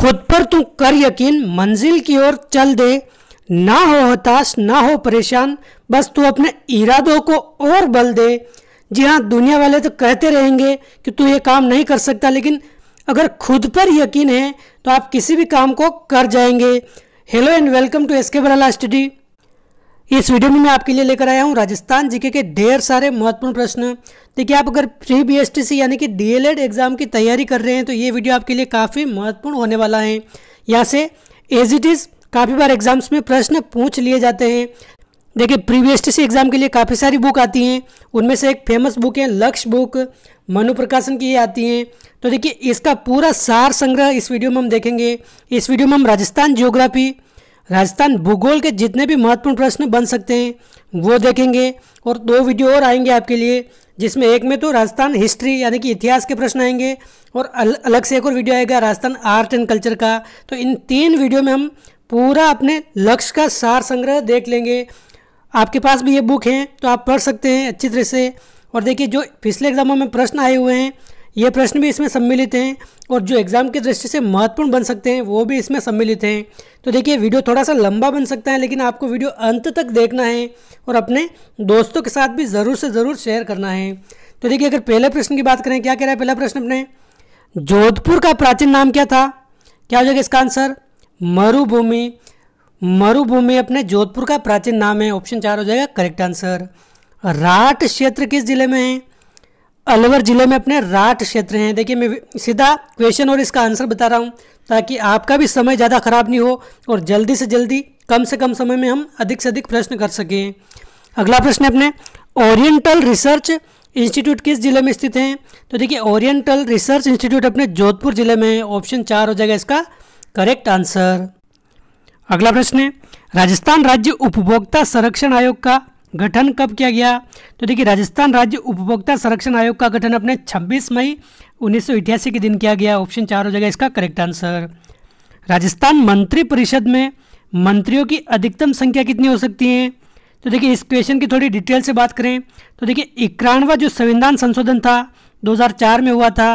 खुद पर तू कर यकीन, मंजिल की ओर चल दे, ना हो हताश ना हो परेशान, बस तू अपने इरादों को और बल दे। जी हाँ, दुनिया वाले तो कहते रहेंगे कि तू ये काम नहीं कर सकता, लेकिन अगर खुद पर यकीन है तो आप किसी भी काम को कर जाएंगे। Hello and welcome to SK Barala study. इस वीडियो में मैं आपके लिए लेकर आया हूँ राजस्थान जीके के ढेर सारे महत्वपूर्ण प्रश्न। देखिए, आप अगर प्री बीएसटीसी यानी कि डीएलएड एग्जाम की तैयारी कर रहे हैं तो ये वीडियो आपके लिए काफ़ी महत्वपूर्ण होने वाला है। यहाँ से एज इट इज़ काफ़ी बार एग्जाम्स में प्रश्न पूछ लिए जाते हैं। देखिए, प्री बीएसटीसी एग्जाम के लिए काफ़ी सारी बुक आती हैं, उनमें से एक फेमस बुक है लक्ष्य बुक, मनु प्रकाशन की ये आती हैं। तो देखिए, इसका पूरा सार संग्रह इस वीडियो में हम देखेंगे। इस वीडियो में हम राजस्थान ज्योग्राफी, राजस्थान भूगोल के जितने भी महत्वपूर्ण प्रश्न बन सकते हैं वो देखेंगे, और दो वीडियो और आएंगे आपके लिए, जिसमें एक में तो राजस्थान हिस्ट्री यानी कि इतिहास के प्रश्न आएंगे, और अलग से एक और वीडियो आएगा राजस्थान आर्ट एंड कल्चर का। तो इन तीन वीडियो में हम पूरा अपने लक्ष्य का सार संग्रह देख लेंगे। आपके पास भी ये बुक हैं तो आप पढ़ सकते हैं अच्छी तरह से। और देखिए, जो पिछले एग्जामों में प्रश्न आए हुए हैं ये प्रश्न भी इसमें सम्मिलित हैं, और जो एग्ज़ाम की दृष्टि से महत्वपूर्ण बन सकते हैं वो भी इसमें सम्मिलित हैं। तो देखिए, वीडियो थोड़ा सा लंबा बन सकता है, लेकिन आपको वीडियो अंत तक देखना है और अपने दोस्तों के साथ भी ज़रूर से ज़रूर शेयर करना है। तो देखिए, अगर पहले प्रश्न की बात करें, क्या कह रहा है पहला प्रश्न अपने, जोधपुर का प्राचीन नाम क्या था? क्या हो जाएगा इसका आंसर? मरुभूमि। मरुभूमि अपने जोधपुर का प्राचीन नाम है। ऑप्शन 4 हो जाएगा करेक्ट आंसर। राठ क्षेत्र किस जिले में है? अलवर जिले में अपने राठ क्षेत्र हैं। देखिए, मैं सीधा क्वेश्चन और इसका आंसर बता रहा हूं ताकि आपका भी समय ज़्यादा खराब नहीं हो और जल्दी से जल्दी कम से कम समय में हम अधिक से अधिक प्रश्न कर सकें। अगला प्रश्न है अपने, ओरिएंटल रिसर्च इंस्टीट्यूट किस जिले में स्थित हैं? तो देखिए, ओरिएंटल रिसर्च इंस्टीट्यूट अपने जोधपुर जिले में है। ऑप्शन 4 हो जाएगा इसका करेक्ट आंसर। अगला प्रश्न है, राजस्थान राज्य उपभोक्ता संरक्षण आयोग का गठन कब किया गया? तो देखिए, राजस्थान राज्य उपभोक्ता संरक्षण आयोग का गठन अपने 26 मई 1988 के दिन किया गया। ऑप्शन 4 हो जाएगा इसका करेक्ट आंसर। राजस्थान मंत्री परिषद में मंत्रियों की अधिकतम संख्या कितनी हो सकती है? तो देखिए, इस क्वेश्चन की थोड़ी डिटेल से बात करें तो देखिए, 91वां जो संविधान संशोधन था 2004 में हुआ था,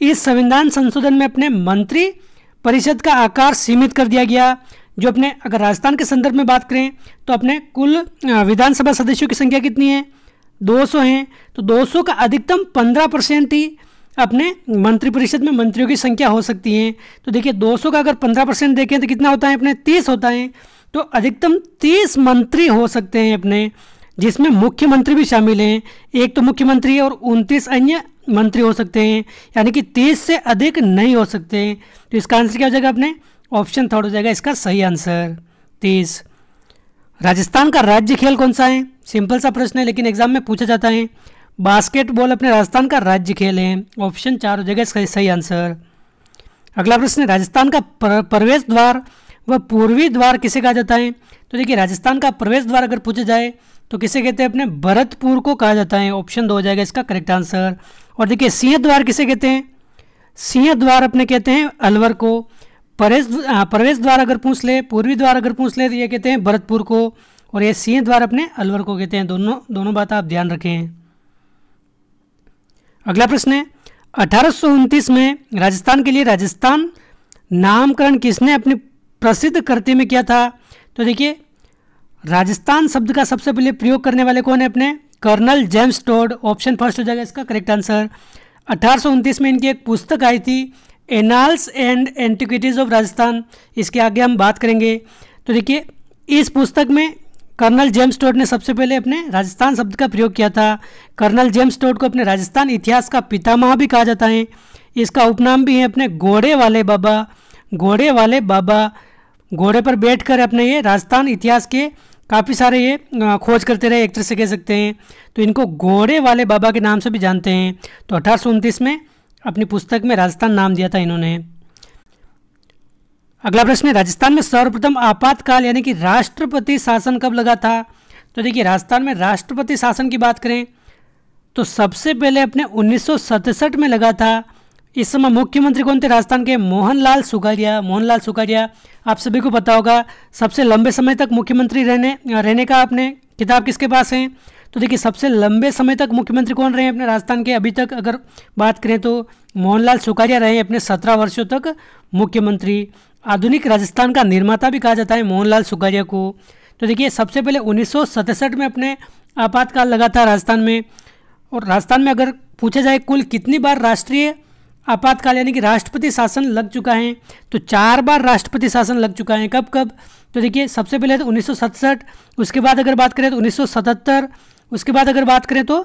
इस संविधान संशोधन में अपने मंत्री परिषद का आकार सीमित कर दिया गया। जो अपने अगर राजस्थान के संदर्भ में बात करें तो अपने कुल विधानसभा सदस्यों की संख्या कितनी है? 200 हैं। तो 200 का अधिकतम 15% ही अपने मंत्रिपरिषद में मंत्रियों की संख्या हो सकती है। तो देखिए, 200 का अगर 15% देखें तो कितना होता है अपने? 30 होता है। तो अधिकतम 30 मंत्री हो सकते हैं अपने, जिसमें मुख्यमंत्री भी शामिल हैं। एक तो मुख्यमंत्री है और 29 अन्य मंत्री हो सकते हैं, यानी कि 30 से अधिक नहीं हो सकते। तो इसका आंसर क्या हो जाएगा अपने? ऑप्शन 3 हो जाएगा इसका सही आंसर 30। राजस्थान का राज्य खेल कौन सा है? सिंपल सा प्रश्न है, लेकिन एग्जाम में पूछा जाता है। बास्केटबॉल अपने राजस्थान का राज्य खेल है। ऑप्शन 4 हो जाएगा इसका सही आंसर। अगला प्रश्न है, राजस्थान का प्रवेश द्वार व पूर्वी द्वार किसे कहा जाता है? तो देखिए, राजस्थान का प्रवेश द्वार अगर पूछा जाए तो किसे कहते हैं अपने? भरतपुर को कहा जाता है। ऑप्शन 2 हो जाएगा इसका करेक्ट आंसर। और देखिए, सिंह द्वार किसे कहते हैं? सिंह द्वार अपने कहते हैं अलवर को। प्रवेश द्वार अगर पूछ ले, पूर्वी द्वार अगर पूछ ले तो ये कहते हैं भरतपुर को, और ये सिंह द्वार अपने अलवर को कहते हैं। दोनों बात आप ध्यान रखें। अगला प्रश्न है, 1829 में राजस्थान के लिए राजस्थान नामकरण किसने अपनी प्रसिद्ध कृति में किया था? तो देखिए, राजस्थान शब्द का सबसे पहले प्रयोग करने वाले कौन है अपने? Colonel James Tod. ऑप्शन 1 हो जाएगा इसका करेक्ट आंसर। 1829 में इनकी एक पुस्तक आई थी, annals and antiquities of Rajasthan, इसके आगे हम बात करेंगे। तो देखिए, इस पुस्तक में कर्नल जेम्स टोड ने सबसे पहले अपने राजस्थान शब्द का प्रयोग किया था। कर्नल जेम्स टोड को अपने राजस्थान इतिहास का पितामह भी कहा जाता है। इसका उपनाम भी है अपने घोड़े वाले बाबा। घोड़े वाले बाबा घोड़े पर बैठकर अपने ये राजस्थान इतिहास के काफ़ी सारे ये खोज करते रहे, एक तरह से कह सकते हैं। तो इनको घोड़े वाले बाबा के नाम से भी जानते हैं। तो 1829 में अपनी पुस्तक में राजस्थान नाम दिया था इन्होंने। अगला प्रश्न है, राजस्थान में सर्वप्रथम आपातकाल यानी कि राष्ट्रपति शासन कब लगा था? तो देखिए, राजस्थान में राष्ट्रपति शासन की बात करें तो सबसे पहले अपने 1967 में लगा था। इस समय मुख्यमंत्री कौन थे राजस्थान के? मोहनलाल सुगारिया। मोहनलाल सुगारिया आप सभी को पता होगा, सबसे लंबे समय तक मुख्यमंत्री रहने का अपने खिताब किसके पास है? तो देखिए सबसे लंबे समय तक मुख्यमंत्री कौन रहे हैं अपने राजस्थान के? अभी तक अगर बात करें तो मोहनलाल सुखाड़िया रहे हैं अपने 17 वर्षों तक मुख्यमंत्री। आधुनिक राजस्थान का निर्माता भी कहा जाता है मोहनलाल सुखाड़िया को। तो देखिए सबसे पहले 1967 में अपने आपातकाल लगा था राजस्थान में। और राजस्थान में अगर पूछा जाए कुल कितनी बार राष्ट्रीय आपातकाल यानी कि राष्ट्रपति शासन लग चुका है तो 4 बार राष्ट्रपति शासन लग चुका है। कब कब? तो देखिए सबसे पहले तो 1967, उसके बाद अगर बात करें तो 1977, उसके बाद अगर बात करें तो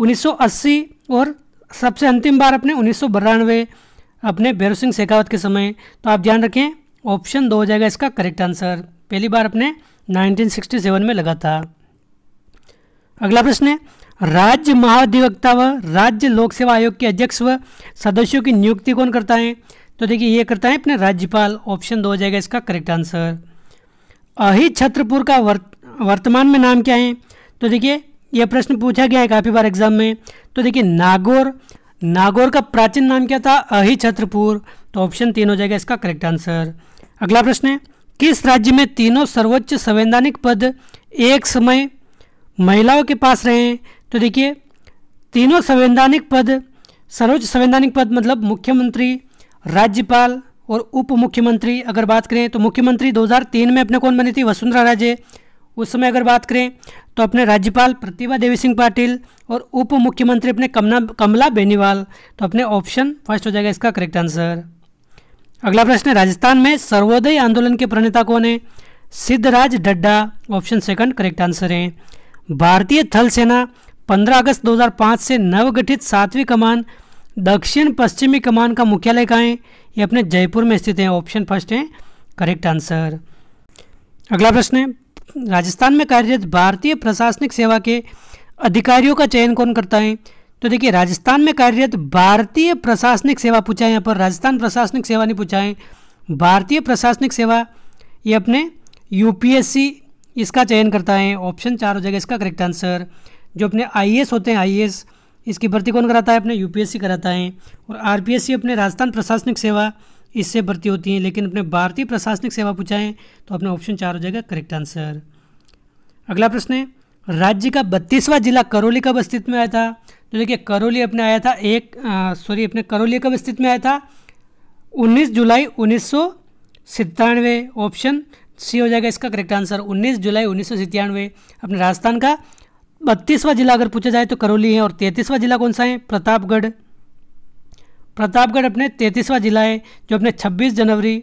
1980 और सबसे अंतिम बार अपने 1992 अपने भैरव सिंह शेखावत के समय। तो आप ध्यान रखें ऑप्शन 2 हो जाएगा इसका करेक्ट आंसर। पहली बार अपने 1967 में लगा था। अगला प्रश्न है राज्य महाधिवक्ता व राज्य लोक सेवा आयोग के अध्यक्ष व सदस्यों की नियुक्ति कौन करता है? तो देखिए ये करता है अपने राज्यपाल। ऑप्शन 2 हो जाएगा इसका करेक्ट आंसर। अहिर छत्रपुर का वर्तमान में नाम क्या है? तो देखिए यह प्रश्न पूछा गया है काफ़ी बार एग्जाम में। तो देखिए नागौर का प्राचीन नाम क्या था? अहिर छत्रपुर। तो ऑप्शन 3 हो जाएगा इसका करेक्ट आंसर। अगला प्रश्न है किस राज्य में तीनों सर्वोच्च संवैधानिक पद एक समय महिलाओं के पास रहे हैं? तो देखिए तीनों संवैधानिक पद, सर्वोच्च संवैधानिक पद मतलब मुख्यमंत्री, राज्यपाल और उप मुख्यमंत्री। अगर बात करें तो मुख्यमंत्री 2003 में अपने कौन बनी थी? वसुंधरा राजे। उस समय अगर बात करें तो अपने राज्यपाल प्रतिभा देवी सिंह पाटिल और उप मुख्यमंत्री अपने कमला बेनीवाल। तो अपने ऑप्शन 1 हो जाएगा इसका करेक्ट आंसर। अगला प्रश्न है राजस्थान में सर्वोदय आंदोलन के प्रणेता कौन है? Siddharaj Dhadda. Option 2 correct answer है। भारतीय थल सेना 15 अगस्त 2005 से नवगठित 7वीं कमान दक्षिण पश्चिमी कमान का मुख्यालय कहाँ है? ये अपने जयपुर में स्थित है। ऑप्शन 1 है करेक्ट आंसर। अगला प्रश्न है राजस्थान में कार्यरत भारतीय प्रशासनिक सेवा के अधिकारियों का चयन कौन करता है? तो देखिए राजस्थान में कार्यरत भारतीय प्रशासनिक सेवा पूछा है यहाँ पर, राजस्थान प्रशासनिक सेवा नहीं पूछा है। भारतीय प्रशासनिक सेवा ये अपने यूपीएससी इसका चयन करता है। ऑप्शन 4 हो जाएगा इसका करेक्ट आंसर। जो अपने आईएएस होते हैं, आईएएस इसकी भर्ती कौन कराता है? अपने यूपीएससी कराता है। और आरपीएससी अपने राजस्थान प्रशासनिक सेवा इससे भर्ती होती है, लेकिन अपने भारतीय प्रशासनिक सेवा पूछा है तो अपने ऑप्शन 4 हो जाएगा करेक्ट आंसर। अगला प्रश्न है राज्य का 32वां जिला करौली कब अस्तित्व में आया था? तो देखिए करौली अपने आया था करौली कब अस्तित्व में आया था? 19 जुलाई 1997। ऑप्शन C हो जाएगा इसका करेक्ट आंसर। 19 जुलाई 1997 अपने राजस्थान का 32वां जिला अगर पूछा जाए तो करौली है। और 33वां जिला कौन सा है? प्रतापगढ़ अपने 33वां जिला है, जो अपने 26 जनवरी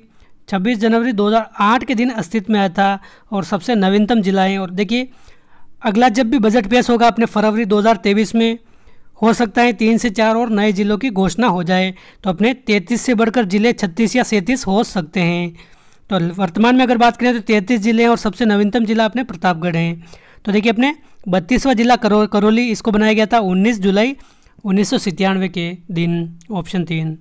2008 के दिन अस्तित्व में आया था और सबसे नवीनतम जिला है। और देखिए अगला जब भी बजट पेश होगा अपने फरवरी 2023 में, हो सकता है 3 से 4 और नए जिलों की घोषणा हो जाए। तो अपने 33 से बढ़कर जिले 36 या 37 हो सकते हैं। तो वर्तमान में अगर बात करें तो 33 जिले हैं और सबसे नवीनतम जिला अपने प्रतापगढ़ हैं। तो देखिए अपने 32वां जिला करौली इसको बनाया गया था 19 जुलाई 1997 के दिन। ऑप्शन 3।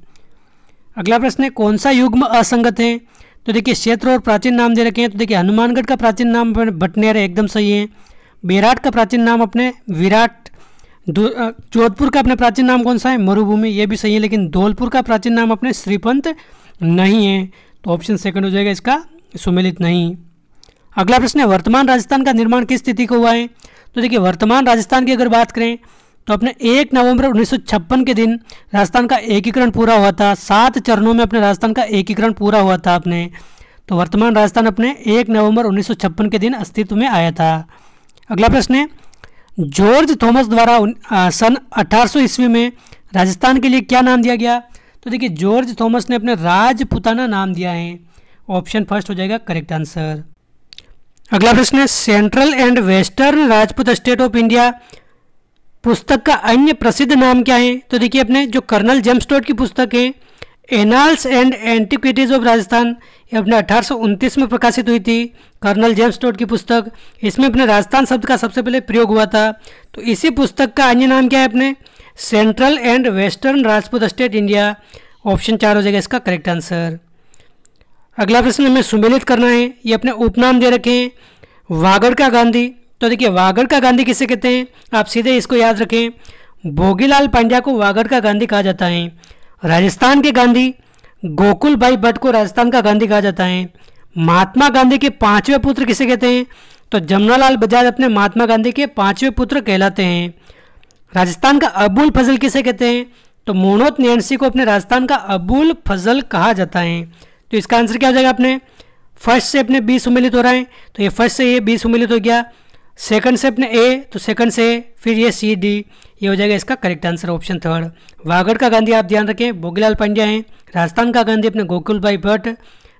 अगला प्रश्न है कौन सा युग्म असंगत है? तो देखिए क्षेत्र और प्राचीन नाम दे रखे हैं। तो देखिए हनुमानगढ़ का प्राचीन नाम भटनेर एकदम सही है। बेराट का प्राचीन नाम अपने विराट। जोधपुर का अपने प्राचीन नाम कौन सा है? मरुभूमि, ये भी सही है। लेकिन धौलपुर का प्राचीन नाम अपने श्रीपंत नहीं है। तो ऑप्शन 2 हो जाएगा इसका सुमेलित नहीं। अगला प्रश्न है वर्तमान राजस्थान का निर्माण किस तिथि को हुआ है? तो देखिए वर्तमान राजस्थान की अगर बात करें तो अपने 1 नवंबर 1956 के दिन राजस्थान का एकीकरण पूरा हुआ था। 7 चरणों में अपने राजस्थान का एकीकरण पूरा हुआ था अपने। तो वर्तमान राजस्थान अपने 1 नवंबर 1956 के दिन अस्तित्व में आया था। अगला प्रश्न है जॉर्ज थॉमस द्वारा सन 1800 ईस्वी में राजस्थान के लिए क्या नाम दिया गया? तो देखिए जॉर्ज थॉमस ने अपने राजपुताना नाम दिया है। ऑप्शन 1 हो जाएगा करेक्ट आंसर। अगला प्रश्न है central and western Rajput state of India पुस्तक का अन्य प्रसिद्ध नाम क्या है? तो देखिए अपने जो कर्नल जेम्स टॉड की पुस्तक है annals and antiquities of Rajasthan, ये अपने 1829 में प्रकाशित हुई थी। कर्नल जेम्स टॉड की पुस्तक, इसमें अपने राजस्थान शब्द का सबसे पहले प्रयोग हुआ था। तो इसी पुस्तक का अन्य नाम क्या है? अपने central and western Rajput state India. Option 4 हो जाएगा इसका करेक्ट आंसर। अगला प्रश्न हमें सुमेलित करना है। ये अपने उपनाम दे रखे हैं वागड़ का गांधी। तो देखिए वागड़ का गांधी किसे कहते हैं? आप सीधे इसको याद रखें, भोगीलाल पांड्या को वागड़ का गांधी कहा जाता है। राजस्थान के गांधी गोकुल भाई भट्ट को राजस्थान का गांधी कहा जाता है। महात्मा गांधी के 5वें पुत्र किसे कहते हैं? तो जमनालाल बजाज अपने महात्मा गांधी के पांचवें पुत्र कहलाते हैं। राजस्थान का अबुल फजल किसे कहते हैं? तो मोहम्मद नैन्सी को अपने राजस्थान का अबुल फजल कहा जाता है। तो इसका आंसर क्या हो जाएगा? अपने फर्स्ट से अपने बी सम्मिलित हो रहा है तो ये फर्स्ट से ये बी सम्मिलित हो गया, सेकंड से अपने ए तो सेकंड से ए, फिर ये सी डी, ये हो जाएगा इसका correct answer option third. Vagad का गांधी आप ध्यान रखें भोगीलाल पांड्या हैं, राजस्थान का गांधी अपने गोकुल भाई भट्ट,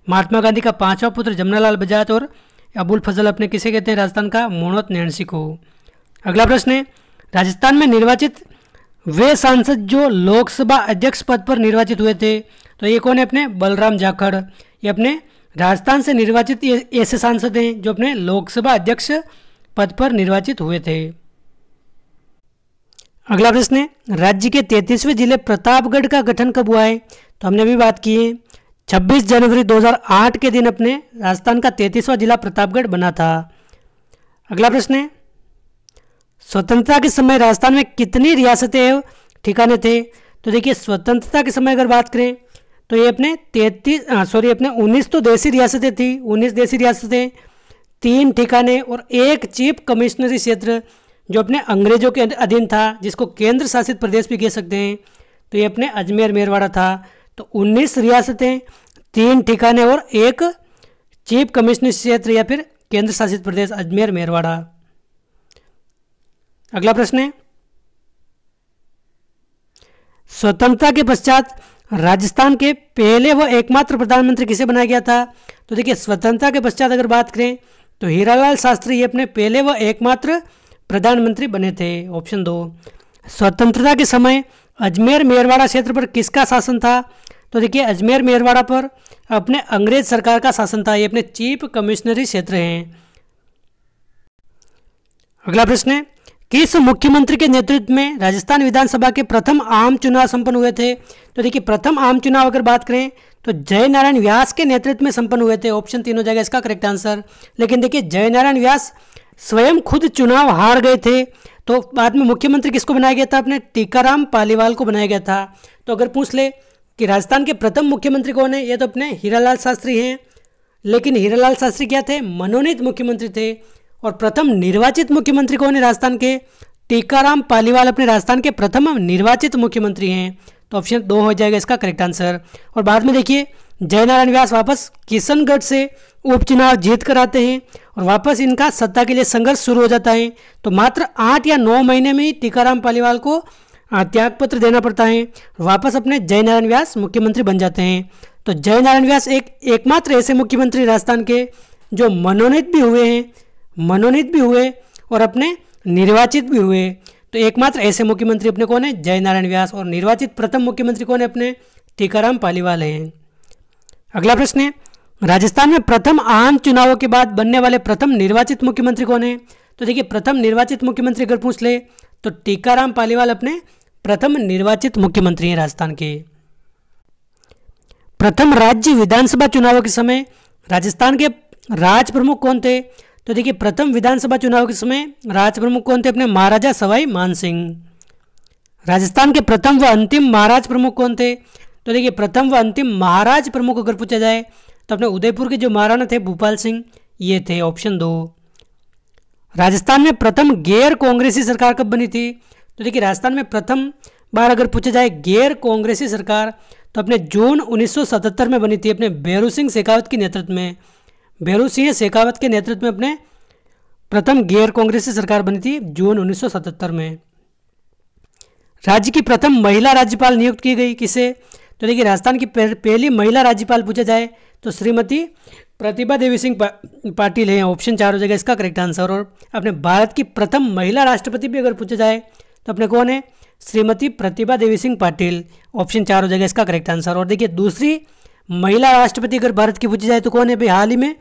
महात्मा गांधी का पांचवा पुत्र जमनालाल बजाज और अबुल फजल अपने किसे कहते हैं? राजस्थान का मोहम्मद नैन्सी को। अगला प्रश्न है, राजस्थान में निर्वाचित वे सांसद जो लोकसभा अध्यक्ष पद पर निर्वाचित हुए थे तो ये कौन है? अपने बलराम जाखड़। ये अपने राजस्थान से निर्वाचित ऐसे सांसद हैं जो अपने लोकसभा अध्यक्ष पद पर निर्वाचित हुए थे। अगला प्रश्न है, राज्य के 33वें जिले प्रतापगढ़ का गठन कब हुआ है? तो हमने अभी बात की है 26 जनवरी 2008 के दिन अपने राजस्थान का 33वां जिला प्रतापगढ़ बना था। अगला प्रश्न है, स्वतंत्रता के समय राजस्थान में कितनी रियासतें एवं ठिकाने थे? तो देखिए स्वतंत्रता के समय अगर बात करें तो ये अपने 19 तो देसी रियासतें थी, 19 देसी रियासतें, 3 ठिकाने और 1 चीफ कमिश्नरी क्षेत्र जो अपने अंग्रेजों के अधीन था जिसको केंद्र शासित प्रदेश भी कह सकते हैं, तो ये अपने अजमेर मेरवाड़ा था। तो 19 रियासतें, 3 ठिकाने और 1 चीफ कमिश्नरी क्षेत्र या फिर केंद्र शासित प्रदेश अजमेर मेरवाड़ा। अगला प्रश्न है, स्वतंत्रता के पश्चात राजस्थान के पहले व एकमात्र प्रधानमंत्री किसे बनाया गया था? तो देखिए स्वतंत्रता के पश्चात अगर बात करें तो हीरालाल शास्त्री ये अपने पहले व एकमात्र प्रधानमंत्री बने थे, ऑप्शन 2। स्वतंत्रता के समय अजमेर मेरवाड़ा क्षेत्र पर किसका शासन था? तो देखिए अजमेर मेरवाड़ा पर अपने अंग्रेज सरकार का शासन था, ये अपने चीफ कमिश्नरी क्षेत्र हैं। अगला प्रश्न है, किस मुख्यमंत्री के नेतृत्व में राजस्थान विधानसभा के प्रथम आम चुनाव संपन्न हुए थे? तो देखिए प्रथम आम चुनाव अगर बात करें तो जयनारायण व्यास के नेतृत्व में संपन्न हुए थे, ऑप्शन 3 हो जाएगा इसका करेक्ट आंसर। लेकिन देखिए जयनारायण व्यास स्वयं खुद चुनाव हार गए थे तो बाद में मुख्यमंत्री किसको बनाया गया था? अपने टीकाराम पालीवाल को बनाया गया था। तो अगर पूछ ले कि राजस्थान के प्रथम मुख्यमंत्री कौन है, ये तो अपने हीरालाल शास्त्री हैं, लेकिन हीरालाल शास्त्री क्या थे? मनोनीत मुख्यमंत्री थे। और प्रथम निर्वाचित मुख्यमंत्री कौन है राजस्थान के? टीकाराम पालीवाल अपने राजस्थान के प्रथम निर्वाचित मुख्यमंत्री हैं, तो ऑप्शन 2 हो जाएगा इसका करेक्ट आंसर। और बाद में देखिए जयनारायण व्यास वापस किशनगढ़ से उपचुनाव जीत कर आते हैं और वापस इनका सत्ता के लिए संघर्ष शुरू हो जाता है। तो मात्र 8 या 9 महीने में ही टीकाराम पालीवाल को त्यागपत्र देना पड़ता है, वापस अपने जयनारायण व्यास मुख्यमंत्री बन जाते हैं। तो जयनारायण व्यास एकमात्र ऐसे मुख्यमंत्री राजस्थान के जो मनोनीत भी हुए और अपने निर्वाचित भी हुए। तो एकमात्र ऐसे मुख्यमंत्री अपने कौन है? जयनारायण व्यास। और निर्वाचित प्रथम मुख्यमंत्री कौन है? अपने टीकाराम पालीवाल हैं। अगला प्रश्न है, राजस्थान में प्रथम आम चुनावों के बाद बनने वाले प्रथम निर्वाचित मुख्यमंत्री कौन है? तो देखिए प्रथम निर्वाचित मुख्यमंत्री अगर पूछ ले तो टीकाराम पालीवाल अपने प्रथम निर्वाचित मुख्यमंत्री हैं राजस्थान के। प्रथम राज्य विधानसभा चुनावों के समय राजस्थान के राज प्रमुख कौन थे? तो देखिए प्रथम विधानसभा चुनाव के समय राज प्रमुख कौन थे? अपने महाराजा सवाई मान सिंह। राजस्थान के प्रथम व अंतिम महाराज प्रमुख कौन थे? तो देखिए प्रथम व अंतिम महाराज प्रमुख अगर पूछा जाए तो अपने उदयपुर के जो महाराणा थे भूपाल सिंह, ये थे, ऑप्शन 2। राजस्थान में प्रथम गैर कांग्रेसी सरकार कब बनी थी? तो देखिए राजस्थान में प्रथम बार अगर पूछा जाए गैर कांग्रेसी सरकार तो अपने जून 1977 में बनी थी अपने भैरू सिंह शेखावत के नेतृत्व में। भैरू सिंह शेखावत के नेतृत्व में अपने प्रथम गैर कांग्रेसी सरकार बनी थी जून 1977 में। राज्य की प्रथम महिला राज्यपाल नियुक्त की गई किसे? तो देखिए राजस्थान की पहली महिला राज्यपाल पूछा जाए तो श्रीमती प्रतिभा देवी सिंह पाटिल हैं, ऑप्शन 4 हो जाएगा इसका करेक्ट आंसर। और अपने भारत की प्रथम महिला राष्ट्रपति भी अगर पूछा जाए तो अपने कौन है? श्रीमती प्रतिभा देवी सिंह पाटिल, ऑप्शन 4 हो जाएगा इसका करेक्ट आंसर। और देखिए दूसरी महिला राष्ट्रपति अगर भारत की पूछी जाए तो कौन है? भाई हाल ही में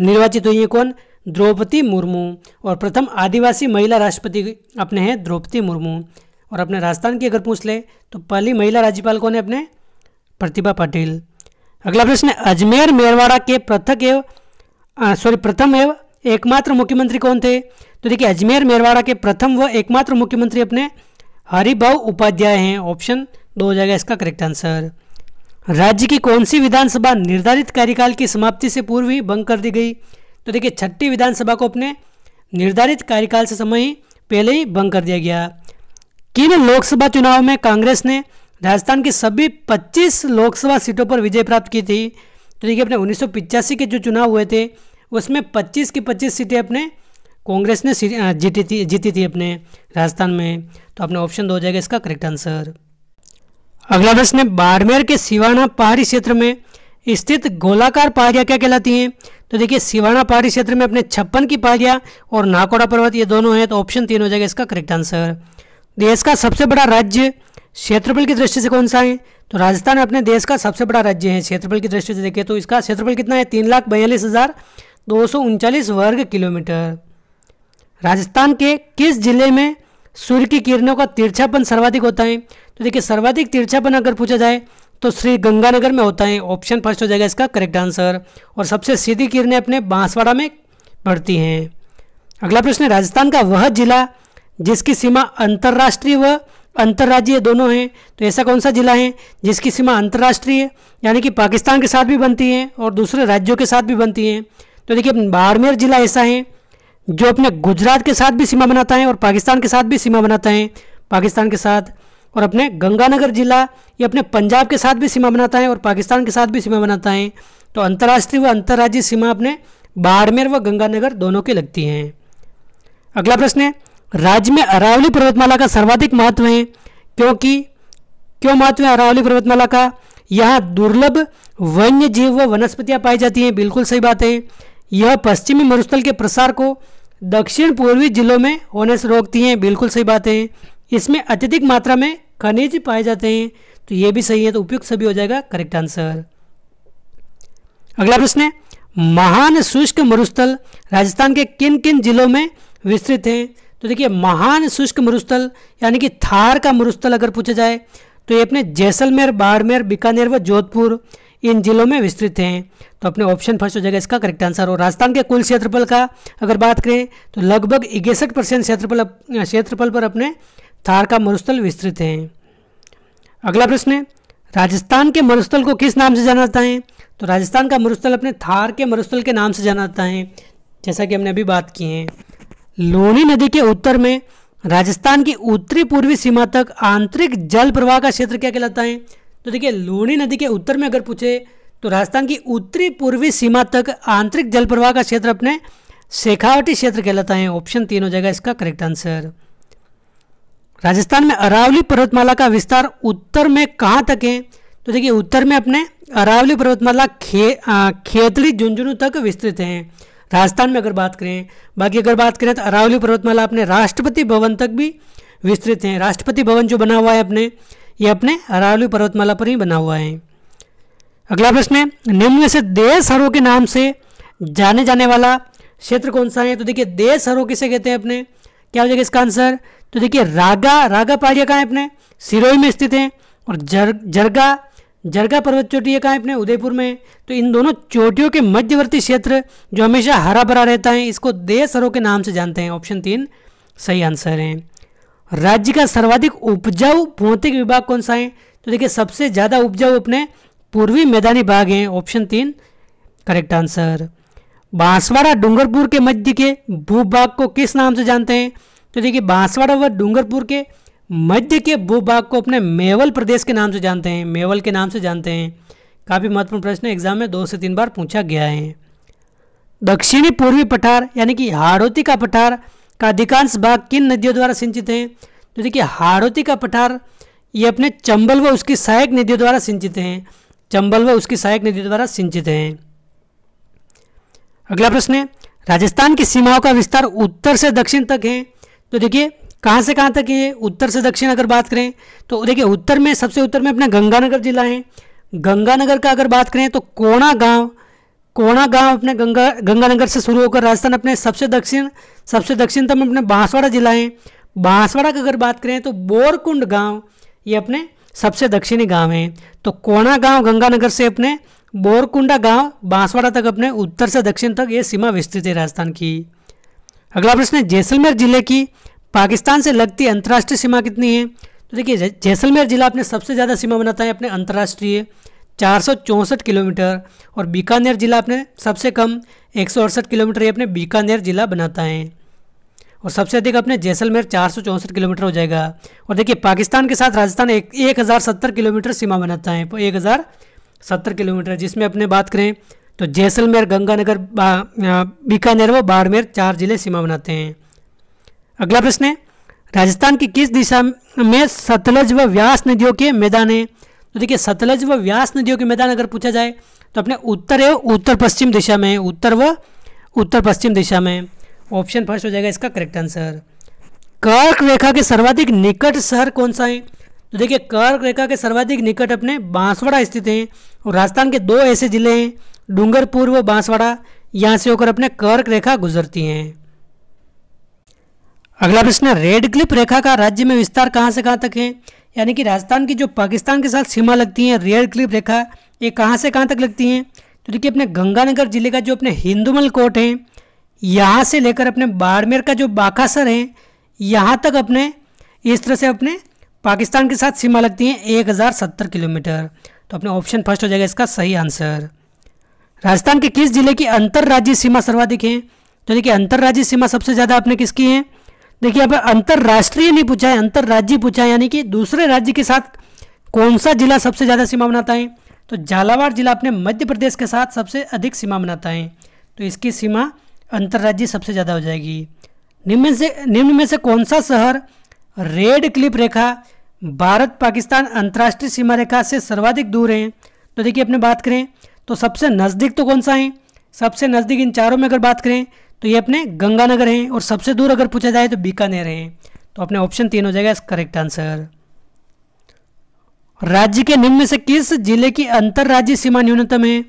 निर्वाचित हुई है कौन? द्रौपदी मुर्मू। और प्रथम आदिवासी महिला राष्ट्रपति अपने हैं द्रौपदी मुर्मू। और अपने राजस्थान की अगर पूछ ले तो पहली महिला राज्यपाल कौन है? अपने प्रतिभा पाटिल। अगला प्रश्न है, अजमेर मेरवाड़ा के प्रथम एवं एकमात्र मुख्यमंत्री कौन थे? तो देखिए अजमेर मेरवाड़ा के प्रथम व एकमात्र मुख्यमंत्री अपने हरिभाऊ उपाध्याय हैं, ऑप्शन 2 हो जाएगा इसका करेक्ट आंसर। राज्य की कौन सी विधानसभा निर्धारित कार्यकाल की समाप्ति से पूर्व ही भंग कर दी गई? तो देखिए छठी विधानसभा को अपने निर्धारित कार्यकाल से समय पहले ही भंग कर दिया गया। किन लोकसभा चुनाव में कांग्रेस ने राजस्थान की सभी 25 लोकसभा सीटों पर विजय प्राप्त की थी? तो देखिए अपने 1985 के जो चुनाव हुए थे उसमें 25 की 25 सीटें अपने कांग्रेस ने जीती थी अपने राजस्थान में। तो अपना ऑप्शन 2 हो जाएगा इसका करेक्ट आंसर। अगला प्रश्न है बाड़मेर के सिवाना पहाड़ी क्षेत्र में स्थित गोलाकार पहाड़ियाँ क्या कहलाती हैं? तो देखिए सिवाना पहाड़ी क्षेत्र में अपने 56 की पहाड़ियाँ और नाकोड़ा पर्वत ये दोनों हैं, तो ऑप्शन 3 हो जाएगा इसका करेक्ट आंसर। देश का सबसे बड़ा राज्य क्षेत्रफल की दृष्टि से कौन सा है? तो राजस्थान अपने देश का सबसे बड़ा राज्य है क्षेत्रफल की दृष्टि से देखें तो। इसका क्षेत्रफल कितना है? 3,42,239 वर्ग किलोमीटर। राजस्थान के किस जिले में सूर्य की किरणों का तिरछापन सर्वाधिक होता है? तो देखिए सर्वाधिक तिरछापन अगर पूछा जाए तो श्री गंगानगर में होता है, ऑप्शन फर्स्ट हो जाएगा इसका करेक्ट आंसर। और सबसे सीधी किरणें अपने बांसवाड़ा में पड़ती हैं। अगला प्रश्न है राजस्थान का वह जिला जिसकी सीमा अंतर्राष्ट्रीय व अंतर्राज्यीय दोनों हैं, तो ऐसा कौन सा जिला है जिसकी सीमा अंतर्राष्ट्रीय यानी कि पाकिस्तान के साथ भी बनती है और दूसरे राज्यों के साथ भी बनती हैं? तो देखिए बाड़मेर जिला ऐसा है जो अपने गुजरात के साथ भी सीमा बनाता है और पाकिस्तान के साथ भी सीमा बनाता है पाकिस्तान के साथ। और अपने गंगानगर जिला ये अपने पंजाब के साथ भी सीमा बनाता है और पाकिस्तान के साथ भी सीमा बनाता है। तो अंतर्राष्ट्रीय व अंतर्राज्यीय सीमा अपने बाड़मेर व गंगानगर दोनों की लगती हैं। अगला प्रश्न है राज्य में अरावली पर्वतमाला का सर्वाधिक महत्व है, क्यों महत्व है अरावली पर्वतमाला का? यहाँ दुर्लभ वन्य जीव व वनस्पतियाँ पाई जाती हैं, बिल्कुल सही बात है। यह पश्चिमी मरुस्थल के प्रसार को दक्षिण पूर्वी जिलों में होने से रोकती हैं, बिल्कुल सही बात है। इसमें अत्यधिक मात्रा में खनिज पाए जाते हैं, तो ये भी सही है, तो उपयुक्त सभी हो जाएगा करेक्ट आंसर। अगला प्रश्न है महान शुष्क मरुस्थल राजस्थान के किन किन जिलों में विस्तृत हैं? तो देखिए महान शुष्क मरुस्थल यानी कि थार का मरुस्थल अगर पूछा जाए तो ये अपने जैसलमेर, बाड़मेर, बीकानेर व जोधपुर इन जिलों में विस्तृत हैं, तो अपने ऑप्शन फर्स्ट हो जाएगा इसका करेक्ट आंसर। और राजस्थान के कुल क्षेत्रफल का अगर बात करें तो लगभग 61% क्षेत्रफल पर अपने थार का मरुस्थल विस्तृत हैं। अगला प्रश्न है राजस्थान के मरुस्थल को किस नाम से जाना जाता है? तो राजस्थान का मरुस्थल अपने थार के मरुस्थल के नाम से जाना जाता है, जैसा कि हमने अभी बात की है। लूनी नदी के उत्तर में राजस्थान की उत्तरी पूर्वी सीमा तक आंतरिक जल प्रवाह का क्षेत्र क्या कहलाता है? तो देखिए लूनी नदी के उत्तर में अगर पूछे तो राजस्थान की उत्तरी पूर्वी सीमा तक आंतरिक जल प्रवाह का क्षेत्र अपने शेखावटी क्षेत्र कहलाता है, ऑप्शन 3 हो जाएगा इसका करेक्ट आंसर। राजस्थान में अरावली पर्वतमाला का विस्तार उत्तर में कहाँ तक है? तो देखिए उत्तर में अपने अरावली पर्वतमाला खेतड़ी झुंझुनू तक विस्तृत हैं राजस्थान में अगर बात करें। बाकी अगर बात करें तो अरावली पर्वतमाला अपने राष्ट्रपति भवन तक भी विस्तृत हैं। राष्ट्रपति भवन जो बना हुआ है अपने ये अपने अरावली पर्वतमाला पर ही बना हुआ है। अगला प्रश्न है निम्न में से देश हरों के नाम से जाने जाने वाला क्षेत्र कौन सा है? तो देखिए देश हरों किसे कहते हैं अपने, क्या हो जाएगा इसका आंसर? तो देखिए रागा पहाड़ियाँ कहाँ हैं अपने सिरोही में स्थित हैं और जरगा पर्वत चोटी कहाँ है अपने उदयपुर में। तो इन दोनों चोटियों के मध्यवर्ती क्षेत्र जो हमेशा हरा भरा रहता है इसको देश हरों के नाम से जानते हैं, ऑप्शन 3 सही आंसर है। राज्य का सर्वाधिक उपजाऊ भौतिक विभाग कौन सा है? तो देखिए सबसे ज़्यादा उपजाऊ अपने पूर्वी मैदानी भाग हैं, option 3 correct answer. Banswara Dungarpur के मध्य के भूभाग को किस नाम से जानते हैं? तो देखिए बांसवाड़ा व डूंगरपुर के मध्य के भूभाग को अपने मेवल प्रदेश के नाम से जानते हैं, मेवल के नाम से जानते हैं। काफ़ी महत्वपूर्ण प्रश्न एग्जाम में 2 से 3 बार पूछा गया है। दक्षिणी पूर्वी पठार यानी कि हाड़ौती का पठार का अधिकांश भाग किन नदियों द्वारा सिंचित हैं? तो देखिए हाड़ौती का पठार ये अपने चंबल व उसकी सहायक नदियों द्वारा सिंचित हैं, चंबल व उसकी सहायक नदियों द्वारा सिंचित हैं। अगला प्रश्न है राजस्थान की सीमाओं का विस्तार उत्तर से दक्षिण तक है, तो देखिए कहाँ से कहाँ तक है? उत्तर से दक्षिण अगर बात करें तो देखिए उत्तर में सबसे उत्तर में अपना गंगानगर जिला है। गंगानगर का अगर बात करें तो कोणा गांव अपने गंगानगर से शुरू होकर राजस्थान अपने सबसे दक्षिणतम अपने बांसवाड़ा जिला है। बांसवाड़ा की अगर बात करें तो बोरकुंड गांव ये अपने सबसे दक्षिणी गांव है। तो कोणा गांव गंगानगर से अपने बोरकुंडा गांव बांसवाड़ा तक अपने उत्तर से दक्षिण तक ये सीमा विस्तृत है राजस्थान की। अगला प्रश्न है जैसलमेर जिले की पाकिस्तान से लगती अंतर्राष्ट्रीय सीमा कितनी है? तो देखिए जैसलमेर जिला अपने सबसे ज़्यादा सीमा बनाता है अपने अंतर्राष्ट्रीय 464 किलोमीटर और बीकानेर जिला अपने सबसे कम 168 किलोमीटर ये अपने बीकानेर जिला बनाता है। और सबसे अधिक अपने जैसलमेर 464 किलोमीटर हो जाएगा। और देखिए पाकिस्तान के साथ राजस्थान 1070 किलोमीटर सीमा बनाता है, 1070 किलोमीटर, जिसमें अपने बात करें तो जैसलमेर, गंगानगर, बीकानेर व बाड़मेर 4 जिले सीमा बनाते हैं। अगला प्रश्न है राजस्थान की किस दिशा में सतलज व व्यास नदियों के मैदान है। तो देखिए सतलज व व्यास नदियों के मैदान अगर पूछा जाए तो अपने उत्तर एवं उत्तर पश्चिम दिशा में, उत्तर व उत्तर पश्चिम दिशा में, ऑप्शन फर्स्ट हो जाएगा इसका करेक्ट आंसर। कर्क रेखा के सर्वाधिक निकट शहर कौन सा है। तो देखिए कर्क रेखा के सर्वाधिक निकट अपने बांसवाड़ा स्थित हैं और राजस्थान के 2 ऐसे जिले हैं डूंगरपुर व बांसवाड़ा, यहाँ से होकर अपने कर्क रेखा गुजरती हैं। अगला प्रश्न रेड क्लिफ रेखा का राज्य में विस्तार कहाँ से कहाँ तक है, यानी कि राजस्थान की जो पाकिस्तान के साथ सीमा लगती है रेड क्लिफ रेखा, ये कहाँ से कहाँ तक लगती है। तो देखिए अपने गंगानगर जिले का जो अपने हिंदुमल कोट है, यहाँ से लेकर अपने बाड़मेर का जो बाकासर है, यहाँ तक अपने इस तरह से अपने पाकिस्तान के साथ सीमा लगती है 1070 किलोमीटर। तो अपने ऑप्शन फर्स्ट हो जाएगा इसका सही आंसर। राजस्थान के किस जिले की अंतर्राज्यीय सीमा सर्वाधिक है। तो देखिए अंतर्राज्यीय सीमा सबसे ज़्यादा अपने किसकी है, देखिए यहाँ पर अंतर्राष्ट्रीय नहीं पूछा है, अंतर्राज्यीय पूछा है, यानी कि दूसरे राज्य के साथ कौन सा जिला सबसे ज़्यादा सीमा बनाता है। तो झालावाड़ जिला अपने मध्य प्रदेश के साथ सबसे अधिक सीमा बनाता है, तो इसकी सीमा अंतर्राज्यीय सबसे ज़्यादा हो जाएगी। निम्न में से कौन सा शहर रेड क्लिफ रेखा भारत पाकिस्तान अंतर्राष्ट्रीय सीमा रेखा से सर्वाधिक दूर है। तो देखिए अपने बात करें तो सबसे नज़दीक तो कौन सा है, सबसे नज़दीक इन चारों में अगर बात करें तो ये अपने गंगानगर हैं और सबसे दूर अगर पूछा जाए तो बीकानेर हैं। तो अपने ऑप्शन 3 हो जाएगा इस करेक्ट आंसर। राज्य के निम्न में से किस जिले की अंतर्राज्यीय सीमा न्यूनतम है।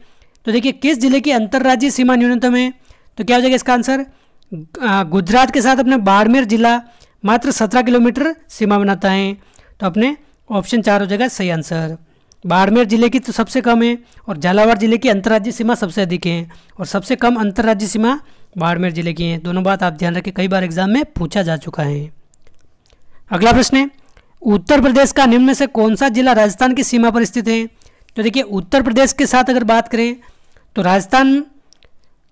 तो देखिए किस जिले की अंतर्राज्यीय सीमा न्यूनतम है, तो क्या हो जाएगा इसका आंसर, गुजरात के साथ अपने बाड़मेर जिला मात्र 17 किलोमीटर सीमा बनाता है। तो अपने ऑप्शन 4 हो जाएगा सही आंसर। बाड़मेर जिले की तो सबसे कम है और झालावाड़ जिले की अंतर्राज्यीय सीमा सबसे अधिक है और सबसे कम अंतर्राज्यीय सीमा बाड़मेर जिले की है। दोनों बात आप ध्यान रखें, कई बार एग्जाम में पूछा जा चुका है। अगला प्रश्न है उत्तर प्रदेश का निम्न में से कौन सा जिला राजस्थान की सीमा पर स्थित है। तो देखिए उत्तर प्रदेश के साथ अगर बात करें तो राजस्थान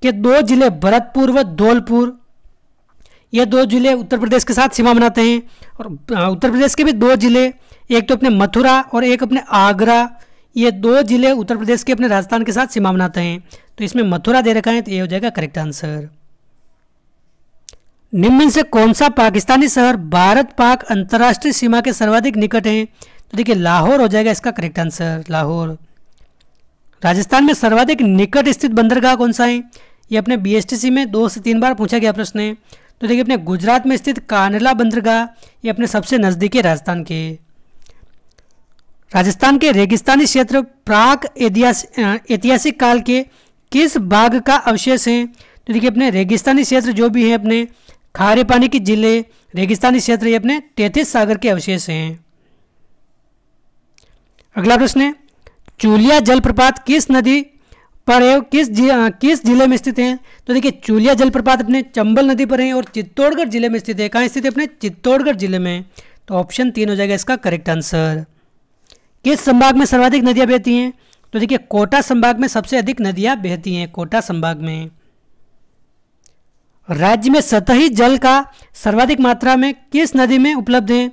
के 2 जिले भरतपुर व धौलपुर, ये 2 जिले उत्तर प्रदेश के साथ सीमा बनाते हैं। और उत्तर प्रदेश के भी 2 जिले, एक तो अपने मथुरा और एक अपने आगरा, ये 2 जिले उत्तर प्रदेश के अपने राजस्थान के साथ सीमा बनाते हैं। तो इसमें मथुरा दे रखा है, तो ये हो जाएगा करेक्ट आंसर। निम्न में से कौन सा पाकिस्तानी शहर भारत पाक अंतर्राष्ट्रीय सीमा के सर्वाधिक निकट है। तो देखिए लाहौर हो जाएगा इसका करेक्ट आंसर, लाहौर। राजस्थान में सर्वाधिक निकट स्थित बंदरगाह कौन सा है, ये अपने बीएसटीसी में 2 से 3 बार पूछा गया प्रश्न है। तो देखिए अपने गुजरात में स्थित कानला बंदरगाह, ये अपने सबसे नज़दीक है राजस्थान के। राजस्थान के रेगिस्तानी क्षेत्र प्राक ऐतिहासिक काल के किस भाग का अवशेष है। तो देखिए अपने रेगिस्तानी क्षेत्र जो भी है अपने खारे पानी के जिले रेगिस्तानी क्षेत्र, ये अपने तैतीस सागर के अवशेष हैं। अगला प्रश्न है चूलिया जलप्रपात किस नदी पर है, किस जिले में स्थित है। तो देखिए चूलिया जलप्रपात अपने चंबल नदी पर है और चित्तौड़गढ़ जिले में स्थित है। कहाँ स्थित है, अपने चित्तौड़गढ़ जिले में। तो ऑप्शन 3 हो जाएगा इसका करेक्ट आंसर। किस संभाग में सर्वाधिक नदियाँ बहती हैं। तो देखिए कोटा संभाग में सबसे अधिक नदियाँ बहती हैं, कोटा संभाग में। राज्य में सतही जल का सर्वाधिक मात्रा में किस नदी में उपलब्ध है।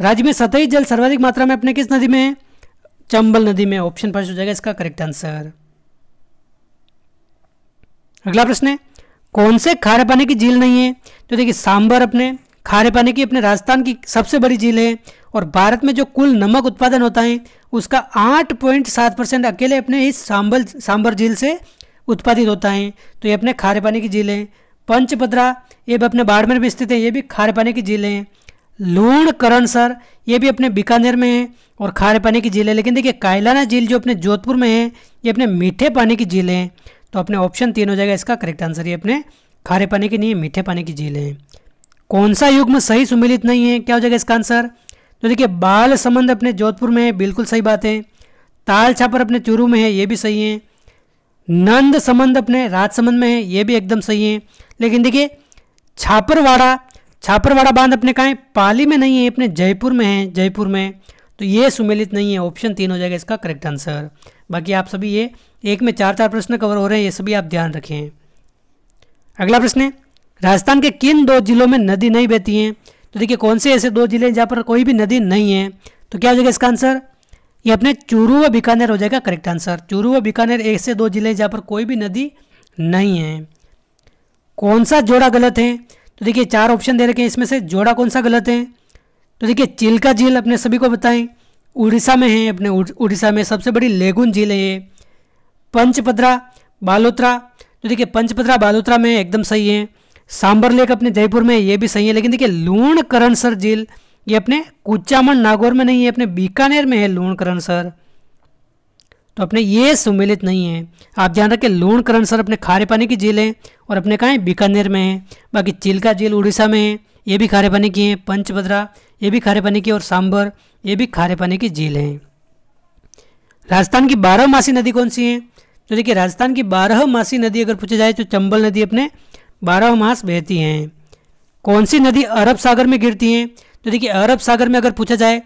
राज्य में सतही जल सर्वाधिक मात्रा में अपने किस नदी में है, चंबल नदी में। ऑप्शन फर्स्ट हो जाएगा इसका करेक्ट आंसर। अगला प्रश्न है कौन से खारे पानी की झील नहीं है। तो देखिए सांबर अपने खारे पानी की अपने राजस्थान की सबसे बड़ी झील है और भारत में जो कुल नमक उत्पादन होता है उसका 8.7% अकेले अपने इस सांबर झील से उत्पादित होता है। तो ये अपने खारे पानी की झील है। पंचपदरा ये भी अपने बाड़मेर में स्थित है, ये भी खारे पानी की झील है। लूण करणसर ये भी अपने बीकानेर में है और खारे पानी की झील है। लेकिन देखिए कायलाना झील जो अपने जोधपुर में है, ये अपने मीठे पानी की झील है। तो अपने ऑप्शन 3 हो जाएगा इसका करेक्ट आंसर। ये अपने खारे पानी की नहीं है, मीठे पानी की झील है। कौन सा युग्म सही सुमेलित नहीं है, क्या हो जाएगा इसका आंसर। तो देखिए बाल संबंध अपने जोधपुर में है, बिल्कुल सही बात है। ताल छापर अपने चूरू में है, ये भी सही है। नंद संबंध अपने राजसमंद में है, ये भी एकदम सही है। लेकिन देखिए छापरवाड़ा बांध अपने कहाँ है, पाली में नहीं है, अपने जयपुर में है, जयपुर में। तो ये सुमेलित नहीं है, ऑप्शन 3 हो जाएगा इसका करेक्ट आंसर। बाकी आप सभी ये 1 में 4-4 प्रश्न कवर हो रहे हैं, ये सभी आप ध्यान रखें। अगला प्रश्न है राजस्थान के किन दो जिलों में नदी नहीं बहती है? तो देखिए कौन से ऐसे दो जिले हैं जहाँ पर कोई भी नदी नहीं है, तो क्या हो जाएगा इसका आंसर? ये अपने चूरू व बीकानेर हो जाएगा करेक्ट आंसर। चूरू व बीकानेर ऐसे दो जिले हैं जहाँ पर कोई भी नदी नहीं है। कौन सा जोड़ा गलत है? तो देखिए चार ऑप्शन दे रखे हैं, इसमें से जोड़ा कौन सा गलत है? तो देखिए चिल्का झील अपने सभी को बताएं उड़ीसा में है, अपने उड़ीसा में सबसे बड़ी लेगुन झील है ये। पंचपदरा बालोतरा, तो देखिए पंचपदरा बालोतरा में एकदम सही है। सांबर लेक अपने जयपुर में, ये भी सही है। लेकिन देखिए लूणकरणसर झील ये अपने कुचामन नागौर में नहीं है, अपने बीकानेर में है लूणकरणसर, तो अपने ये सुमेलित नहीं है। आप ध्यान रखें लूणकरणसर अपने खारे पानी की झील है और अपने कहाँ है बीकानेर में है। बाकी चिल्का झील उड़ीसा में है, ये भी खारे पानी की है। पंचभद्रा ये भी खारे पानी की, और सांबर ये भी खारे पानी की झील है। राजस्थान की बारहमासी नदी कौन सी है? तो देखिए राजस्थान की बारहमासी नदी अगर पूछी जाए तो चंबल नदी अपने 12 मास बहती हैं। कौन सी नदी अरब सागर में गिरती हैं? तो देखिए अरब सागर में अगर पूछा जाए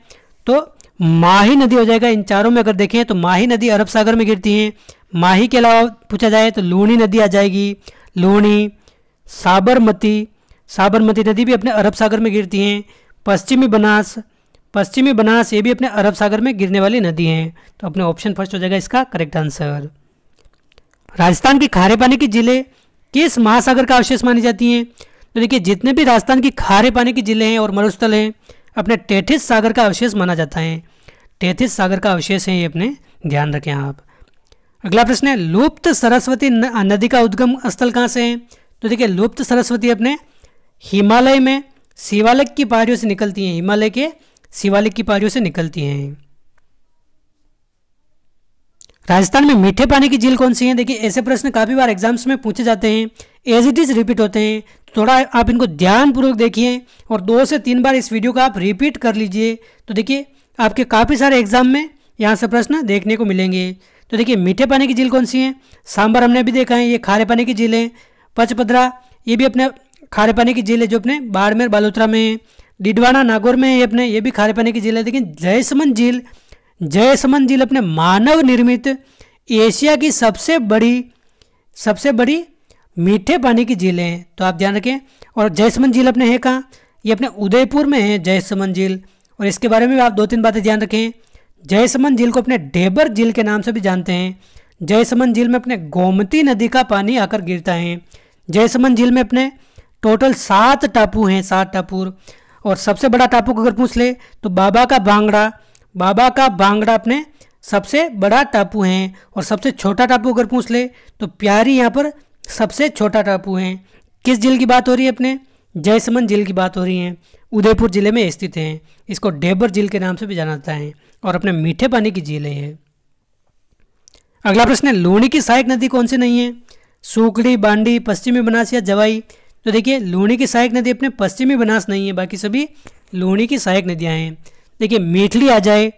तो माही नदी हो जाएगा। इन चारों में अगर देखें तो माही नदी अरब सागर में गिरती हैं। माही के अलावा पूछा जाए तो लूणी नदी आ जाएगी, लूणी, साबरमती, साबरमती नदी भी अपने अरब सागर में गिरती हैं। पश्चिमी बनास, पश्चिमी बनास ये भी अपने अरब सागर में गिरने वाली नदी हैं, तो अपने ऑप्शन फर्स्ट हो जाएगा इसका करेक्ट आंसर। राजस्थान के खारे पानी के जिले किस महासागर का अवशेष मानी जाती हैं? तो देखिए जितने भी राजस्थान की खारे पानी के जिले हैं और मरुस्थल हैं अपने टेथिस सागर का अवशेष माना जाता है। टेथिस सागर का अवशेष है ये, अपने ध्यान रखें आप। अगला प्रश्न है लुप्त सरस्वती नदी का उद्गम स्थल कहाँ से है? तो देखिए लुप्त सरस्वती अपने हिमालय में शिवालिक की पहाड़ियों से निकलती हैं, हिमालय के शिवालिक की पहाड़ियों से निकलती हैं। राजस्थान में मीठे पानी की झील कौन सी है? देखिए ऐसे प्रश्न काफ़ी बार एग्जाम्स में पूछे जाते हैं, एज इट इज़ रिपीट होते हैं, थोड़ा आप इनको ध्यानपूर्वक देखिए और 2 से 3 बार इस वीडियो का आप रिपीट कर लीजिए, तो देखिए आपके काफ़ी सारे एग्जाम में यहाँ से प्रश्न देखने को मिलेंगे। तो देखिए मीठे पानी की झील कौन सी है? सांबर हमने भी देखा है, ये खारे पानी की झील है। पंचपदरा ये भी अपने खारे पानी की झील है जो अपने बाड़मेर बालोतरा में है। डिडवाना नागौर में है अपने, ये भी खारे पानी की झील है। लेकिन जयसमंद झील, जयसमंद झील अपने मानव निर्मित एशिया की सबसे बड़ी मीठे पानी की झील है, तो आप ध्यान रखें। और जयसमंद झील अपने है कहाँ? ये अपने उदयपुर में है जयसमंद झील, और इसके बारे में भी आप 2-3 बातें ध्यान रखें। जयसमंद झील को अपने ढेबर झील के नाम से भी जानते हैं। जयसमंद झील में अपने गोमती नदी का पानी आकर गिरता है। जयसमंद झील में अपने टोटल 7 टापू हैं, 7 टापू, और सबसे बड़ा टापू अगर पूछ ले तो बाबा का भांगड़ा, बाबा का भांगड़ा अपने सबसे बड़ा टापू हैं। और सबसे छोटा टापू अगर पूछ ले तो प्यारी यहाँ पर सबसे छोटा टापू हैं। किस झील की बात हो रही है? अपने जयसमंद झील की बात हो रही है, उदयपुर जिले में स्थित हैं। इसको डेबर झील के नाम से भी जाना जाता है और अपने मीठे पानी की झील है। अगला प्रश्न है लूणी की सहायक नदी कौन सी नहीं है? सूखड़ी, बांडी, पश्चिमी बनास या जवाई? तो देखिए लूणी की सहायक नदी अपने पश्चिमी बनास नहीं है, बाकी सभी लूणी की सहायक नदियाँ हैं। देखिए मीठली आ जाए,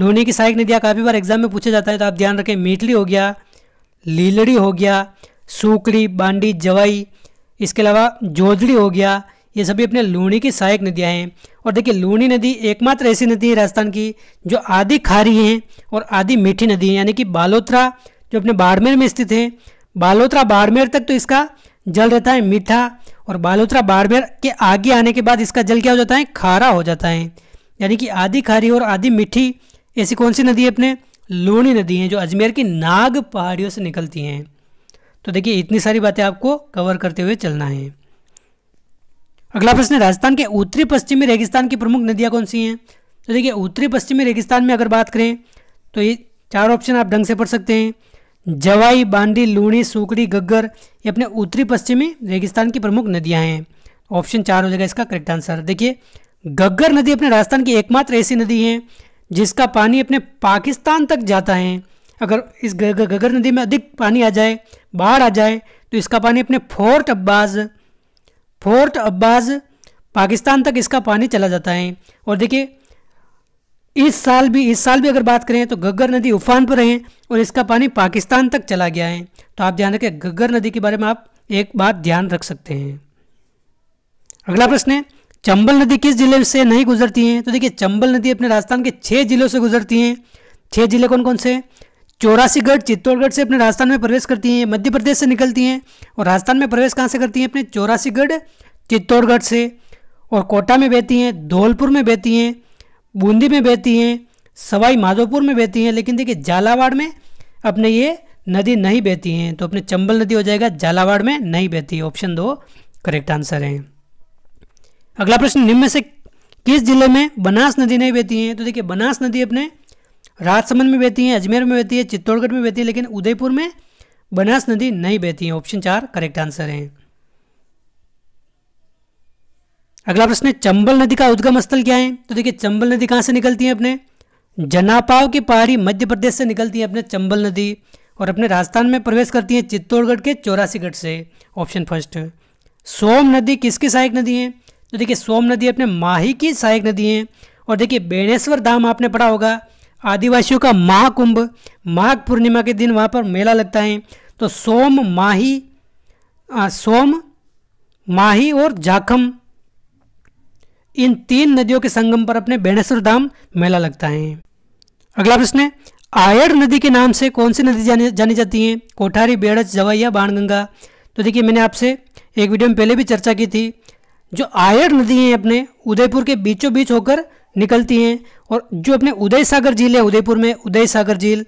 लूणी की सहायक नदियाँ काफ़ी बार एग्जाम में पूछा जाता है, तो आप ध्यान रखें। मीठली हो गया, लीलड़ी हो गया, सूखड़ी, बांडी, जवाई, इसके अलावा जोजड़ी हो गया, ये सभी अपने लूणी की सहायक नदियाँ हैं। और देखिए लूणी नदी एकमात्र ऐसी नदी है राजस्थान की जो आधी खारी है और आधी मीठी नदी है, यानी कि बालोतरा जो अपने बाड़मेर में स्थित है, बालोतरा बाड़मेर तक तो इसका जल रहता है मीठा, और बालोतरा बाड़मेर के आगे आने के बाद इसका जल क्या हो जाता है? खारा हो जाता है। यानी कि आधी खारी और आधी मीठी ऐसी कौन सी नदी है? अपने लूणी नदी है जो अजमेर की नाग पहाड़ियों से निकलती हैं। तो देखिए इतनी सारी बातें आपको कवर करते हुए चलना है। अगला प्रश्न है राजस्थान के उत्तरी पश्चिमी रेगिस्तान की प्रमुख नदियाँ कौन सी हैं? तो देखिए उत्तरी पश्चिमी रेगिस्तान में अगर बात करें तो ये 4 ऑप्शन आप ढंग से पढ़ सकते हैं। जवाई, बांडी, लूणी, सूखड़ी, गग्गर, ये अपने उत्तरी पश्चिमी रेगिस्तान की प्रमुख नदियां हैं। ऑप्शन 4 हो जाएगा इसका करेक्ट आंसर। देखिए गग्गर नदी अपने राजस्थान की एकमात्र ऐसी नदी है जिसका पानी अपने पाकिस्तान तक जाता है। अगर इस गग्गर नदी में अधिक पानी आ जाए, बाढ़ आ जाए, तो इसका पानी अपने फोर्ट अब्बास पाकिस्तान तक इसका पानी चला जाता है। और देखिए इस साल भी अगर बात करें तो गग्गर नदी उफान पर है और इसका पानी पाकिस्तान तक चला गया है, तो आप ध्यान रखें। गग्गर नदी के बारे में आप एक बात ध्यान रख सकते हैं। अगला प्रश्न है चंबल नदी किस जिले से नहीं गुजरती है? तो देखिए चंबल नदी अपने राजस्थान के 6 जिलों से गुजरती है। 6 जिले कौन कौन से? चौरासीगढ़ चित्तौड़गढ़ से अपने राजस्थान में प्रवेश करती हैं, मध्य प्रदेश से निकलती हैं और राजस्थान में प्रवेश कहाँ से करती हैं अपने चौरासीगढ़ चित्तौड़गढ़ से, और कोटा में बहती हैं, धौलपुर में बहती हैं, बूंदी में बहती हैं, सवाई माधोपुर में बहती हैं। लेकिन देखिए झालावाड़ में अपने ये नदी नहीं बहती हैं, तो अपने चंबल नदी हो जाएगा झालावाड़ में नहीं बहती है। ऑप्शन 2 करेक्ट आंसर है। अगला प्रश्न, निम्न में से किस जिले में बनास नदी नहीं बहती है? तो देखिए बनास नदी अपने राजसमंद में बहती है, अजमेर में बहती है, चित्तौड़गढ़ में बहती है, लेकिन उदयपुर में बनास नदी नहीं बहती है। ऑप्शन 4 करेक्ट आंसर है। अगला प्रश्न है, चंबल नदी का उद्गम स्थल क्या है? तो देखिए चंबल नदी कहाँ से निकलती है अपने जनापाव की पहाड़ी मध्य प्रदेश से निकलती है अपने चंबल नदी, और अपने राजस्थान में प्रवेश करती है चित्तौड़गढ़ के चौरासीगढ़ से। ऑप्शन 1। सोम नदी किसकी सहायक नदी है? तो देखिए सोम नदी अपने माही की सहायक नदी है। और देखिए बेणेश्वर धाम आपने पढ़ा होगा, आदिवासियों का महाकुंभ, माघ पूर्णिमा के दिन वहाँ पर मेला लगता है। तो सोम माही और जाखम, इन 3 नदियों के संगम पर अपने बेणेश्वर धाम मेला लगता है। अगला प्रश्न है, आयर नदी के नाम से कौन सी नदी जानी जाती है? कोठारी, बेड़च, जवैया, बाणगंगा। तो देखिए मैंने आपसे एक वीडियो में पहले भी चर्चा की थी, जो आयर नदी है अपने उदयपुर के बीचों बीच होकर निकलती हैं, और जो अपने उदय सागर झील है उदयपुर में, उदय सागर झील,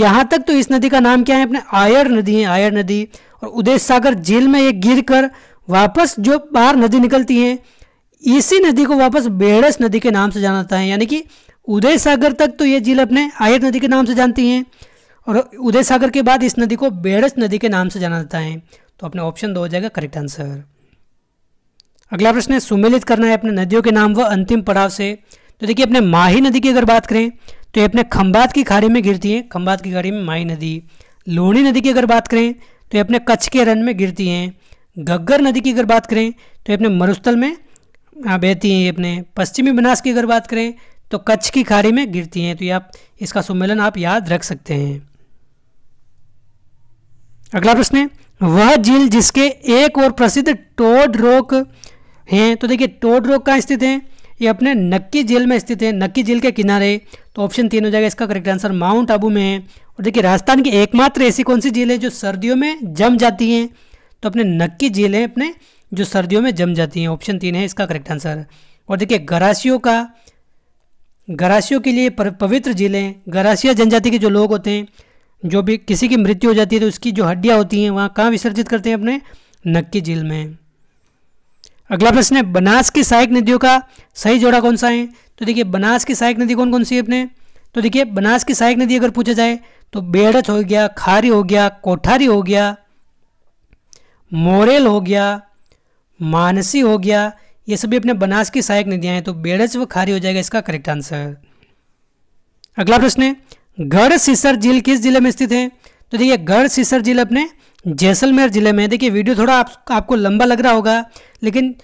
यहाँ तक तो इस नदी का नाम क्या है अपने आयर नदी है, आयर नदी। और उदय सागर झील में ये गिर कर वापस जो बाहर नदी निकलती है, इसी नदी को वापस बेड़स नदी के नाम से जाना जाता है। यानी कि उदय सागर तक तो ये झील अपने आयर नदी के नाम से जानती हैं, और उदय सागर के बाद इस नदी को बेड़स नदी के नाम से जाना जाता है। तो अपने ऑप्शन 2 हो जाएगा करेक्ट आंसर। अगला प्रश्न है, सुमेलित करना है अपने नदियों के नाम व अंतिम पड़ाव से। तो देखिए अपने माही नदी की अगर बात करें तो ये अपने खंभात की खाड़ी में गिरती है, खंभात की खाड़ी में माही नदी। लूणी नदी की अगर बात करें तो ये अपने कच्छ के रन में गिरती हैं। घग्गर नदी की अगर बात करें तो ये अपने मरुस्थल में बहती हैं। ये अपने पश्चिमी बनास की अगर बात करें तो कच्छ की खाड़ी में गिरती हैं। तो ये आप इसका सुमेलन आप याद रख सकते हैं। अगला प्रश्न है, वह झील जिसके एक और प्रसिद्ध टोड रॉक हैं। तो देखिए टोड रॉक कहाँ स्थित है? ये अपने नक्की झील में स्थित है, नक्की झील के किनारे। तो ऑप्शन 3 हो जाएगा इसका करेक्ट आंसर, माउंट आबू में है। और देखिए राजस्थान की एकमात्र ऐसी कौन सी झील है जो सर्दियों में जम जाती हैं? तो अपने नक्की झील है अपने जो सर्दियों में जम जाती हैं। ऑप्शन 3 है इसका करेक्ट आंसर। और देखिए गरासियों के लिए पवित्र झील है। गरासिया जनजाति के जो लोग होते हैं, जो भी किसी की मृत्यु हो जाती है तो उसकी जो हड्डियाँ होती हैं वहाँ कहाँ विसर्जित करते हैं अपने नक्की झील में। अगला प्रश्न है, बनास की सहायक नदियों का सही जोड़ा कौन सा है? तो देखिए बनास की सहायक नदी कौन कौन सी है अपने? तो देखिए बनास की सहायक नदी अगर पूछा जाए तो बेड़च हो गया, खारी हो गया, कोठारी हो गया, मोरेल हो गया, मानसी हो गया, ये सभी अपने बनास की सहायक नदियां हैं। तो बेड़च व खारी हो जाएगा इसका करेक्ट आंसर। अगला प्रश्न है, गढ़सीसर झील किस जिले में स्थित है? तो देखिए गढ़सीसर झील अपने जैसलमेर जिले में। देखिए वीडियो थोड़ा आपको लंबा लग रहा होगा, लेकिन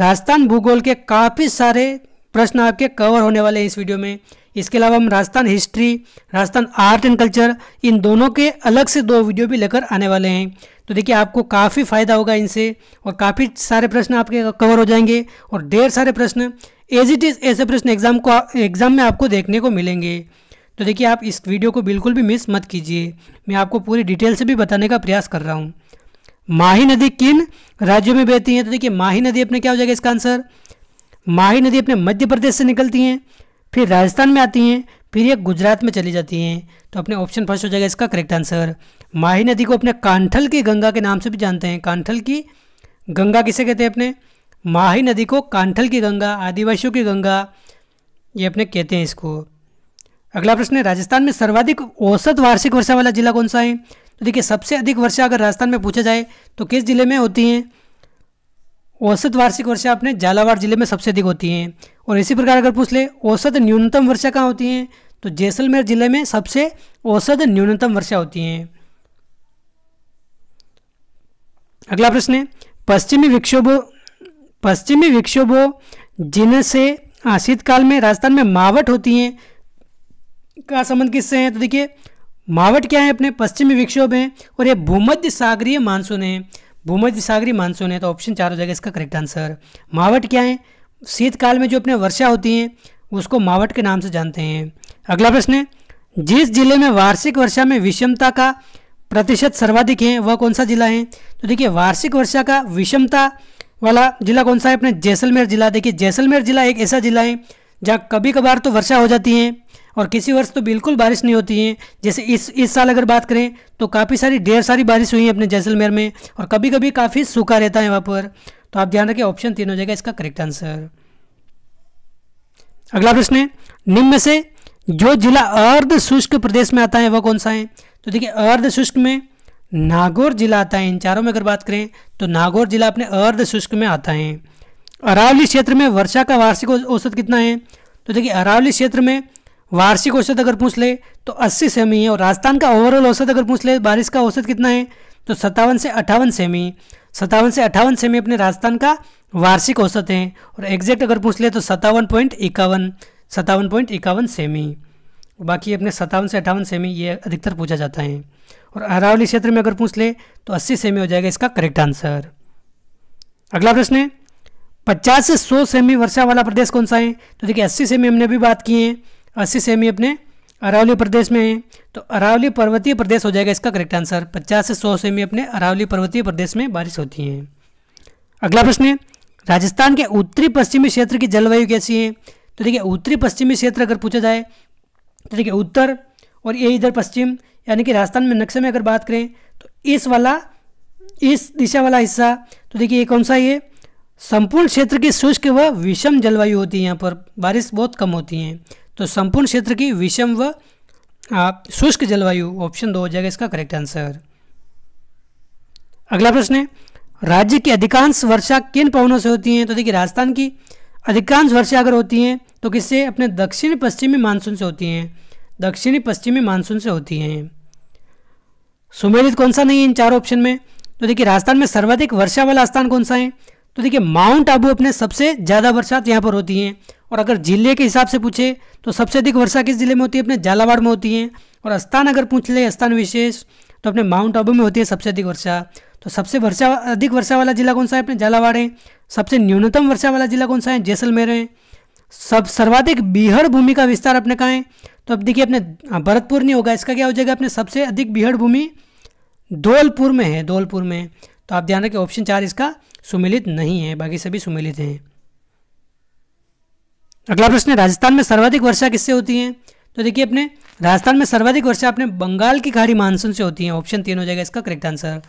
राजस्थान भूगोल के काफ़ी सारे प्रश्न आपके कवर होने वाले हैं इस वीडियो में। इसके अलावा हम Rajasthan history, Rajasthan art and culture, इन दोनों के अलग से 2 वीडियो भी लेकर आने वाले हैं। तो देखिए आपको काफ़ी फ़ायदा होगा इनसे, और काफ़ी सारे प्रश्न आपके कवर हो जाएंगे, और ढेर सारे प्रश्न एज इट इज़ ऐसे प्रश्न एग्ज़ाम में आपको देखने को मिलेंगे। तो देखिए आप इस वीडियो को बिल्कुल भी मिस मत कीजिए, मैं आपको पूरी डिटेल से भी बताने का प्रयास कर रहा हूँ। माही नदी किन राज्यों में बहती है? तो देखिए माही नदी अपने क्या हो जाएगा इसका आंसर? माही नदी अपने मध्य प्रदेश से निकलती हैं, फिर राजस्थान में आती हैं, फिर ये गुजरात में चली जाती हैं। तो अपने ऑप्शन फर्स्ट हो जाएगा इसका करेक्ट आंसर। माही नदी को अपने कांठल की गंगा के नाम से भी जानते हैं। कांठल की गंगा किसे कहते हैं अपने? माही नदी को कांठल की गंगा, आदिवासियों की गंगा, ये अपने कहते हैं इसको। अगला प्रश्न है, राजस्थान में सर्वाधिक औसत वार्षिक वर्षा वाला जिला कौन सा है? तो देखिए सबसे अधिक वर्षा अगर राजस्थान में पूछा जाए तो किस जिले में होती है? औसत वार्षिक वर्षा अपने झालावाड़ जिले में सबसे अधिक होती हैं। और इसी प्रकार अगर पूछ ले औसत न्यूनतम वर्षा कहाँ होती है? तो जैसलमेर जिले में सबसे औसत न्यूनतम वर्षा होती है। अगला प्रश्न है, पश्चिमी विक्षोभों जिनसे शीतकाल में राजस्थान में मावट होती हैं का संबंध किससे है? तो देखिए मावट क्या है अपने? पश्चिमी विक्षोभ हैं, और ये भूमध्य सागरीय मानसून है, भूमध्य सागरीय मानसून है। तो ऑप्शन 4 हो जाएगा इसका करेक्ट आंसर। मावट क्या है? शीतकाल में जो अपने वर्षा होती है उसको मावट के नाम से जानते हैं। अगला प्रश्न है, जिस जिले में वार्षिक वर्षा में विषमता का प्रतिशत सर्वाधिक है वह कौन सा जिला है। तो देखिए वार्षिक वर्षा का विषमता वाला जिला कौन सा है, अपने जैसलमेर जिला। देखिए जैसलमेर जिला एक ऐसा जिला है जहाँ कभी कभार तो वर्षा हो जाती है और किसी वर्ष तो बिल्कुल बारिश नहीं होती है। जैसे इस साल अगर बात करें तो काफ़ी सारी ढेर सारी बारिश हुई है अपने जैसलमेर में, और कभी कभी काफ़ी सूखा रहता है वहाँ पर। तो आप ध्यान रखिए ऑप्शन 3 हो जाएगा इसका करेक्ट आंसर। अगला प्रश्न है, निम्न में से जो जिला अर्ध शुष्क प्रदेश में आता है वह कौन सा है। तो देखिए अर्ध शुष्क में नागौर जिला आता है। इन चारों में अगर बात करें तो नागौर जिला अपने अर्ध शुष्क में आता है। अरावली क्षेत्र में वर्षा का वार्षिक औसत कितना है। तो देखिए अरावली क्षेत्र में वार्षिक औसत अगर पूछ ले तो 80 सेमी है, और राजस्थान का ओवरऑल औसत अगर पूछ ले बारिश का औसत कितना है तो 57 से 58 सेमी अपने राजस्थान का वार्षिक औसत है, और एग्जैक्ट अगर पूछ ले तो 57.51 सेमी, बाकी अपने 57 से 58 सेमी ये अधिकतर पूछा जाता है। और अरावली क्षेत्र में अगर पूछ ले तो 80 सेमी हो जाएगा इसका करेक्ट आंसर। अगला प्रश्न है, 50 से 100 सेमी वर्षा वाला प्रदेश कौन सा है। तो देखिए 80 सेमी हमने भी बात की है, 80 सेमी अपने अरावली प्रदेश में है, तो अरावली पर्वतीय प्रदेश हो जाएगा इसका करेक्ट आंसर। 50 से 100 सेमी अपने अरावली पर्वतीय प्रदेश में बारिश होती है। अगला प्रश्न है, राजस्थान के उत्तरी पश्चिमी क्षेत्र की जलवायु कैसी है। तो देखिए उत्तरी पश्चिमी क्षेत्र अगर पूछा जाए तो देखिए उत्तर और ये इधर पश्चिम, यानी कि राजस्थान में नक्शे में अगर बात करें तो इस दिशा वाला हिस्सा, तो देखिए ये कौन सा, ये संपूर्ण क्षेत्र की शुष्क व विषम जलवायु होती है। यहाँ पर बारिश बहुत कम होती है, तो संपूर्ण क्षेत्र की विषम व शुष्क जलवायु ऑप्शन 2 हो जाएगा इसका करेक्ट आंसर। अगला प्रश्न है, राज्य की अधिकांश वर्षा किन पवनों से होती है। तो देखिए राजस्थान की अधिकांश वर्षा अगर होती है तो किससे, अपने दक्षिण पश्चिमी मानसून से होती हैं, दक्षिणी पश्चिमी मानसून से होती हैं। सुमेलित कौन सा नहीं है इन चार ऑप्शन में। तो देखिए राजस्थान में सर्वाधिक वर्षा वाला स्थान कौन सा है। तो देखिए माउंट आबू अपने सबसे ज़्यादा वर्षा यहाँ पर होती है, और अगर जिले के हिसाब से पूछे तो सबसे अधिक वर्षा किस जिले में होती है, अपने झालावाड़ में होती है। और स्थान अगर पूछ ले, स्थान विशेष, तो अपने माउंट आबू में होती है सबसे अधिक वर्षा। तो सबसे अधिक वर्षा वाला जिला कौन सा है, अपने झालावाड़ है। सबसे न्यूनतम वर्षा वाला जिला कौन सा है, जैसलमेर है। सर्वाधिक बीहड़ भूमि का विस्तार अपने कहाँ है। तो अब देखिए अपने भरतपुर नहीं होगा, इसका क्या हो जाएगा, अपने सबसे अधिक बीहड़ भूमि धौलपुर में है, धौलपुर में। तो आप ध्यान रखें ऑप्शन 4 इसका सुमेलित नहीं है, बाकी सभी सुमेलित हैं। अगला प्रश्न है, राजस्थान में सर्वाधिक वर्षा किससे होती है। तो देखिए अपने राजस्थान में सर्वाधिक वर्षा अपने बंगाल की खाड़ी मानसून से होती है। ऑप्शन 3 हो जाएगा इसका करेक्ट आंसर।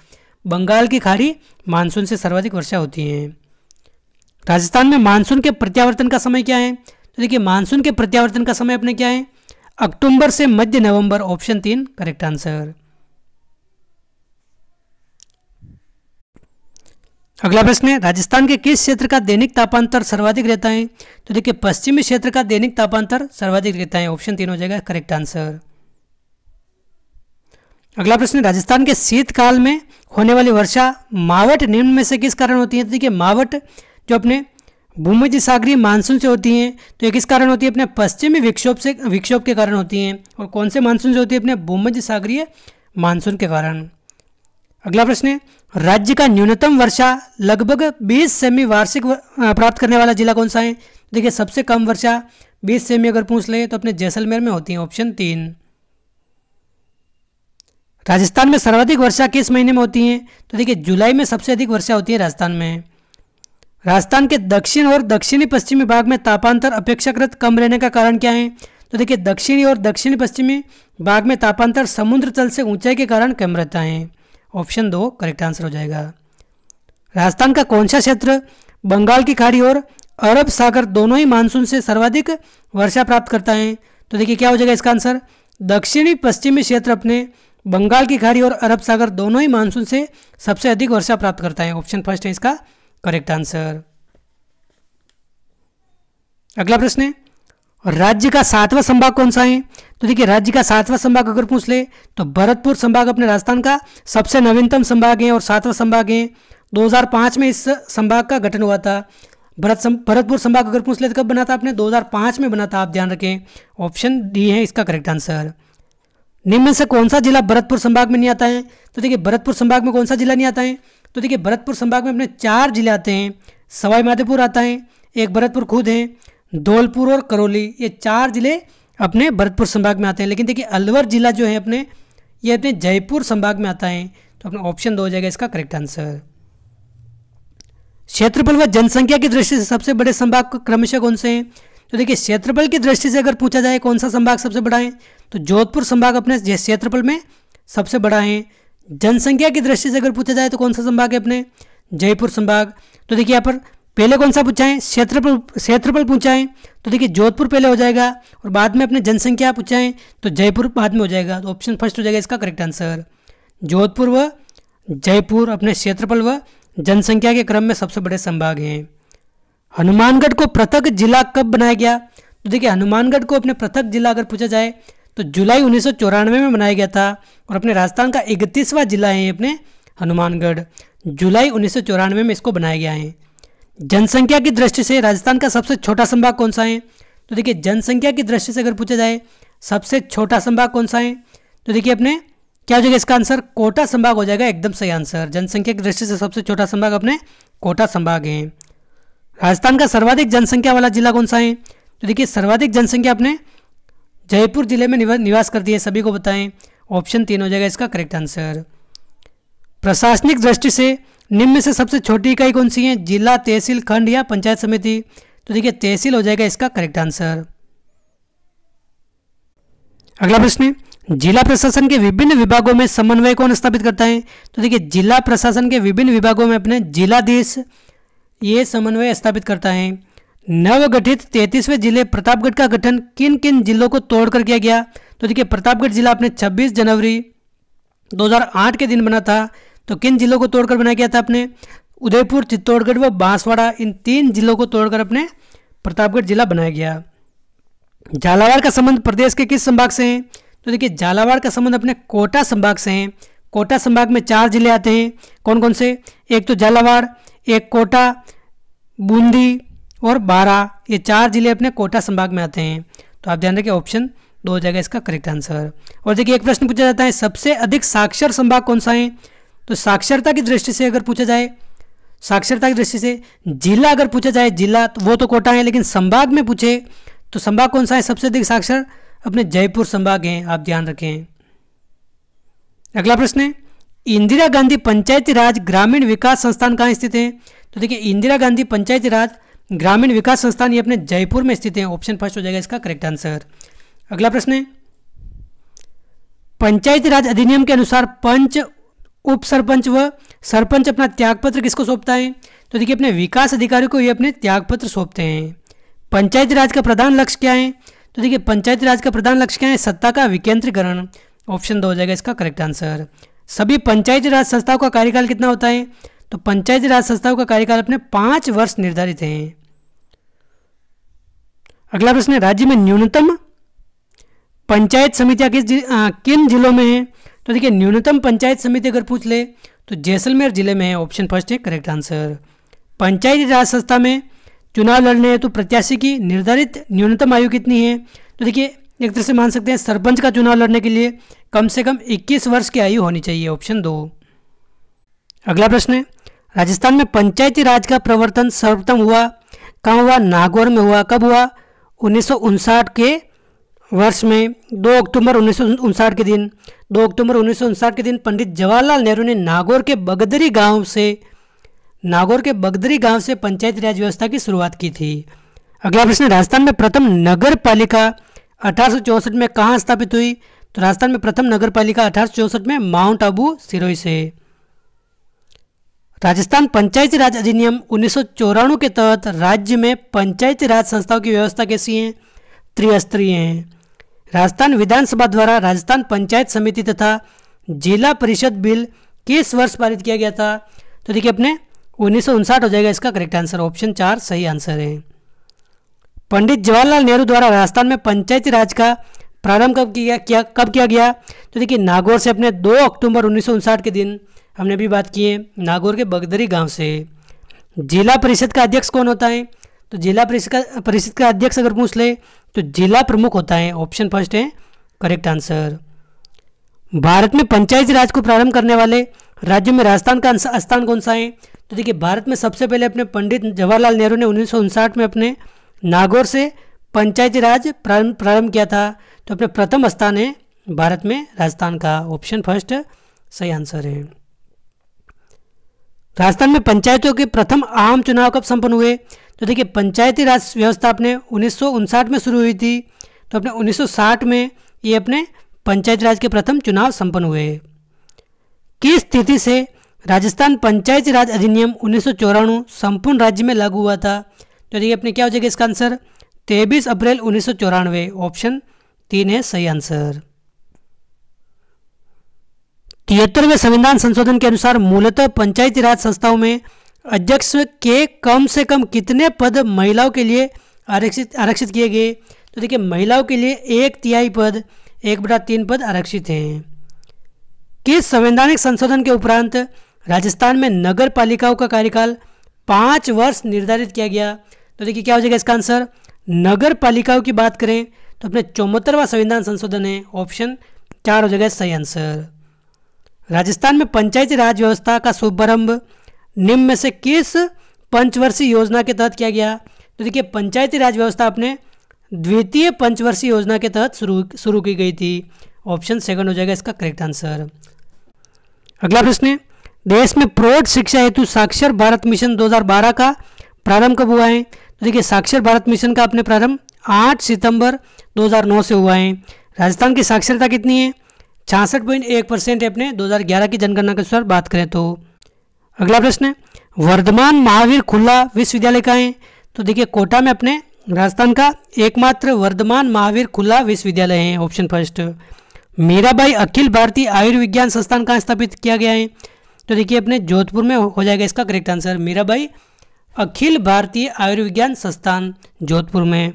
बंगाल की खाड़ी मानसून से सर्वाधिक वर्षा होती है। राजस्थान में मानसून के प्रत्यावर्तन का समय क्या है। तो देखिए मानसून के प्रत्यावर्तन का समय अपने क्या है, अक्टूबर से मध्य नवंबर। Option 3 correct answer. अगला प्रश्न है, राजस्थान के किस क्षेत्र का दैनिक तापांतर सर्वाधिक रहता है। तो देखिए पश्चिमी क्षेत्र का दैनिक तापांतर सर्वाधिक रहता है। ऑप्शन 3 हो जाएगा करेक्ट आंसर। अगला प्रश्न, राजस्थान के शीतकाल में होने वाली वर्षा मावट निम्न में से किस कारण होती है। तो देखिए मावट जो अपने भूमध्य सागरीय मानसून से होती हैं, तो ये किस कारण होती है, अपने पश्चिमी विक्षोभ के कारण होती हैं। और कौन से मानसून से होती है, अपने भूमध्य सागरीय मानसून के कारण। अगला प्रश्न है, राज्य का न्यूनतम वर्षा लगभग 20 सेमी वार्षिक प्राप्त करने वाला जिला कौन सा है। देखिए सबसे कम वर्षा 20 सेमी अगर पूछ ले तो अपने जैसलमेर में होती है। ऑप्शन 3। राजस्थान में सर्वाधिक वर्षा किस महीने में होती है। तो देखिए जुलाई में सबसे अधिक वर्षा होती है राजस्थान में। राजस्थान के दक्षिण और दक्षिणी पश्चिमी भाग में तापांतर अपेक्षाकृत कम रहने का कारण क्या है। तो देखिए दक्षिणी और दक्षिणी पश्चिमी भाग में तापांतर समुद्र तल से ऊंचाई के कारण कम रहता है। ऑप्शन 2 करेक्ट आंसर हो जाएगा। राजस्थान का कौन सा क्षेत्र बंगाल की खाड़ी और अरब सागर दोनों ही मानसून से सर्वाधिक वर्षा प्राप्त करता है। तो देखिए क्या हो जाएगा इसका आंसर, दक्षिणी पश्चिमी क्षेत्र अपने बंगाल की खाड़ी और अरब सागर दोनों ही मानसून से सबसे अधिक वर्षा प्राप्त करता है। ऑप्शन 1 है इसका करेक्ट आंसर। अगला प्रश्न है, राज्य का 7वां संभाग कौन सा है। तो देखिए राज्य का 7वां संभाग अगर पूछ ले तो भरतपुर संभाग अपने राजस्थान का सबसे नवीनतम संभाग है और 7वां संभाग है। 2005 में इस संभाग का गठन हुआ था। भरतपुर संभाग अगर पूछ ले तो कब बना था, अपने 2005 में बना था। आप ध्यान रखें ऑप्शन डी है इसका करेक्ट आंसर। निम्न में से कौन सा जिला भरतपुर संभाग में नहीं आता है। तो देखिए भरतपुर संभाग में कौन सा जिला नहीं आता है। तो देखिए भरतपुर संभाग में अपने 4 जिले आते हैं। सवाई माधोपुर आता है, एक भरतपुर खुद है, धौलपुर और करौली। ये 4 जिले अपने भरतपुर संभाग में आते हैं। लेकिन देखिए अलवर जिला जो है अपने ये अपने जयपुर संभाग में आता है, तो अपना ऑप्शन 2 हो जाएगा इसका करेक्ट आंसर। क्षेत्रफल व जनसंख्या की दृष्टि से सबसे बड़े संभाग क्रमशः कौन से हैं? तो देखिए क्षेत्रफल की दृष्टि से अगर पूछा जाए कौन सा संभाग सबसे बड़ा है, तो जोधपुर संभाग अपने क्षेत्रफल में सबसे बड़ा है। जनसंख्या की दृष्टि से अगर पूछा जाए तो कौन सा संभाग है अपने? जयपुर संभाग। तो देखिए यहाँ पर पहले कौन सा पूछा है? क्षेत्रफल पूछा है, तो देखिए जोधपुर पहले हो जाएगा और बाद में अपने जनसंख्या पूछा है तो जयपुर बाद में हो जाएगा। तो ऑप्शन फर्स्ट हो जाएगा इसका करेक्ट आंसर। जोधपुर व जयपुर अपने क्षेत्रफल व जनसंख्या के क्रम में सबसे बड़े संभाग हैं। हनुमानगढ़ को पृथक जिला कब बनाया गया? तो देखिए हनुमानगढ़ को अपने पृथक जिला अगर पूछा जाए तो जुलाई 1994 में बनाया गया था और अपने राजस्थान का 31वां जिला है अपने हनुमानगढ़। जुलाई 1994 में इसको बनाया गया है। जनसंख्या की दृष्टि से राजस्थान का सबसे छोटा संभाग कौन सा है? तो देखिए जनसंख्या की दृष्टि से अगर पूछा जाए सबसे छोटा संभाग कौन सा है, तो देखिए अपने क्या हो जाएगा इसका आंसर? कोटा संभाग हो जाएगा एकदम सही आंसर। जनसंख्या की दृष्टि से सबसे छोटा संभाग अपने कोटा संभाग है। राजस्थान का सर्वाधिक जनसंख्या वाला जिला कौन सा है? तो देखिए सर्वाधिक जनसंख्या अपने जयपुर जिले में निवास करती है, सभी को बताएं। ऑप्शन 3 हो जाएगा इसका करेक्ट आंसर। प्रशासनिक दृष्टि से निम्न में से सबसे छोटी इकाई कौन सी है? जिला, तहसील, खंड या पंचायत समिति? तो देखिए तहसील हो जाएगा इसका करेक्ट आंसर। अगला प्रश्न, जिला प्रशासन के विभिन्न विभागों में समन्वय कौन स्थापित करता है? तो देखिए जिला प्रशासन के विभिन्न विभागों में अपने जिलाधीश ये समन्वय स्थापित करता है। नवगठित 33वें जिले प्रतापगढ़ का गठन किन किन जिलों को तोड़कर किया गया? तो देखिए प्रतापगढ़ जिला अपने 26 जनवरी 2008 के दिन बना था, तो किन जिलों को तोड़कर बनाया गया था अपने? उदयपुर, चित्तौड़गढ़ व बांसवाड़ा, इन 3 जिलों को तोड़कर अपने प्रतापगढ़ जिला बनाया गया। झालावाड़ का संबंध प्रदेश के किस संभाग से है? तो देखिए झालावाड़ का संबंध अपने कोटा संभाग से है। कोटा संभाग में 4 जिले आते हैं, कौन कौन से? एक तो झालावाड़, एक कोटा, बूंदी और 12, ये 4 जिले अपने कोटा संभाग में आते हैं। तो आप ध्यान रखिए ऑप्शन 2 हो जाएगा इसका करेक्ट आंसर। और देखिए एक प्रश्न पूछा जाता है सबसे अधिक साक्षर संभाग कौन सा है? तो साक्षरता की दृष्टि से अगर पूछा जाए, साक्षरता की दृष्टि से जिला अगर पूछा जाए जिला तो वो तो कोटा है, लेकिन संभाग में पूछे तो संभाग कौन सा है सबसे अधिक साक्षर? अपने जयपुर संभाग हैं, आप ध्यान रखें। अगला प्रश्न है इंदिरा गांधी पंचायती राज ग्रामीण विकास संस्थान कहाँ स्थित है? तो देखिए इंदिरा गांधी पंचायती राज ग्रामीण विकास संस्थान ये अपने जयपुर में स्थित है। ऑप्शन फर्स्ट हो जाएगा इसका करेक्ट आंसर। अगला प्रश्न है पंचायती राज अधिनियम के अनुसार पंच, उप सरपंच व सरपंच अपना त्यागपत्र किसको सौंपता है? तो देखिए अपने विकास अधिकारी को ये अपने त्यागपत्र सौंपते हैं। पंचायती राज का प्रधान लक्ष्य क्या है? तो देखिए पंचायती राज का प्रधान लक्ष्य क्या है? सत्ता का विकेंद्रीकरण। ऑप्शन 2 हो जाएगा इसका करेक्ट आंसर। सभी पंचायती राज संस्थाओं का कार्यकाल कितना होता है? तो पंचायती राज संस्थाओं का कार्यकाल अपने 5 वर्ष निर्धारित है। अगला प्रश्न है राज्य में न्यूनतम पंचायत समितियां किन जिलों में है? तो देखिए न्यूनतम पंचायत समिति अगर पूछ ले तो जैसलमेर जिले में है। ऑप्शन फर्स्ट है करेक्ट आंसर। पंचायती राज संस्था में चुनाव लड़ने हेतु प्रत्याशी की निर्धारित न्यूनतम आयु कितनी है? तो देखिए एक तरह से मान सकते हैं सरपंच का चुनाव लड़ने के लिए कम से कम 21 वर्ष की आयु होनी चाहिए। ऑप्शन 2। अगला प्रश्न है राजस्थान में पंचायती राज का प्रवर्तन सर्वप्रथम हुआ कहाँ हुआ? नागौर में हुआ। कब हुआ? 1959 के वर्ष में 2 अक्टूबर 1959 के दिन। 2 अक्टूबर 1959 के दिन पंडित जवाहरलाल नेहरू ने नागौर के बगदरी गांव से पंचायती राज व्यवस्था की शुरुआत की थी। अगला प्रश्न है राजस्थान में प्रथम नगर पालिका 1864 में कहाँ स्थापित हुई? तो राजस्थान में प्रथम नगर पालिका 1864 में माउंट आबू सिरोही से। राजस्थान पंचायती राज अधिनियम 1994 के तहत राज्य में पंचायती राज संस्थाओं की व्यवस्था कैसी है? त्रिस्तरीय है। राजस्थान विधानसभा द्वारा राजस्थान पंचायत समिति तथा जिला परिषद बिल किस वर्ष पारित किया गया था? तो देखिए अपने 1959 हो जाएगा इसका करेक्ट आंसर। ऑप्शन 4 सही आंसर है। पंडित जवाहरलाल नेहरू द्वारा राजस्थान में पंचायती राज का प्रारंभ कब किया गया? तो देखिए नागौर से अपने 2 अक्टूबर 1959 के दिन, हमने भी बात की है नागौर के बगदरी गांव से। जिला परिषद का अध्यक्ष कौन होता है? तो जिला परिषद का अध्यक्ष अगर पूछ ले तो जिला प्रमुख होता है। ऑप्शन 1 है करेक्ट आंसर। भारत में पंचायती राज को प्रारंभ करने वाले राज्यों में राजस्थान का स्थान कौन सा है? तो देखिए भारत में सबसे पहले अपने पंडित जवाहरलाल नेहरू ने 1959 में अपने नागौर से पंचायती राज प्रारंभ किया था। तो अपने प्रथम स्थान है भारत में राजस्थान का। ऑप्शन फर्स्ट सही आंसर है। राजस्थान में पंचायतों के प्रथम आम चुनाव कब संपन्न हुए? तो देखिए पंचायती राज व्यवस्था अपने 1959 में शुरू हुई थी। तो अपने 1960 में ये अपने पंचायती राज के प्रथम चुनाव संपन्न हुए। किस तिथि से राजस्थान पंचायती राज अधिनियम 1994 संपूर्ण राज्य में लागू हुआ था? तो देखिए अपने क्या हो जाएगा इसका आंसर 23 अप्रैल 1994। ऑप्शन 3 है सही आंसर। 73वें संविधान संशोधन के अनुसार मूलतः पंचायती राज संस्थाओं में अध्यक्ष के कम से कम कितने पद महिलाओं के लिए आरक्षित किए गए? तो देखिए महिलाओं के लिए 1/3 पद, 1/3 पद आरक्षित हैं। किस संवैधानिक संशोधन के उपरांत राजस्थान में नगर पालिकाओं का कार्यकाल 5 वर्ष निर्धारित किया गया? तो देखिए क्या हो जाएगा इसका आंसर। नगर पालिकाओं की बात करें तो अपने 74वां संविधान संशोधन है। ऑप्शन 4 हो जाएगा सही आंसर। राजस्थान में पंचायती राज व्यवस्था का शुभारंभ निम्न में से किस पंचवर्षीय योजना के तहत किया गया? तो देखिए पंचायती राज व्यवस्था अपने द्वितीय पंचवर्षीय योजना के तहत शुरू की गई थी। ऑप्शन 2 हो जाएगा इसका करेक्ट आंसर। अगला प्रश्न है, देश में प्रौढ़ शिक्षा हेतु साक्षर भारत मिशन 2012 का प्रारंभ कब हुआ है? तो देखिए साक्षर भारत मिशन का अपने प्रारंभ 8 सितंबर 2009 से हुआ है। राजस्थान की साक्षरता कितनी है? 66.1% है अपने 2011 की जनगणना के अनुसार बात करें तो। अगला प्रश्न है, वर्धमान महावीर खुला विश्वविद्यालय का है? तो देखिए कोटा में अपने राजस्थान का एकमात्र वर्धमान महावीर खुला विश्वविद्यालय है। Option first. मीराबाई अखिल भारतीय आयुर्विज्ञान संस्थान कहाँ स्थापित किया गया है? तो देखिए अपने जोधपुर में हो जाएगा इसका करेक्ट आंसर। मीराबाई अखिल भारतीय आयुर्विज्ञान संस्थान जोधपुर में।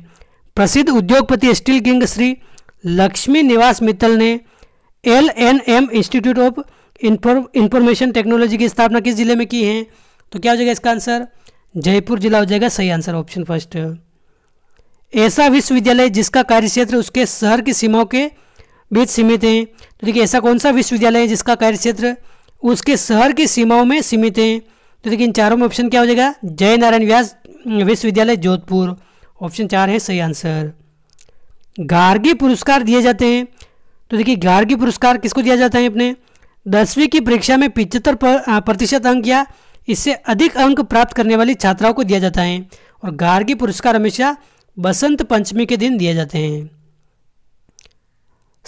प्रसिद्ध उद्योगपति स्टील किंग श्री लक्ष्मी निवास मित्तल ने LNM institute of information technology की स्थापना किस जिले में की है? तो क्या हो जाएगा इसका आंसर? जयपुर जिला हो जाएगा सही आंसर। Option first. ऐसा विश्वविद्यालय जिसका कार्यक्षेत्र उसके शहर की सीमाओं के बीच सीमित है? तो देखिए ऐसा कौन सा विश्वविद्यालय है जिसका कार्यक्षेत्र उसके शहर की सीमाओं में सीमित है? तो देखिए इन चारों में ऑप्शन क्या हो जाएगा? जय नारायण व्यास विश्वविद्यालय जोधपुर। ऑप्शन 4 है सही आंसर। गार्गी पुरस्कार दिए जाते हैं? तो देखिए गार्गी पुरस्कार किसको दिया जाता है? अपने 10वीं की परीक्षा में 75% अंक या इससे अधिक अंक प्राप्त करने वाली छात्राओं को दिया जाता है। और गार्गी पुरस्कार हमेशा बसंत पंचमी के दिन दिए जाते हैं।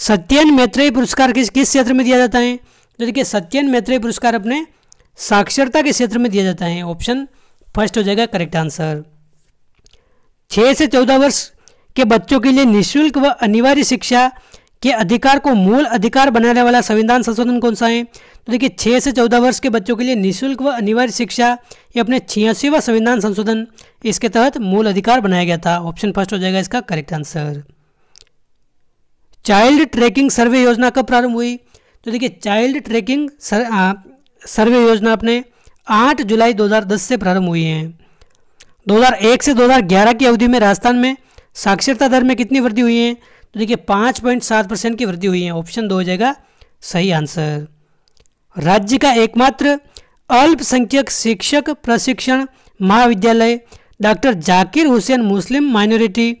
सत्येन मैत्रेय पुरस्कार किस क्षेत्र में दिया जाता है? तो देखिए सत्येन मैत्रेय पुरस्कार अपने साक्षरता के क्षेत्र में दिया जाता है। ऑप्शन फर्स्ट हो जाएगा करेक्ट आंसर। 6 से 14 वर्ष के बच्चों के लिए निःशुल्क व अनिवार्य शिक्षा के अधिकार को मूल अधिकार बनाने वाला संविधान संशोधन कौन सा है? तो देखिए 6 से 14 वर्ष के बच्चों के लिए निःशुल्क व अनिवार्य शिक्षा ये अपने 86वां संविधान संशोधन इसके तहत मूल अधिकार बनाया गया था। ऑप्शन फर्स्ट हो जाएगा इसका correct answer. Child tracking survey योजना कब प्रारंभ हुई? तो देखिए चाइल्ड ट्रैकिंग सर्वे योजना अपने 8 जुलाई 2010 से प्रारंभ हुई है। 2001 से 2011 की अवधि में राजस्थान में साक्षरता दर में कितनी वृद्धि हुई है? तो देखिए 5.7% की वृद्धि हुई है। ऑप्शन 2 हो जाएगा सही आंसर। राज्य का एकमात्र अल्पसंख्यक शिक्षक प्रशिक्षण महाविद्यालय doctor Zakir Hussain Muslim minority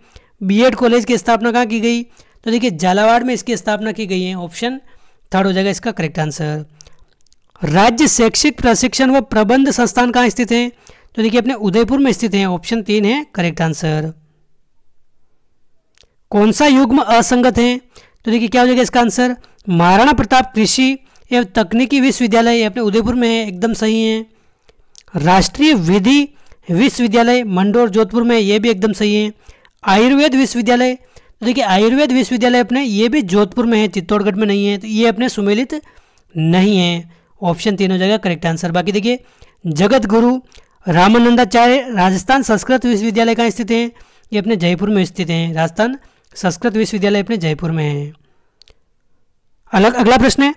BEd college की स्थापना कहाँ की गई? तो देखिए झालावाड़ में इसकी स्थापना की गई है। ऑप्शन 3 हो जाएगा इसका करेक्ट आंसर। राज्य शैक्षिक प्रशिक्षण व प्रबंध संस्थान कहाँ स्थित है? तो देखिए अपने उदयपुर में स्थित है। ऑप्शन 3 है करेक्ट आंसर। कौन सा युग्म असंगत है? तो देखिए क्या हो जाएगा इसका आंसर? महाराणा प्रताप कृषि एवं तकनीकी विश्वविद्यालय ये अपने उदयपुर में है, एकदम सही है। राष्ट्रीय विधि विश्वविद्यालय मंडोर जोधपुर में, ये भी एकदम सही है। आयुर्वेद विश्वविद्यालय, तो देखिए आयुर्वेद विश्वविद्यालय अपने ये भी जोधपुर में है, चित्तौड़गढ़ में नहीं है। तो ये अपने सुमेलित नहीं है। ऑप्शन 3 हो जाएगा करेक्ट आंसर। बाकी देखिए जगत गुरु रामानंदाचार्य राजस्थान संस्कृत विश्वविद्यालय कहाँ स्थित है? ये अपने जयपुर में स्थित है। राजस्थान संस्कृत विश्वविद्यालय अपने जयपुर में है। अगला प्रश्न है,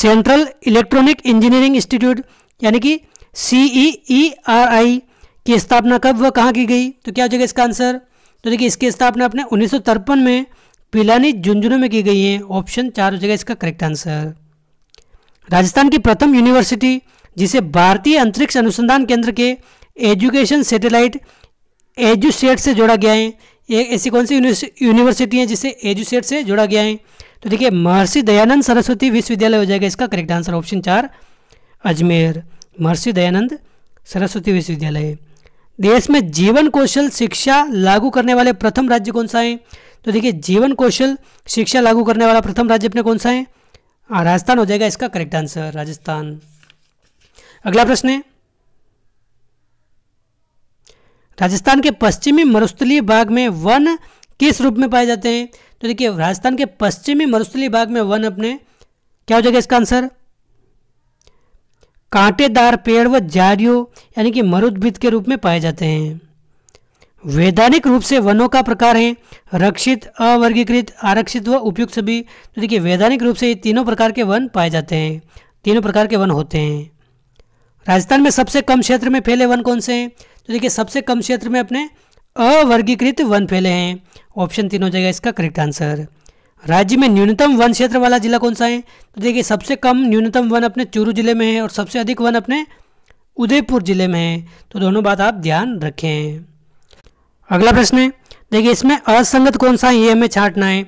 सेंट्रल इलेक्ट्रॉनिक इंजीनियरिंग इंस्टीट्यूट यानी कि CEERI की स्थापना कब व कहाँ की गई? तो क्या हो जाएगा इसका आंसर? तो देखिए इसकी स्थापना अपने 1953 में पिलानी झुंझुनू में की गई है। ऑप्शन 4 हो जाएगा इसका करेक्ट आंसर। राजस्थान की प्रथम यूनिवर्सिटी जिसे भारतीय अंतरिक्ष अनुसंधान केंद्र के एजुकेशन सैटेलाइट एजुसेट से जोड़ा गया है ये ऐसी कौन सी यूनिवर्सिटी है जिसे एजुसेट से जोड़ा गया है? तो देखिए महर्षि दयानंद सरस्वती विश्वविद्यालय हो जाएगा इसका correct answer option 4 Ajmer, Maharshi Dayanand Saraswati विश्वविद्यालय। देश में जीवन कौशल शिक्षा लागू करने वाले प्रथम राज्य कौन सा है? तो देखिए जीवन कौशल शिक्षा लागू करने वाला प्रथम राज्य अपने कौन सा है? राजस्थान हो जाएगा इसका करेक्ट आंसर, राजस्थान। अगला प्रश्न है राजस्थान के पश्चिमी मरुस्थलीय भाग में वन किस रूप में पाए जाते हैं? तो देखिए राजस्थान के पश्चिमी मरुस्थलीय भाग में वन अपने क्या हो जाएगा इसका आंसर? कांटेदार पेड़ व झाड़ियों यानी कि मरुद्भिद के रूप में पाए जाते हैं। वैधानिक रूप से वनों का प्रकार है रक्षित, अवर्गीकृत, आरक्षित व उपयुक्त सभी। तो देखिए वैधानिक रूप से ये तीनों प्रकार के वन पाए जाते हैं, तीनों प्रकार के वन होते हैं। राजस्थान में सबसे कम क्षेत्र में फैले वन कौन से हैं? तो देखिए सबसे कम क्षेत्र में अपने अवर्गीकृत वन फैले हैं, ऑप्शन 3 हो जाएगा इसका करेक्ट आंसर। राज्य में न्यूनतम वन क्षेत्र वाला जिला कौन सा है? तो देखिए सबसे कम न्यूनतम वन अपने चूरू जिले में है और सबसे अधिक वन अपने उदयपुर जिले में है, तो दोनों बात आप ध्यान रखें। अगला प्रश्न है देखिए इसमें असंगत कौन सा है ये हमें छांटना है।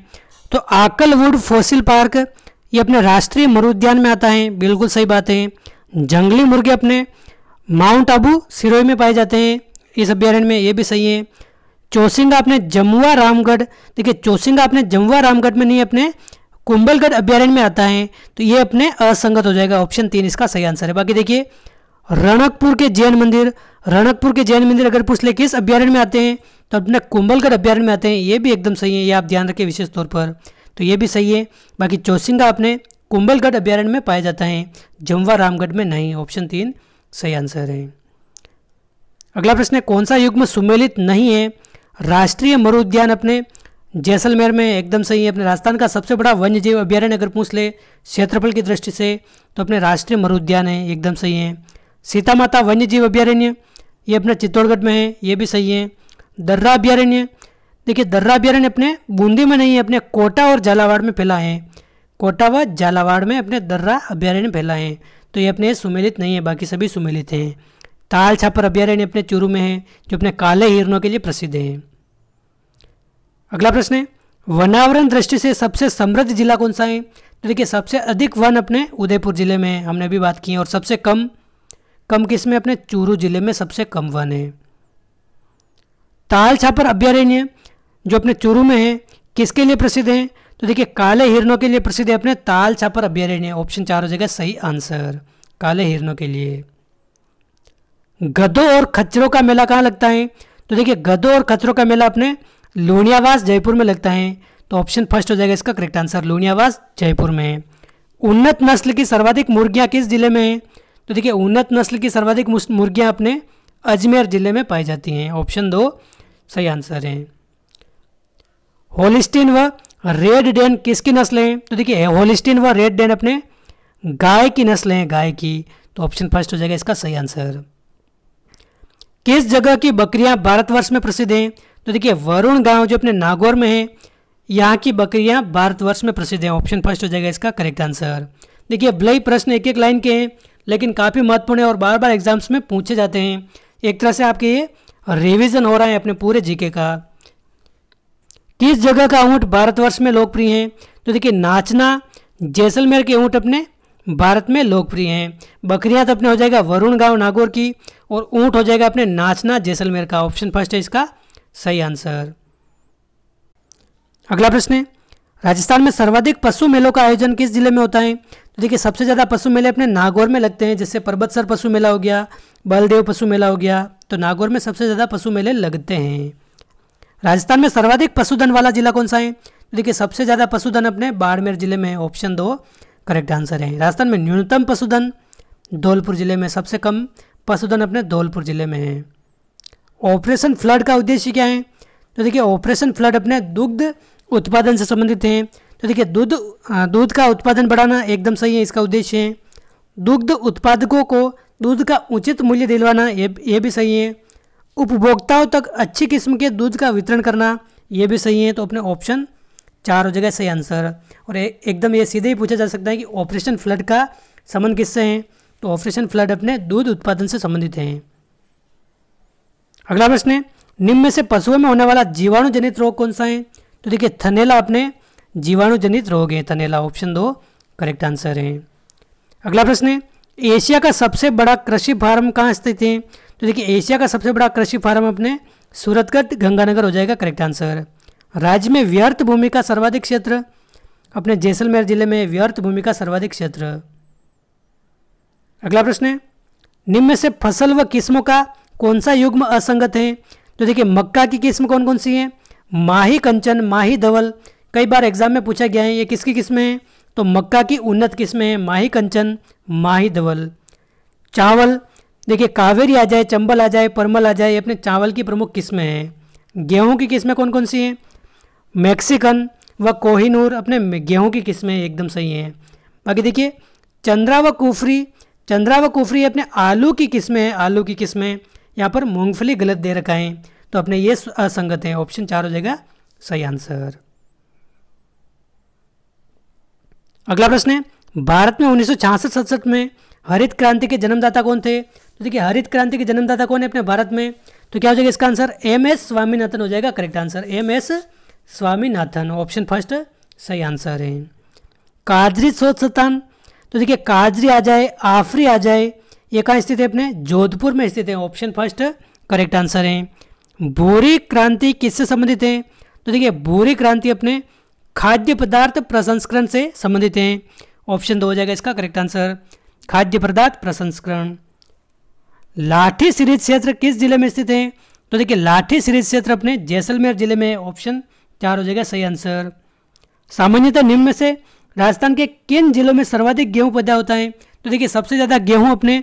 तो आकलवुड फॉसिल पार्क ये अपने राष्ट्रीय मरुद्यान में आता है, बिल्कुल सही बात है। जंगली मुर्गे अपने माउंट आबू सिरोही में पाए जाते हैं इस अभ्यारण्य में, ये भी सही है। चौसिंगा अपने जमुआ रामगढ़, देखिए चौसिंगा अपने जमुआ रामगढ़ में नहीं अपने कुंभलगढ़ अभ्यारण्य में आता है, तो ये अपने असंगत हो जाएगा, ऑप्शन 3 इसका सही आंसर है। बाकी देखिए रणकपुर के जैन मंदिर, रणकपुर के जैन मंदिर अगर पूछ ले किस अभ्यारण्य में आते हैं तो अपने कुंभलगढ़ अभ्यारण्य में आते हैं, ये भी एकदम सही है, ये आप ध्यान रखें विशेष तौर पर, तो ये भी सही है। बाकी चौसिंगा अपने कुंभलगढ़ अभ्यारण्य में पाया जाता है, जमुआ रामगढ़ में नहीं, ऑप्शन 3 सही आंसर है। अगला प्रश्न है कौन सा युग्म सुमेलित नहीं है? राष्ट्रीय मरुद्यान अपने जैसलमेर में, एकदम सही है। अपने राजस्थान का सबसे बड़ा वन्यजीव अभ्यारण्य अगर पूछ ले क्षेत्रफल की दृष्टि से तो अपने राष्ट्रीय मरुद्यान है, एकदम सही है। सीता माता वन्यजीव अभ्यारण्य ये अपने चित्तौड़गढ़ में है, ये भी सही है। दर्रा अभ्यारण्य, देखिए दर्रा अभ्यारण्य अपने बूंदी में नहीं है, अपने कोटा और झालावाड़ में फैला है, कोटा व झालावाड़ में अपने दर्रा अभ्यारण्य फैला है, तो ये अपने सुमेलित नहीं है, बाकी सभी सुमेलित हैं। ताल छापर अभ्यारण्य अपने चूरू में है जो अपने काले हिरणों के लिए प्रसिद्ध है। अगला प्रश्न है वनावरण दृष्टि से सबसे समृद्ध जिला कौन सा है? तो देखिए सबसे अधिक वन अपने उदयपुर जिले में है, हमने अभी बात की है, और सबसे कम किस में? अपने चूरू जिले में सबसे कम वन है। ताल छापर अभ्यारण्य जो अपने चूरू में है किसके लिए प्रसिद्ध है? तो देखिए काले हिरणों के लिए प्रसिद्ध है अपने ताल छापर अभ्यारण्य, ऑप्शन 4 हो जाएगा सही आंसर, काले हिरणों के लिए। गधों और खच्चरों का मेला कहाँ लगता है? तो देखिए गधों और खच्चरों का मेला अपने लुणियावास जयपुर में लगता है, तो ऑप्शन फर्स्ट हो जाएगा इसका करेक्ट आंसर, लुणियावास जयपुर में। उन्नत नस्ल की सर्वाधिक मुर्गियाँ किस जिले में है? तो देखिए उन्नत नस्ल की सर्वाधिक मुर्गियाँ अपने अजमेर जिले में पाई जाती हैं, ऑप्शन 2 सही आंसर है। होलिस्टीन व रेड डेन किसकी नस्ल है? तो देखिए होलिस्टीन व रेड डेन अपने गाय की नस्ल है, गाय की, तो ऑप्शन फर्स्ट हो जाएगा इसका सही आंसर। किस जगह की बकरियां भारतवर्ष में प्रसिद्ध हैं? तो देखिए वरुण गांव जो अपने नागौर में है यहाँ की बकरियां भारतवर्ष में प्रसिद्ध हैं, ऑप्शन फर्स्ट हो जाएगा इसका करेक्ट आंसर। देखिए बल्कि प्रश्न एक एक लाइन के हैं लेकिन काफ़ी महत्वपूर्ण है और बार बार एग्जाम्स में पूछे जाते हैं, एक तरह से आपके ये रिविजन हो रहा है अपने पूरे जीके का। किस जगह का ऊँट भारतवर्ष में लोकप्रिय है? तो देखिए नाचना जैसलमेर के ऊँट अपने भारत में लोकप्रिय हैं। बकरियां तो अपने हो जाएगा वरुण गांव नागौर की और ऊँट हो जाएगा अपने नाचना जैसलमेर का, ऑप्शन फर्स्ट है इसका सही आंसर। अगला प्रश्न है राजस्थान में सर्वाधिक पशु मेलों का आयोजन किस जिले में होता है? तो देखिए सबसे ज़्यादा पशु मेले अपने नागौर में लगते हैं, जैसे पर्वतसर पशु मेला हो गया, बलदेव पशु मेला हो गया, तो नागौर में सबसे ज़्यादा पशु मेले लगते हैं। राजस्थान में सर्वाधिक पशुधन वाला जिला कौन सा है? तो देखिए सबसे ज़्यादा पशुधन अपने बाड़मेर जिले में है, ऑप्शन 2 करेक्ट आंसर है। राजस्थान में न्यूनतम पशुधन धौलपुर जिले में, सबसे कम पशुधन अपने धौलपुर जिले में है। ऑपरेशन फ्लड का उद्देश्य क्या है? तो देखिए ऑपरेशन फ्लड अपने दुग्ध उत्पादन से संबंधित हैं, तो देखिए दूध का उत्पादन बढ़ाना एकदम सही है, इसका उद्देश्य है। दुग्ध उत्पादकों को दूध का उचित मूल्य दिलवाना ये भी सही है। उपभोक्ताओं तक अच्छी किस्म के दूध का वितरण करना ये भी सही है, तो अपने ऑप्शन 4 हो जाएगा सही आंसर। और एकदम ये सीधे ही पूछा जा सकता है कि ऑपरेशन फ्लड का संबंध किससे है, तो ऑपरेशन फ्लड अपने दूध उत्पादन से संबंधित हैं। अगला प्रश्न है निम्न में से पशुओं में होने वाला जीवाणु जनित रोग कौन सा है? तो देखिए थनैला अपने जीवाणु जनित रोग है, थनैला ऑप्शन 2 करेक्ट आंसर है। अगला प्रश्न है एशिया का सबसे बड़ा कृषि फार्म कहाँ स्थित है? तो देखिए एशिया का सबसे बड़ा कृषि फार्म अपने सूरतगढ़ गंगानगर हो जाएगा करेक्ट आंसर। राज्य में व्यर्थ भूमि का सर्वाधिक क्षेत्र, अपने जैसलमेर जिले में व्यर्थ भूमि का सर्वाधिक क्षेत्र। अगला प्रश्न है निम्न में से फसल व किस्मों का कौन सा युग्म असंगत है? तो देखिए मक्का की किस्म कौन कौन सी है? माही कंचन, माही धवल, कई बार एग्जाम में पूछा गया है ये किसकी किस्में हैं? तो मक्का की उन्नत किस्में हैं माही कंचन, माही धवल। चावल देखिए कावेरी आ जाए, चंबल आ जाए, परमल आ जाए, ये अपने चावल की प्रमुख किस्में हैं। गेहूँ की किस्में कौन कौन सी हैं? मैक्सिकन व कोहिनूर अपने गेहूँ की किस्में एकदम सही हैं। बाकी देखिए चंद्रा व कुफरी, चंद्रा व कुफरी अपने आलू की किस्में हैं, आलू की किस्में। यहाँ पर मूंगफली गलत दे रखा है तो अपने ये असंगत है, ऑप्शन 4 हो जाएगा सही आंसर। अगला प्रश्न है भारत में 1966-67 में हरित क्रांति के जन्मदाता कौन थे? तो देखिए हरित क्रांति के जन्मदाता कौन है अपने भारत में? तो क्या हो जाएगा इसका आंसर? एमएस स्वामीनाथन हो जाएगा correct answer, MS Swaminathan option first सही आंसर है। काजरी शोध संस्थान, तो देखिए काजरी आ जाए, आफरी आ जाए, ये कहाँ स्थित है अपने? जोधपुर में स्थित है ऑप्शन फर्स्ट करेक्ट आंसर है। भूरी क्रांति किससे संबंधित है? तो देखिए भूरी क्रांति अपने खाद्य पदार्थ प्रसंस्करण से संबंधित है, ऑप्शन 2 हो जाएगा इसका करेक्ट आंसर, खाद्य पदार्थ प्रसंस्करण। लाठी सीरीज क्षेत्र किस जिले में स्थित है? तो देखिए लाठी सीरीज क्षेत्र अपने जैसलमेर जिले में, ऑप्शन 4 हो जाएगा सही आंसर। सामान्यतः निम्न में से राजस्थान के किन जिलों में सर्वाधिक गेहूँ पैदा होता है? तो देखिए सबसे ज़्यादा गेहूँ अपने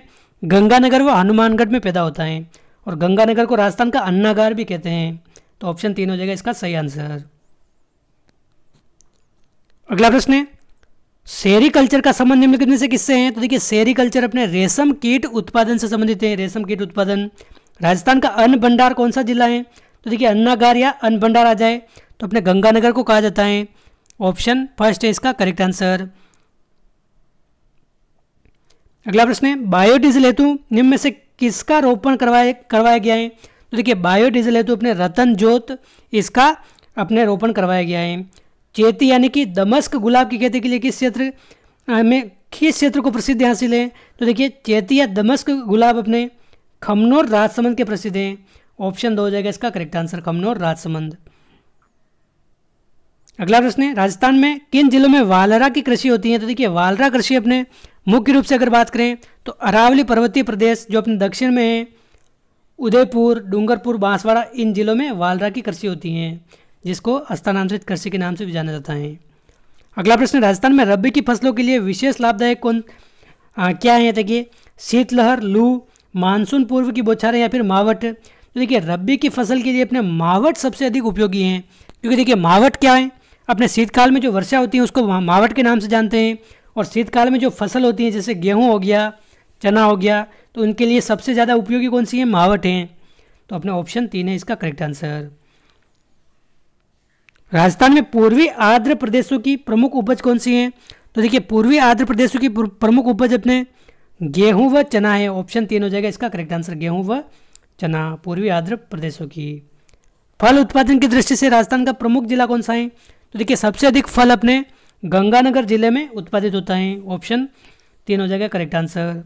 गंगानगर व हनुमानगढ़ में पैदा होता है, और गंगानगर को राजस्थान का अन्नागार भी कहते हैं, तो ऑप्शन 3 हो जाएगा इसका सही आंसर। अगला प्रश्न है सेरी कल्चर का संबंध निम्नलिखित में से किससे है? तो देखिए सेरी कल्चर अपने रेशम कीट उत्पादन से संबंधित है, रेशम कीट उत्पादन। राजस्थान का अन्न भंडार कौन सा जिला है? तो देखिए अन्नागार या अन्न भंडार आ जाए तो अपने गंगानगर को कहा जाता है, ऑप्शन फर्स्ट है इसका करेक्ट आंसर। अगला प्रश्न है बायोडीजल हेतु निम्न में से किसका रोपण करवाया गया है? तो देखिए बायोडीजल हेतु अपने रतन जोत इसका अपने रोपण करवाया गया है। चेती यानी कि दमस्क गुलाब की खेती के लिए किस क्षेत्र में, किस क्षेत्र को प्रसिद्ध हासिल है? तो देखिए चेती या दमस्क गुलाब अपने खमनोर राजसमंद के प्रसिद्ध हैं, ऑप्शन 2 हो जाएगा इसका करेक्ट आंसर, खमनोर राजसमंद। अगला प्रश्न है राजस्थान में किन जिलों में वालरा की कृषि होती है? तो देखिए वालरा कृषि अपने मुख्य रूप से अगर बात करें तो अरावली पर्वतीय प्रदेश जो अपने दक्षिण में है, उदयपुर, डूंगरपुर, बांसवाड़ा, इन जिलों में वालरा की कृषि होती है, जिसको स्थानांतरित कृषि के नाम से भी जाना जाता है। अगला प्रश्न राजस्थान में रबी की फसलों के लिए विशेष लाभदायक क्या है? देखिए शीतलहर, लू, मानसून पूर्व की बौछारें या फिर मावट। तो देखिए रबी की फसल के लिए अपने मावट सबसे अधिक उपयोगी हैं, क्योंकि देखिए मावट क्या है, अपने शीतकाल में जो वर्षा होती है उसको मावट के नाम से जानते हैं, और शीतकाल में जो फसल होती है जैसे गेहूँ हो गया, चना हो गया, तो उनके लिए सबसे ज़्यादा उपयोगी कौन सी है? मावट हैं, तो अपना ऑप्शन 3 है इसका करेक्ट आंसर। राजस्थान में पूर्वी आर्द्र प्रदेशों की प्रमुख उपज कौन सी है? तो देखिए पूर्वी आर्द्र प्रदेशों की प्रमुख उपज अपने गेहूं व चना है, ऑप्शन 3 हो जाएगा इसका करेक्ट आंसर, गेहूं व चना पूर्वी आर्द्र प्रदेशों की। फल उत्पादन की दृष्टि से राजस्थान का प्रमुख जिला कौन सा है? तो देखिए सबसे अधिक फल अपने गंगानगर जिले में उत्पादित होता है, ऑप्शन 3 हो जाएगा करेक्ट आंसर।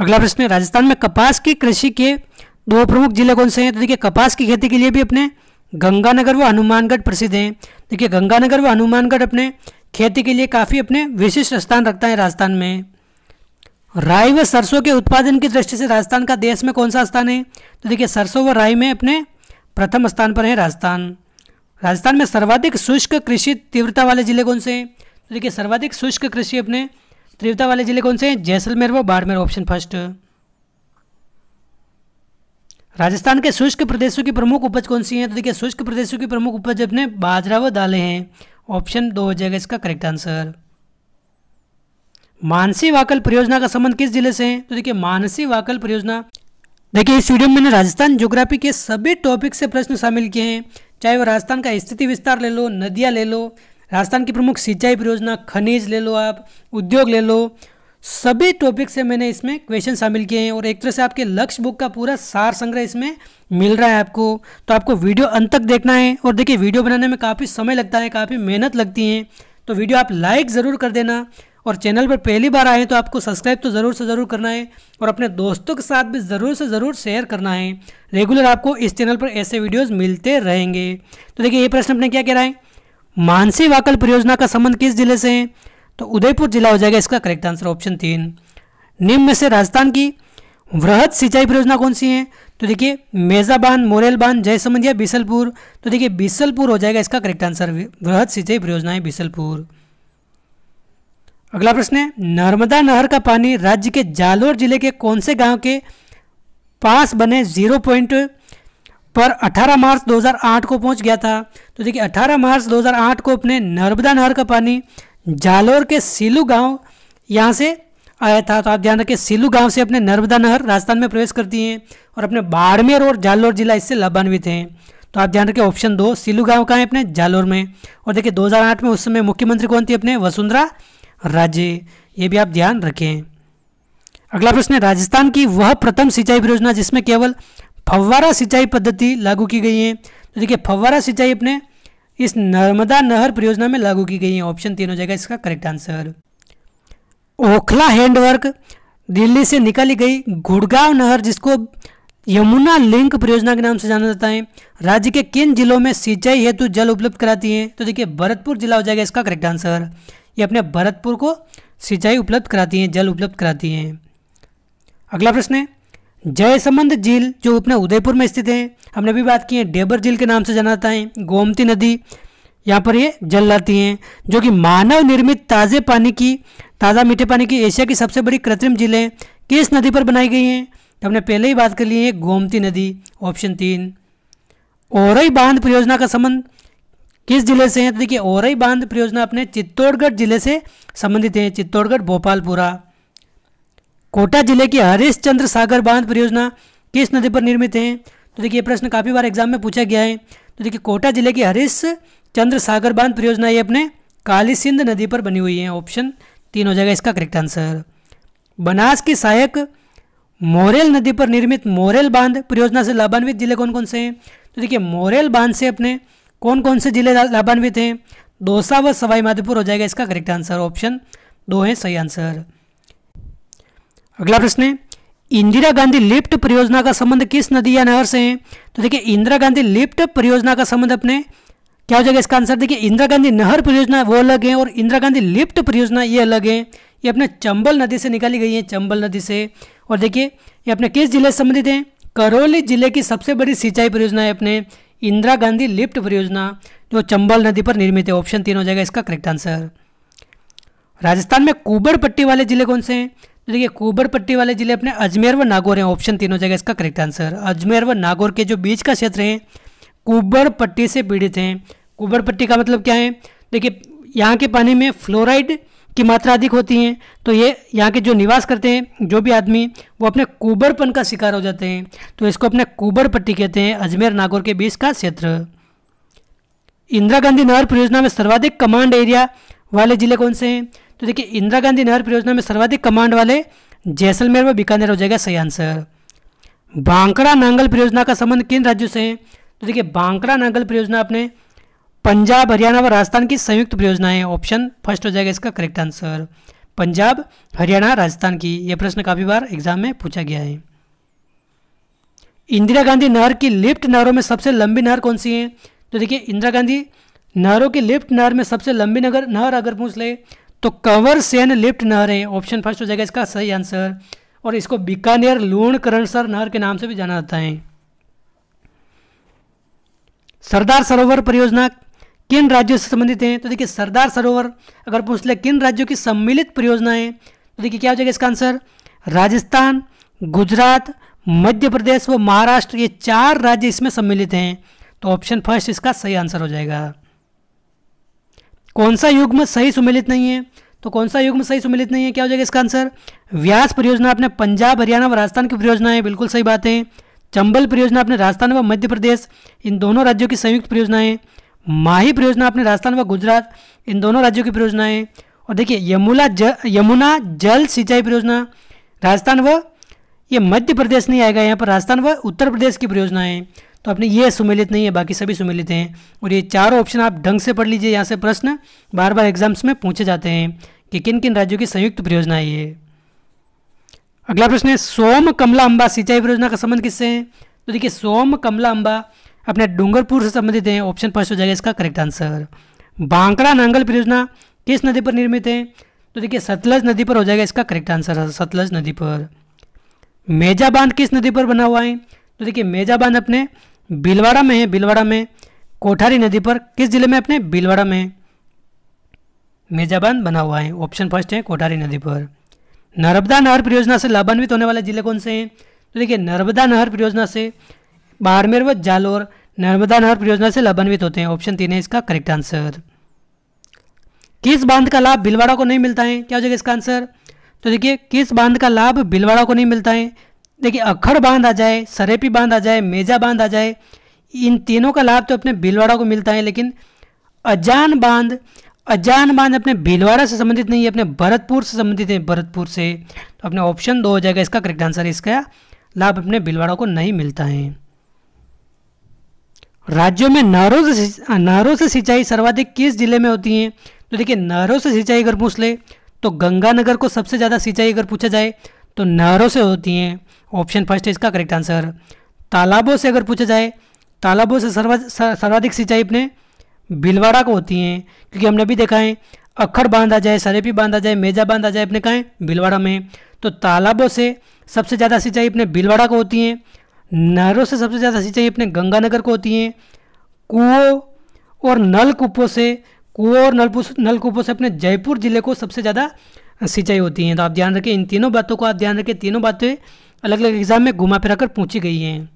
अगला प्रश्न है राजस्थान में कपास की कृषि के 2 प्रमुख जिले कौन से हैं? तो देखिए कपास की खेती के लिए भी अपने गंगानगर व हनुमानगढ़ प्रसिद्ध हैं। देखिए गंगानगर व हनुमानगढ़ अपने खेती के लिए काफ़ी अपने विशिष्ट स्थान रखता है राजस्थान में। राई व सरसों के उत्पादन की दृष्टि से राजस्थान का देश में कौन सा स्थान है? तो देखिए सरसों व राई में अपने प्रथम स्थान पर है राजस्थान। राजस्थान में सर्वाधिक शुष्क कृषि तीव्रता वाले जिले कौन से हैं? तो देखिए सर्वाधिक शुष्क कृषि अपने तीव्रता वाले जिले कौन से हैं? जैसलमेर व बाड़मेर, ऑप्शन फर्स्ट। राजस्थान के शुष्क प्रदेशों की प्रमुख उपज कौन सी है? तो देखिए शुष्क प्रदेशों की प्रमुख उपज अपने बाजरा व दालें हैं, ऑप्शन 2 हो जाएगा इसका करेक्ट आंसर। मानसी वाकल परियोजना का संबंध किस जिले से है? तो देखिए मानसी वाकल परियोजना, देखिए इस वीडियो में मैंने राजस्थान ज्योग्राफी के सभी टॉपिक से प्रश्न शामिल किए हैं, चाहे वो राजस्थान का स्थिति विस्तार ले लो, नदियाँ ले लो, राजस्थान की प्रमुख सिंचाई परियोजना, खनिज ले लो, आप उद्योग ले लो, सभी टॉपिक से मैंने इसमें क्वेश्चन शामिल किए हैं और एक तरह से आपके लक्ष्य बुक का पूरा सार संग्रह इसमें मिल रहा है आपको। तो आपको वीडियो अंत तक देखना है और देखिए वीडियो बनाने में काफ़ी समय लगता है, काफ़ी मेहनत लगती है, तो वीडियो आप लाइक ज़रूर कर देना और चैनल पर पहली बार आए तो आपको सब्सक्राइब तो ज़रूर से ज़रूर करना है और अपने दोस्तों के साथ भी ज़रूर से ज़रूर शेयर करना है। रेगुलर आपको इस चैनल पर ऐसे वीडियोज़ मिलते रहेंगे। तो देखिए ये प्रश्न अपने क्या कह रहा है, मानसी वाकल परियोजना का संबंध किस जिले से है? तो उदयपुर जिला हो जाएगा इसका करेक्ट आंसर, ऑप्शन 3। निम्न में से राजस्थान की वृहद सिंचाई परियोजना कौन सी है? तो देखिए मेजा बांध, मोरेल बांध, जयसमंद या बीसलपुर। तो देखिए बीसलपुर हो जाएगा इसका करेक्ट आंसर, वृहद सिंचाई परियोजना है बीसलपुर। अगला प्रश्न है, नर्मदा नहर का पानी राज्य के जालोर जिले के कौन से गांव के पास बने 0 पॉइंट पर 18 मार्च 2008 को पहुंच गया था? तो देखिए 18 मार्च 2008 को अपने नर्मदा नहर का पानी जालोर के सिलू गांव यहां से आया था। तो आप ध्यान रखें सिलू गांव से अपने नर्मदा नहर राजस्थान में प्रवेश करती हैं और अपने बाड़मेर और जालोर जिला इससे लाभान्वित हैं। तो आप ध्यान रखें ऑप्शन 2 सिलू गांव का है अपने जालोर में। और देखिए 2008 में उस समय मुख्यमंत्री कौन थी अपने वसुंधरा राज्य, ये भी आप ध्यान रखें। अगला प्रश्न है, राजस्थान की वह प्रथम सिंचाई परियोजना जिसमें केवल फव्वारा सिंचाई पद्धति लागू की गई है? तो देखिए फव्वारा सिंचाई अपने इस नर्मदा नहर परियोजना में लागू की गई है, ऑप्शन 3 हो जाएगा इसका correct answer. Okhla handwork Delhi से निकाली गई गुड़गांव नहर जिसको यमुना लिंक परियोजना के नाम से जाना जाता है, राज्य के किन जिलों में सिंचाई हेतु जल उपलब्ध कराती है? तो देखिए भरतपुर जिला हो जाएगा इसका करेक्ट आंसर, ये अपने भरतपुर को सिंचाई उपलब्ध कराती हैं, जल उपलब्ध कराती हैं। अगला प्रश्न है, जयसमंद झील जो अपने उदयपुर में स्थित है, हमने भी बात की है डेबर झील के नाम से जाना जाता है, गोमती नदी यहाँ पर ये जल लाती हैं, जो कि मानव निर्मित ताज़ा मीठे पानी की एशिया की सबसे बड़ी कृत्रिम झील है, किस नदी पर बनाई गई है? तो हमने पहले ही बात कर ली है गोमती नदी, ऑप्शन 3। ओरई बांध परियोजना का संबंध किस जिले से है? तो देखिए ओरई बांध परियोजना अपने चित्तौड़गढ़ जिले से संबंधित है, चित्तौड़गढ़ भोपालपुरा। कोटा जिले की हरिश्चंद्र सागर बांध परियोजना किस नदी पर निर्मित है? तो देखिए प्रश्न काफ़ी बार एग्जाम में पूछा गया है। तो देखिए कोटा जिले की हरिश्चंद्र सागर बांध परियोजना ये अपने काली सिंध नदी पर बनी हुई है, ऑप्शन 3 हो जाएगा इसका करेक्ट आंसर। बनास की सहायक मोरेल नदी पर निर्मित मोरेल बांध परियोजना से लाभान्वित जिले कौन कौन से हैं? तो देखिए मोरेल बांध से अपने कौन कौन से जिले लाभान्वित हैं? दौसा व सवाई माधोपुर हो जाएगा इसका करेक्ट आंसर, ऑप्शन 2 है सही आंसर। अगला प्रश्न है, इंदिरा गांधी लिफ्ट परियोजना का संबंध किस नदी या नहर से है? तो देखिए इंदिरा गांधी लिफ्ट परियोजना का संबंध अपने क्या हो जाएगा इसका आंसर? देखिए इंदिरा गांधी नहर परियोजना वो अलग है और इंदिरा गांधी लिफ्ट परियोजना ये अलग है, ये अपने चंबल नदी से निकाली गई है, चंबल नदी से। और देखिए ये अपने किस जिले से संबंधित हैं? करौली जिले की सबसे बड़ी सिंचाई परियोजना है अपने इंदिरा गांधी लिफ्ट परियोजना, जो चंबल नदी पर निर्मित है, ऑप्शन 3 हो जाएगा इसका करेक्ट आंसर। राजस्थान में कुबड़ पट्टी वाले जिले कौन से हैं? तो देखिए कुबड़ पट्टी वाले जिले अपने अजमेर व नागौर हैं, ऑप्शन 3 हो जाएगा इसका करेक्ट आंसर। अजमेर व नागौर के जो बीच का क्षेत्र है कुबड़ पट्टी से पीड़ित हैं। कुबड़ पट्टी का मतलब क्या है? देखिए यहाँ के पानी में फ्लोराइड की मात्रा अधिक होती है, तो ये यहाँ के जो निवास करते हैं जो भी आदमी वो अपने कुबड़पन का शिकार हो जाते हैं, तो इसको अपने कुबड़ पट्टी कहते हैं, अजमेर नागौर के बीच का क्षेत्र। इंदिरा गांधी नहर परियोजना में सर्वाधिक कमांड एरिया वाले जिले कौन से हैं? तो देखिए इंदिरा गांधी नहर परियोजना में सर्वाधिक कमांड वाले जैसलमेर व बीकानेर हो जाएगा सही आंसर। बांकड़ा नांगल परियोजना का संबंध किन राज्यों से है? तो देखिए बांकड़ा नांगल परियोजना अपने पंजाब, हरियाणा व राजस्थान की संयुक्त परियोजना है, ऑप्शन फर्स्ट हो जाएगा इसका करेक्ट आंसर, पंजाब हरियाणा राजस्थान की। यह प्रश्न काफ़ी बार एग्जाम में पूछा गया है। इंदिरा गांधी नहर की लिफ्ट नहरों में सबसे लंबी नहर कौन सी है? तो देखिए इंदिरा गांधी नहरों की लिफ्ट नहर में सबसे लंबी नहर अगर पूछ ले तो कंवर सेन लिफ्ट नहर है, ऑप्शन फर्स्ट हो जाएगा इसका सही आंसर। और इसको बीकानेर लूण करणसर नहर के नाम से भी जाना जाता है। सरदार सरोवर परियोजना किन राज्यों से संबंधित हैं? तो देखिए सरदार सरोवर अगर पूछ ले किन राज्यों की सम्मिलित परियोजना है, तो देखिए क्या हो जाएगा इसका आंसर? राजस्थान, गुजरात, मध्य प्रदेश व महाराष्ट्र, ये 4 राज्य इसमें सम्मिलित हैं, तो ऑप्शन फर्स्ट इसका सही आंसर हो जाएगा। कौन सा युग्म सही सुमेलित नहीं है? तो कौन सा युग्म सही सुमेलित नहीं है, क्या हो जाएगा इसका आंसर? व्यास परियोजना अपने पंजाब, हरियाणा व राजस्थान की परियोजना है, बिल्कुल सही बात है। चंबल परियोजना अपने राजस्थान व मध्य प्रदेश, इन दोनों राज्यों की संयुक्त परियोजना है। माही परियोजना अपने राजस्थान व गुजरात, इन दोनों राज्यों की परियोजना है। और देखिए यमुना जल सिंचाई परियोजना राजस्थान व ये मध्य प्रदेश नहीं आएगा यहाँ पर, राजस्थान व उत्तर प्रदेश की परियोजनाएँ। तो आपने ये सुमेलित नहीं है, बाकी सभी सुमेलित हैं। और ये चारों ऑप्शन आप ढंग से पढ़ लीजिए, यहाँ से प्रश्न बार बार एग्जाम्स में पूछे जाते हैं कि किन किन राज्यों की संयुक्त परियोजना है ये। अगला प्रश्न है सोम कमला अम्बा सिंचाई परियोजना का संबंध किससे है? तो देखिए सोम कमला अम्बा अपने डूंगरपुर से संबंधित हैं, ऑप्शन फर्स्ट हो जाएगा इसका करेक्ट आंसर। बांकड़ा नांगल परियोजना किस नदी पर निर्मित है? तो देखिए सतलज नदी पर हो जाएगा इसका करेक्ट आंसर, सतलज नदी पर। मेजा बांध किस नदी पर बना हुआ है? तो देखिए मेजा बांध अपने भीलवाड़ा में है, भीलवाड़ा में कोठारी नदी पर। किस जिले में? अपने भीलवाड़ा में मेजा बांध बना हुआ है, ऑप्शन फर्स्ट है कोठारी नदी पर। नर्मदा नहर परियोजना से लाभान्वित होने वाले जिले कौन से हैं? तो देखिए नर्मदा नहर परियोजना से बाड़मेर व जालोर नर्मदा नहर परियोजना से लाभान्वित होते हैं, ऑप्शन 3 है इसका करेक्ट आंसर। किस बांध का लाभ भीलवाड़ा को नहीं मिलता है? क्या हो जाएगा इसका आंसर? तो देखिए किस बांध का लाभ भीलवाड़ा को नहीं मिलता है? देखिए अखड़ बांध आ जाए, सरेपी बांध आ जाए, मेजा बांध आ जाए, इन तीनों का लाभ तो अपने भीलवाड़ा को मिलता है, लेकिन अजान बांध अपने भीलवाड़ा से संबंधित नहीं है, अपने भरतपुर से संबंधित है, भरतपुर से। तो अपने ऑप्शन 2 हो जाएगा इसका करेक्ट आंसर, इसका लाभ अपने भीलवाड़ा को नहीं मिलता है। राज्यों में नहरों से सिंचाई सर्वाधिक किस जिले में होती है? तो देखिए नहरों से सिंचाई अगर पूछ ले तो गंगानगर को सबसे ज़्यादा सिंचाई अगर पूछा जाए तो नहरों से होती हैं, ऑप्शन फर्स्ट है इसका करेक्ट आंसर। तालाबों से अगर पूछा जाए, तालाबों से सर्वाधिक सिंचाई अपने भीलवाड़ा को होती हैं, क्योंकि हमने अभी देखा है अखड़ बांध आ जाए, सरेपी बांध आ जाए, मेजा बांध आ जाए अपने कहाँ भीलवाड़ा में, तो तालाबों से सबसे ज़्यादा सिंचाई अपने भीलवाड़ा को होती हैं। नहरों से सबसे ज़्यादा सिंचाई अपने गंगानगर को होती हैं। कुओं और नलकूपों से अपने जयपुर ज़िले को सबसे ज़्यादा सिंचाई होती हैं। तो आप ध्यान रखें, इन तीनों बातों को आप ध्यान रखें, तीनों बातें अलग अलग एग्जाम में घुमा फिरा कर पूछी गई हैं।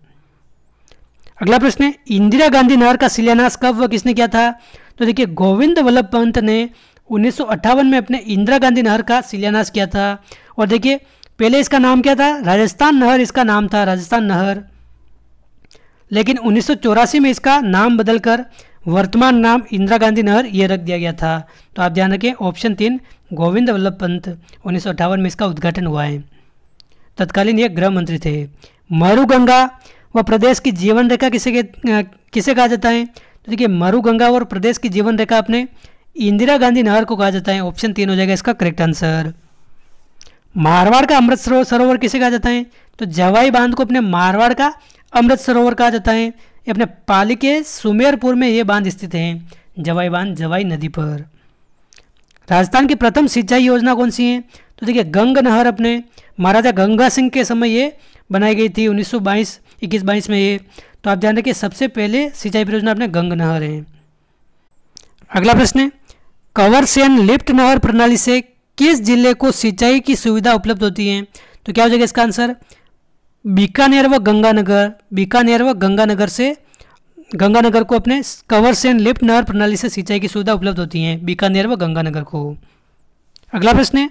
अगला प्रश्न है इंदिरा गांधी नहर का शिलान्यास कब व किसने किया था? तो देखिए गोविंद वल्लभ पंत ने 1958 में अपने इंदिरा गांधी नहर का शिलान्यास किया था। और देखिए पहले इसका नाम क्या था? राजस्थान नहर इसका नाम था, राजस्थान नहर, लेकिन 1984 में इसका नाम बदलकर वर्तमान नाम इंदिरा गांधी नहर ये रख दिया गया था। तो आप ध्यान रखें, ऑप्शन 3 गोविंद वल्लभ पंत 1958 में इसका उद्घाटन हुआ है, तत्कालीन ये गृह मंत्री थे। मरुगंगा व प्रदेश की जीवन रेखा किसे कहा जाता है? तो देखिए मरुगंगा और प्रदेश की जीवन रेखा अपने इंदिरा गांधी नहर को कहा जाता है, ऑप्शन 3 हो जाएगा इसका करेक्ट आंसर। मारवाड़ का अमृत सरोवर किसे कहा जाता है? तो जवाई बांध को अपने मारवाड़ का अमृत सरोवर कहा जाता है, ये अपने पाली के सुमेरपुर में ये बांध स्थित हैं, जवाई बांध जवाई नदी पर। राजस्थान की प्रथम सिंचाई योजना कौन सी है? तो देखिए गंग नहर अपने महाराजा गंगा सिंह के समय ये बनाई गई थी, 1922 में ये। तो आप ध्यान रखिए सबसे पहले सिंचाई परियोजना अपने गंग नहर है। अगला प्रश्न है कवर सेन लिफ्ट नहर प्रणाली से किस जिले को सिंचाई की सुविधा उपलब्ध होती है? तो क्या हो जाएगा इसका आंसर? बीकानेर व गंगानगर से गंगानगर को अपने कवर सेन लिफ्ट नहर प्रणाली से सिंचाई की सुविधा उपलब्ध होती है, बीकानेर व गंगानगर को। अगला प्रश्न है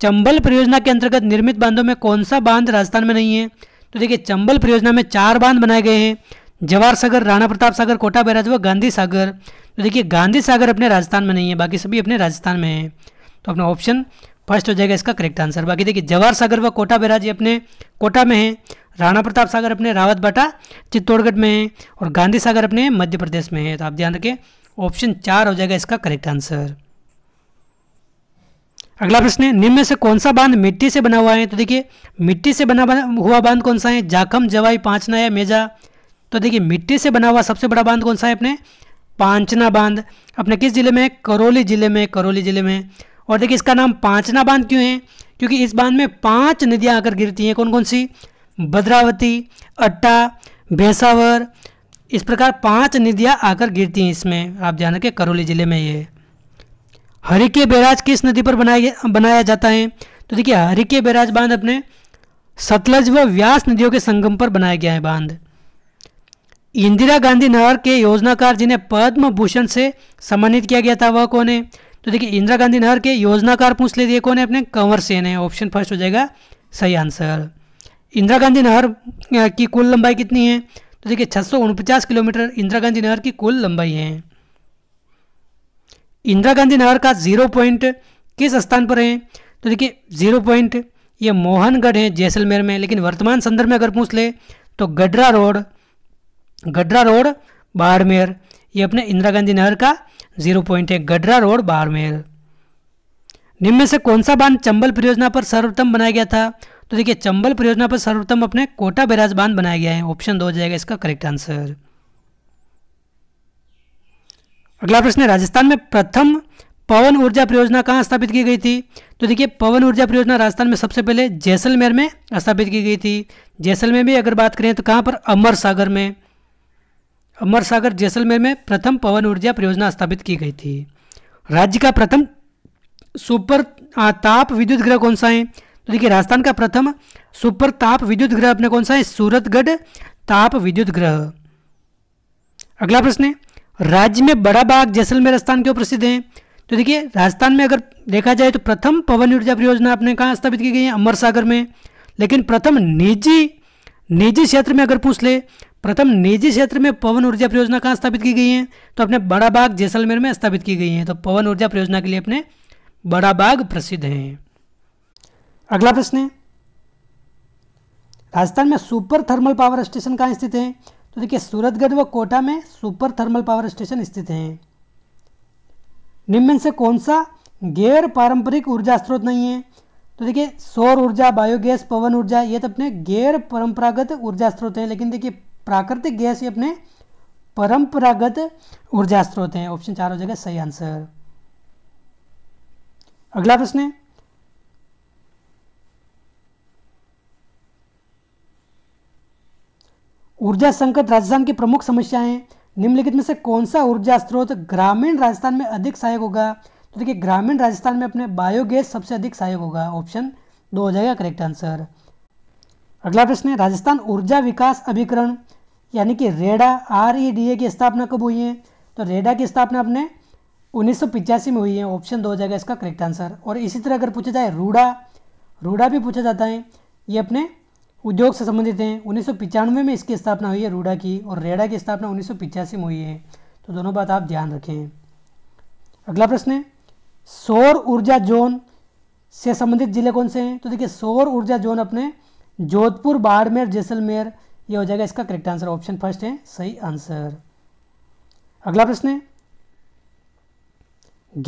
चंबल परियोजना के अंतर्गत निर्मित बांधों में कौन सा बांध राजस्थान में नहीं है? तो देखिए चंबल परियोजना में 4 बांध बनाए गए हैं, जवाहर सागर, राणा प्रताप सागर, कोटा बैराज व गांधी सागर। तो देखिए गांधी सागर अपने राजस्थान में नहीं है, बाकी सभी अपने राजस्थान में है। तो अपना ऑप्शन फर्स्ट हो जाएगा इसका करेक्ट आंसर। बाकी देखिए जवाहर सागर व कोटा बैराज ये अपने कोटा में है, राणा प्रताप सागर अपने रावतबाटा चित्तौड़गढ़ में है, और गांधी सागर अपने मध्य प्रदेश में है। तो आप ध्यान रखें, ऑप्शन 4 हो जाएगा इसका करेक्ट आंसर। अगला प्रश्न है निम्न में से कौन सा बांध मिट्टी से बना हुआ है? तो देखिए मिट्टी से बना हुआ बांध कौन सा है? जाखम, जवाई, पांचना या मेजा। तो देखिए मिट्टी से बना हुआ सबसे बड़ा बांध कौन सा है? अपने पांचना बांध, अपने किस जिले में? करौली जिले में। और देखिए इसका नाम पांचना बांध क्यों है? क्योंकि इस बांध में 5 नदियाँ आकर गिरती हैं, कौन कौन सी? भद्रावती, अट्टा, भैसावर, इस प्रकार 5 नदियाँ आकर गिरती हैं इसमें। आप ध्यान रखें करौली जिले में ये। हरिके बैराज किस नदी पर बनाया जाता है? तो देखिए हरिके बैराज बांध अपने सतलज व व्यास नदियों के संगम पर बनाया गया है बांध। इंदिरा गांधी नहर के योजनाकार जिन्हें पद्म भूषण से सम्मानित किया गया था वह कौन है? तो देखिए इंदिरा गांधी नहर के योजनाकार पूछ लेते हैं कौन है? अपने कंवर सेन है, ऑप्शन फर्स्ट हो जाएगा सही आंसर। इंदिरा गांधी नहर की कुल लंबाई कितनी है? तो देखिए 649 किलोमीटर इंदिरा गांधी नहर की कुल लंबाई है। इंदिरा गांधी नहर का 0. किस स्थान पर हैं, तो देखिए 0 पॉइंट ये मोहनगढ़ है जैसलमेर में, लेकिन वर्तमान संदर्भ में अगर पूछ ले तो गडरा रोड बाड़मेर, ये अपने इंदिरा गांधी नहर का 0 पॉइंट है, गडरा रोड बाड़मेर। निम्न में से कौन सा बांध चंबल परियोजना पर सर्वप्रथम बनाया गया था, तो देखिए चंबल परियोजना पर सर्वप्रथम अपने कोटा बैराज बांध बनाया गया है, ऑप्शन 2 हो जाएगा इसका करेक्ट आंसर। अगला प्रश्न है, राजस्थान में प्रथम पवन ऊर्जा परियोजना कहाँ स्थापित की गई थी, तो देखिए पवन ऊर्जा परियोजना राजस्थान में सबसे पहले जैसलमेर में स्थापित की गई थी। जैसलमेर में अगर बात करें तो कहाँ पर, अमर सागर जैसलमेर में प्रथम पवन ऊर्जा परियोजना स्थापित की गई थी। राज्य का प्रथम सुपर ताप विद्युत गृह कौन सा है, तो देखिए राजस्थान का प्रथम सुपर ताप विद्युत गृह अपने कौन सा है, सूरतगढ़ ताप विद्युत गृह। अगला प्रश्न है, राज्य में बड़ा बाग जैसलमेर स्थान क्यों प्रसिद्ध है, तो देखिए राजस्थान में अगर देखा जाए तो प्रथम पवन ऊर्जा परियोजना आपने कहाँ स्थापित की गई है, अमर सागर में, लेकिन प्रथम निजी क्षेत्र में अगर पूछ ले, प्रथम निजी क्षेत्र में पवन ऊर्जा परियोजना कहाँ स्थापित की गई है, तो अपने बड़ा बाग जैसलमेर में स्थापित की गई है। तो पवन ऊर्जा परियोजना के लिए अपने बड़ा बाग प्रसिद्ध हैं। अगला प्रश्न है, राजस्थान में सुपर थर्मल पावर स्टेशन कहाँ स्थित है, तो देखिए सूरतगढ़ व कोटा में सुपर थर्मल पावर स्टेशन स्थित हैं। निम्न में से कौन सा गैर पारंपरिक ऊर्जा स्रोत नहीं है, तो देखिए सौर ऊर्जा, बायोगैस, पवन ऊर्जा, ये तो अपने गैर परंपरागत ऊर्जा स्रोत हैं, लेकिन देखिए प्राकृतिक गैस ये अपने परंपरागत ऊर्जा स्रोत हैं, ऑप्शन 4 हो जाएगा सही आंसर। अगला प्रश्न है, ऊर्जा संकट राजस्थान की प्रमुख समस्या है, निम्नलिखित में से कौन सा ऊर्जा स्रोत ग्रामीण राजस्थान में अधिक सहायक होगा, तो देखिए ग्रामीण राजस्थान में अपने बायोगैस सबसे अधिक सहायक होगा, ऑप्शन 2 हो जाएगा करेक्ट आंसर। अगला प्रश्न है, राजस्थान ऊर्जा विकास अभिकरण यानी कि रेडा REDA की स्थापना कब हुई है, तो रेडा की स्थापना अपने 1985 में हुई है, ऑप्शन 2 हो जाएगा इसका करेक्ट आंसर। और इसी तरह अगर पूछा जाए रूडा भी पूछा जाता है, ये अपने उद्योग से संबंधित हैं, 1995 में इसकी स्थापना हुई है रूडा की, और रेडा की स्थापना 1985 में हुई है, तो दोनों बात आप ध्यान रखें। अगला प्रश्न है, सौर ऊर्जा जोन से संबंधित जिले कौन से हैं, तो देखिए सौर ऊर्जा जोन अपने जोधपुर, बाड़मेर, जैसलमेर, ये हो जाएगा इसका करेक्ट आंसर, ऑप्शन 1 है सही आंसर। अगला प्रश्न है,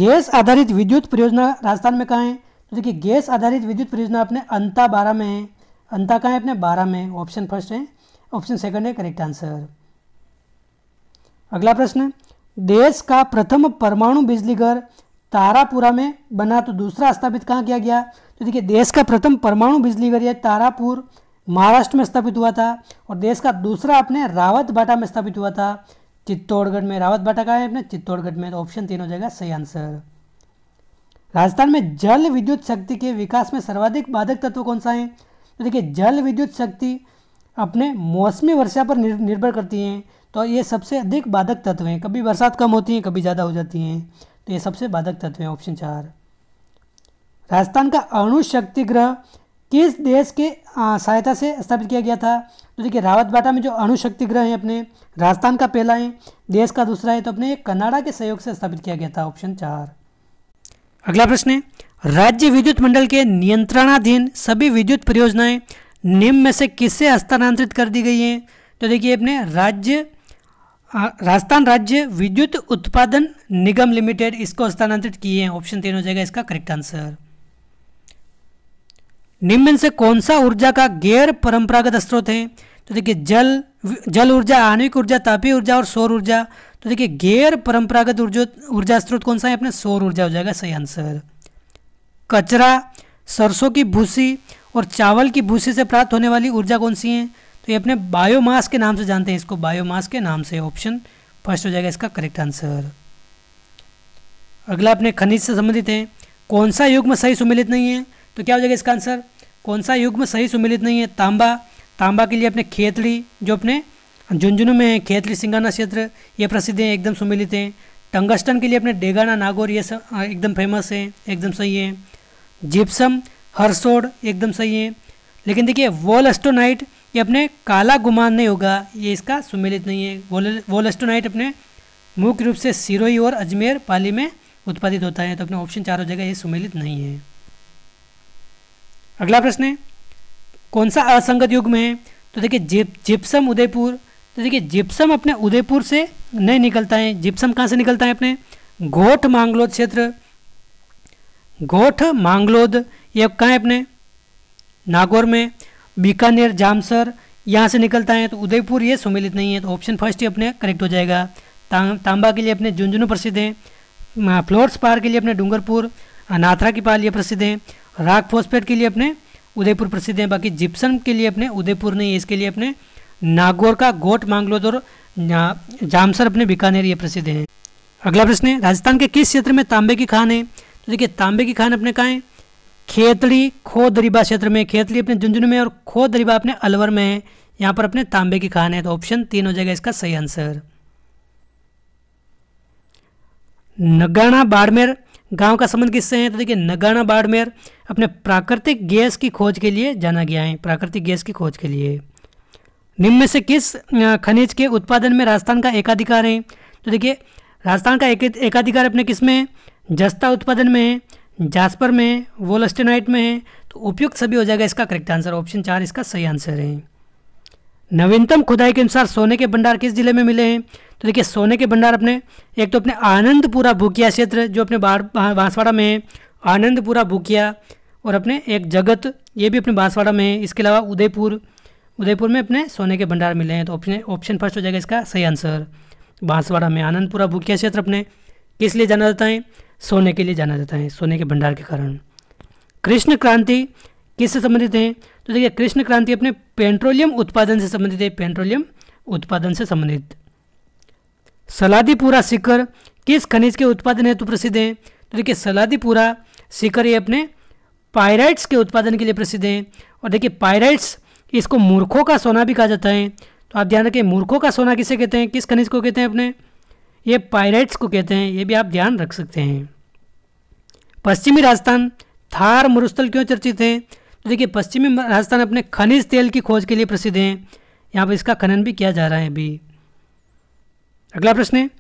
गैस आधारित विद्युत परियोजना राजस्थान में कहाँ है, तो देखिए गैस आधारित विद्युत परियोजना अपने अंता 12 में है, अंता कहाँ है अपने 12 में, ऑप्शन 1 है, ऑप्शन 2 है करेक्ट आंसर। अगला प्रश्न, देश का प्रथम परमाणु बिजली घर तारापुरा में बना तो दूसरा स्थापित कहाँ किया गया, तो देखिए देश का प्रथम परमाणु बिजली घर यह तारापुर महाराष्ट्र में स्थापित हुआ था, और देश का दूसरा अपने रावत भाटा में स्थापित हुआ था, चित्तौड़गढ़ में, रावत भाटा कहाँ है अपने चित्तौड़गढ़ में, तो ऑप्शन 3 हो जाएगा सही आंसर। राजस्थान में जल विद्युत शक्ति के विकास में सर्वाधिक बाधक तत्व कौन सा है, तो देखिए जल विद्युत शक्ति अपने मौसमी वर्षा पर निर्भर करती हैं, तो ये सबसे अधिक बाधक तत्व हैं, कभी बरसात कम होती है, कभी ज़्यादा हो जाती हैं, तो ये सबसे बाधक तत्व हैं, ऑप्शन 4। राजस्थान का अणु शक्ति गृह किस देश के सहायता से स्थापित किया गया था, तो देखिए रावतबाटा में जो अणु शक्ति गृह है अपने राजस्थान का पहला है, देश का दूसरा है, तो अपने कनाडा के सहयोग से स्थापित किया गया था, ऑप्शन 4। अगला प्रश्न है, राज्य विद्युत मंडल के नियंत्रणाधीन सभी विद्युत परियोजनाएं निम्न में से किससे हस्तांतरित कर दी गई हैं, तो देखिए अपने राजस्थान राज्य विद्युत उत्पादन निगम लिमिटेड, इसको हस्तांतरित किए हैं, ऑप्शन 3 हो जाएगा इसका करेक्ट आंसर। निम्न में से कौन सा ऊर्जा का गैर परंपरागत स्रोत है, तो देखिए जल ऊर्जा, आणविक ऊर्जा, तापीय ऊर्जा और सौर ऊर्जा, तो देखिए गैर परंपरागत ऊर्जा स्रोत कौन सा है अपने सौर ऊर्जा हो जाएगा सही आंसर। कचरा, सरसों की भूसी और चावल की भूसी से प्राप्त होने वाली ऊर्जा कौन सी है, तो ये अपने बायोमास के नाम से जानते हैं, इसको बायोमास के नाम से, ऑप्शन 1 हो जाएगा इसका करेक्ट आंसर। अगला अपने खनिज से संबंधित है, कौन सा युग्म सही सुमेलित नहीं है, तो क्या हो जाएगा इसका आंसर, कौन सा युग्म सही सुमेलित नहीं है, तांबा के लिए अपने खेतड़ी जो अपने झुंझुनू में है, खेतड़ी सिंगाना क्षेत्र, ये प्रसिद्ध है, एकदम सुमेलित हैं। टंगस्टन के लिए अपने डेगाना, नागौर, ये सब एकदम फेमस है, एकदम सही है। जिप्सम, हरसोड, एकदम सही है, लेकिन देखिए वोलस्टोनाइट ये अपने काला गुमान नहीं होगा, ये इसका सुमेलित नहीं है। वोलस्टोनाइट अपने मुख्य रूप से सिरोही और अजमेर पाली में उत्पादित होता है, तो अपना ऑप्शन 4 हो जाएगा, ये सुमेलित नहीं है। अगला प्रश्न है कौन सा असंगत युग्म है, तो देखिए जिप्सम उदयपुर, तो देखिए जिप्सम अपने उदयपुर से नहीं निकलता है। जिप्सम कहाँ से निकलता है? अपने गोठ मांगलोद क्षेत्र, गोठ मांगलोद ये कहाँ है? अपने नागौर में, बीकानेर जामसर यहाँ से निकलता है, तो उदयपुर ये सुमेलित नहीं है, तो ऑप्शन फर्स्ट ही अपने करेक्ट हो जाएगा। तांबा के लिए अपने झुंझुनू प्रसिद्ध है, फ्लोर्स पार के लिए अपने डूंगरपुर, नाथरा की पार लिए प्रसिद्ध है, राख फॉस्फेट के लिए अपने उदयपुर प्रसिद्ध है, बाकी जिप्सम के लिए अपने उदयपुर नहीं है, इसके लिए अपने नागौर का गोठ मांगलोद और जामसर अपने बीकानेर ये प्रसिद्ध है। अगला प्रश्न है राजस्थान के किस क्षेत्र में तांबे की खान है, तो देखिए तांबे की खान अपने कहाँ है? खेतड़ी खोदरीबा क्षेत्र में, खेतड़ी अपने झुंझुनू में और खोदरीबा अपने अलवर में है, यहाँ पर अपने तांबे की खान है, तो ऑप्शन 3 हो जाएगा इसका सही आंसर। नगाना बाड़मेर गांव का संबंध किससे है, तो देखिए नगाना बाड़मेर अपने प्राकृतिक गैस की खोज के लिए जाना गया है, प्राकृतिक गैस की खोज के लिए। निम्न में से किस खनिज के उत्पादन में राजस्थान का एकाधिकार है, तो देखिए राजस्थान का एकाधिकार अपने किस में है? जस्ता उत्पादन में है, जास्पर में, वोलस्टेनाइट में है, तो उपयुक्त सभी हो जाएगा इसका करेक्ट आंसर, ऑप्शन 4 इसका सही आंसर है। नवीनतम खुदाई के अनुसार सोने के भंडार किस जिले में मिले हैं, तो देखिए सोने के भंडार अपने एक तो अपने आनंदपुरा भूकिया क्षेत्र जो अपने बांसवाड़ा में है, आनंदपुरा भूकिया, और अपने एक जगत ये भी अपने बांसवाड़ा में है, इसके अलावा उदयपुर, उदयपुर में अपने सोने के भंडार मिले हैं, तो ऑप्शन फर्स्ट हो जाएगा इसका सही आंसर। बांसवाड़ा में आनंदपुरा भूकिया क्षेत्र अपने किस लिए जाना जाता है? सोने के लिए जाना जाता है, सोने के भंडार के कारण। कृष्ण क्रांति किससे संबंधित है, तो देखिए कृष्ण क्रांति अपने पेट्रोलियम उत्पादन से संबंधित है, पेट्रोलियम उत्पादन से संबंधित। सलादीपुरा सीकर किस खनिज के उत्पादन हेतु प्रसिद्ध है, तो देखिए सलादीपुरा सीकर ये अपने पायराइट्स के उत्पादन के लिए प्रसिद्ध है, और देखिए पायराइट्स इसको मूर्खों का सोना भी कहा जाता है, तो आप ध्यान रखें मूर्खों का सोना किसे कहते हैं, किस खनिज को कहते हैं? अपने ये पायरेट्स को कहते हैं, ये भी आप ध्यान रख सकते हैं। पश्चिमी राजस्थान थार मरुस्थल क्यों चर्चित हैं, तो देखिए पश्चिमी राजस्थान अपने खनिज तेल की खोज के लिए प्रसिद्ध हैं, यहाँ पर इसका खनन भी किया जा रहा है अभी। अगला प्रश्न है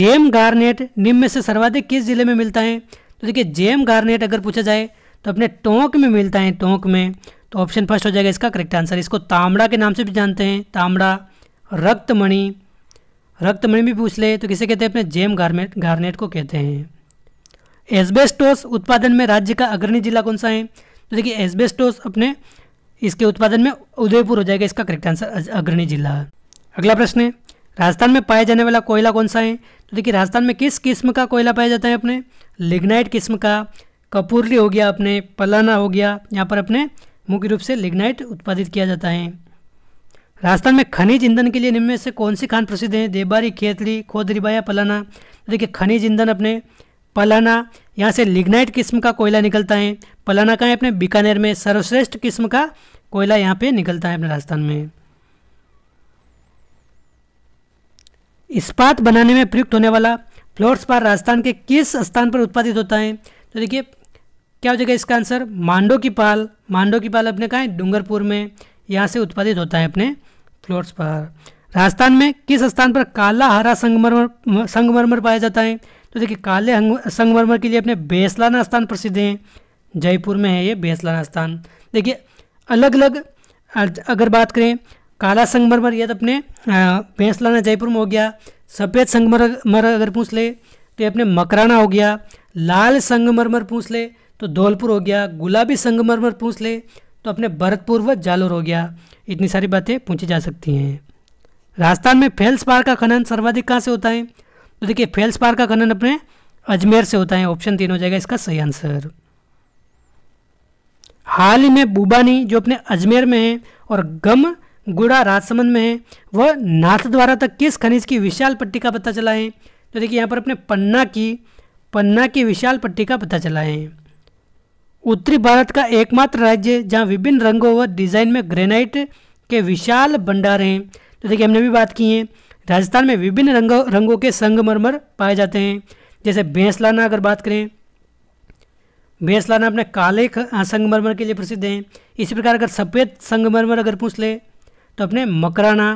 जेम गार्नेट निम्न में से सर्वाधिक किस जिले में मिलता है, तो देखिए जेम गार्नेट अगर पूछा जाए तो अपने टोंक में मिलता है, टोंक में, तो ऑप्शन फर्स्ट हो जाएगा इसका करेक्ट आंसर। इसको तांबड़ा के नाम से भी जानते हैं, तांबड़ा, रक्तमणि, रक्तमणि भी पूछ ले तो किसे कहते हैं? अपने जेम गार्नेट को कहते हैं। एस्बेस्टोस उत्पादन में राज्य का अग्रणी जिला कौन सा है, तो देखिए एस्बेस्टोस अपने इसके उत्पादन में उदयपुर हो जाएगा इसका करेक्ट आंसर, अग्रणी जिला। अगला प्रश्न है राजस्थान में पाया जाने वाला कोयला कौन सा है, तो देखिए राजस्थान में किस किस्म का कोयला पाया जाता है? अपने लिग्नाइट किस्म का, कपूरली हो गया, अपने पलाना हो गया, यहाँ पर अपने मुख्य रूप से लिग्नाइट उत्पादित किया जाता है। राजस्थान में खनिज ईंधन के लिए निम्न में से कौन सी खान प्रसिद्ध है? देबारी, खेतली, खोदरीबा या पलाना, तो देखिए खनिज ईंधन अपने पलाना, यहाँ से लिग्नाइट किस्म का कोयला निकलता है, पलाना कहाँ है? अपने बीकानेर में, सर्वश्रेष्ठ किस्म का कोयला यहाँ पे निकलता है अपने राजस्थान में। इस्पात बनाने में प्रयुक्त होने वाला फ्लोर्सपार राजस्थान के किस स्थान पर उत्पादित होता है, तो देखिए क्या हो जाएगा इसका आंसर? मांडो की पाल, मांडो की पाल अपने कहाँ है? डूंगरपुर में, यहाँ से उत्पादित होता है अपने फ्लोर्सपार। राजस्थान में किस स्थान पर काला हरा संगमरमर पाया जाता है, तो देखिए काले संगमरमर के लिए अपने बेसलाना स्थान प्रसिद्ध हैं, जयपुर में है ये बेसलाना स्थान। देखिए अलग अलग अगर बात करें, काला संगमरमर ये तो अपने बेसलाना जयपुर में हो गया, सफ़ेद संगमरमर अगर पूछ ले तो ये अपने मकराना हो गया, लाल संगमरमर पूछ ले तो धौलपुर हो गया, गुलाबी संगमरमर पूछ ले तो अपने भरतपुर व जालोर हो गया। इतनी सारी बातें पूछी जा सकती हैं। राजस्थान में फेल्सपार का खनन सर्वाधिक कहाँ से होता है, तो देखिए फेल्सपार का खनन अपने अजमेर से होता है, ऑप्शन 3 हो जाएगा इसका सही आंसर। हाल ही में बुबानी जो अपने अजमेर में है और गम गुड़ा राजसमंद में है, वह नाथद्वारा तक किस खनिज की विशाल पट्टी का पता चला है, तो देखिए यहाँ पर अपने पन्ना की विशाल पट्टी का पता चला है। उत्तरी भारत का एकमात्र राज्य जहाँ विभिन्न रंगों व डिज़ाइन में ग्रेनाइट के विशाल भंडार हैं, तो देखिए हमने भी बात की है राजस्थान में विभिन्न रंगों के संगमरमर पाए जाते हैं। जैसे बेसलाना अगर बात करें, बेसलाना अपने काले संगमरमर के लिए प्रसिद्ध हैं। इसी प्रकार अगर सफ़ेद संगमरमर अगर पूछ ले तो अपने मकराना,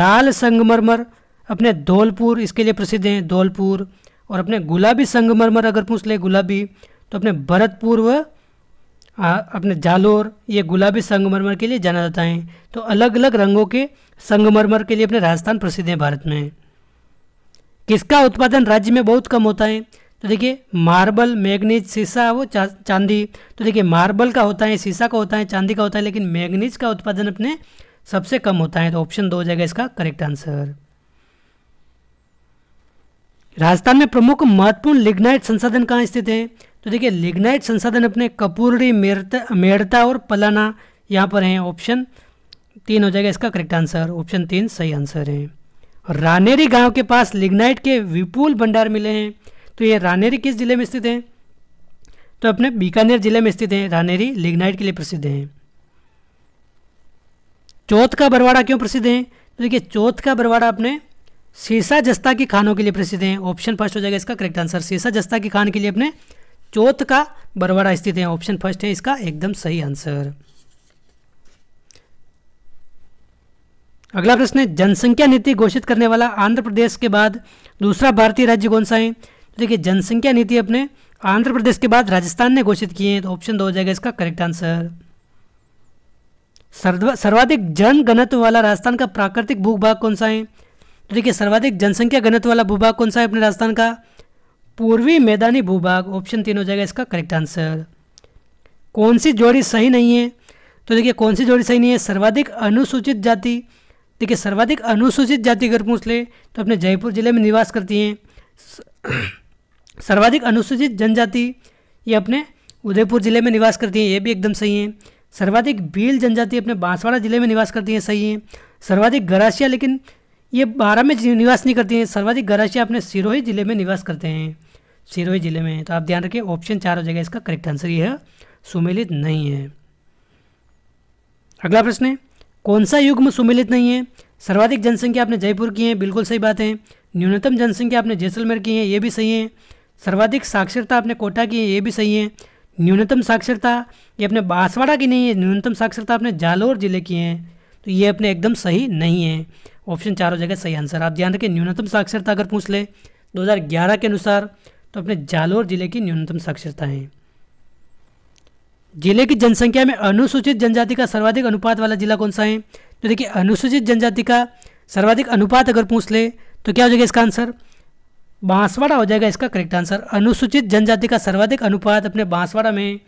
लाल संगमरमर अपने धौलपुर इसके लिए प्रसिद्ध हैं, धौलपुर, और अपने गुलाबी संगमरमर अगर पूछ ले गुलाबी तो अपने भरतपुर व अपने जालोर ये गुलाबी संगमरमर के लिए जाना जाता है। तो अलग अलग रंगों के संगमरमर के लिए अपने राजस्थान प्रसिद्ध है भारत में। किसका उत्पादन राज्य में बहुत कम होता है? तो देखिए मार्बल, मैग्नीज, शीशा वो चांदी। तो देखिए मार्बल का होता है, शीशा का होता है, चांदी का होता है, लेकिन मैग्नीज का उत्पादन अपने सबसे कम होता है। तो ऑप्शन 2 हो जाएगा इसका करेक्ट आंसर। राजस्थान में प्रमुख महत्वपूर्ण लिग्नाइट संसाधन कहाँ स्थित है? तो देखिए लिग्नाइट संसाधन अपने कपूरडी, मेड़ता और पलाना यहाँ पर हैं। ऑप्शन 3 हो जाएगा इसका करेक्ट आंसर। ऑप्शन 3 सही आंसर है। रानेरी गांव के पास लिग्नाइट के विपुल भंडार मिले हैं। तो ये रानेरी किस जिले में स्थित है? तो अपने बीकानेर जिले में स्थित है। रानेरी लिग्नाइट के लिए प्रसिद्ध है। चौथ का बरवाड़ा क्यों प्रसिद्ध है? तो देखिए चौथ का बरवाड़ा अपने सीसा जस्ता के खानों के लिए प्रसिद्ध है। ऑप्शन फर्स्ट हो जाएगा इसका करेक्ट आंसर। सीसा जस्ता के खान के लिए अपने चौथ का बरवाड़ा स्थित है। ऑप्शन फर्स्ट है इसका एकदम सही आंसर। अगला प्रश्न है जनसंख्या नीति घोषित करने वाला आंध्र प्रदेश के बाद दूसरा भारतीय राज्य कौन सा है? तो देखिए जनसंख्या नीति अपने आंध्र प्रदेश के बाद राजस्थान ने घोषित की है। तो ऑप्शन 2 हो जाएगा इसका करेक्ट आंसर। सर्वाधिक जनघनत्व वाला राजस्थान का प्राकृतिक भूभाग कौन सा है? तो देखिए सर्वाधिक जनसंख्या घनत्व वाला भूभाग कौन सा है अपने राजस्थान का? पूर्वी मैदानी भूभाग। ऑप्शन 3 हो जाएगा इसका करेक्ट आंसर। कौन सी जोड़ी सही नहीं है? तो देखिए कौन सी जोड़ी सही नहीं है? सर्वाधिक अनुसूचित जाति। देखिए सर्वाधिक अनुसूचित जाति अगर पूछ ले तो अपने जयपुर जिले में निवास करती हैं। सर्वाधिक अनुसूचित जनजाति ये अपने उदयपुर जिले में निवास करती हैं, ये भी एकदम सही है। सर्वाधिक भील जनजाति अपने बांसवाड़ा जिले में निवास करती हैं, सही है। सर्वाधिक गरासिया लेकिन ये 12 में निवास नहीं करती हैं। सर्वाधिक गरासिया अपने सिरोही जिले में निवास करते हैं, सिरोही जिले में। तो आप ध्यान रखिए ऑप्शन 4 हो जाएगा इसका करेक्ट आंसर। यह सुमेलित नहीं है। अगला प्रश्न है कौन सा युग्म सुमेलित नहीं है? सर्वाधिक जनसंख्या आपने जयपुर की है, बिल्कुल सही बात है। न्यूनतम जनसंख्या आपने जैसलमेर की है, ये भी सही है। सर्वाधिक साक्षरता आपने कोटा की है, ये भी सही है। न्यूनतम साक्षरता ये अपने बांसवाड़ा की नहीं है, न्यूनतम साक्षरता आपने जालोर जिले की है। तो ये अपने एकदम सही नहीं है। ऑप्शन 4 हो जाएगा सही आंसर। आप ध्यान रखें न्यूनतम साक्षरता अगर पूछ ले 2011 के अनुसार तो अपने जालोर जिले की न्यूनतम साक्षरता है। जिले की जनसंख्या में अनुसूचित जनजाति का सर्वाधिक अनुपात वाला जिला कौन सा है? तो देखिए अनुसूचित जनजाति का सर्वाधिक अनुपात अगर पूछ ले तो क्या हो जाएगा इसका आंसर? बांसवाड़ा हो जाएगा इसका करेक्ट आंसर। अनुसूचित जनजाति का सर्वाधिक अनुपात अपने बांसवाड़ा में।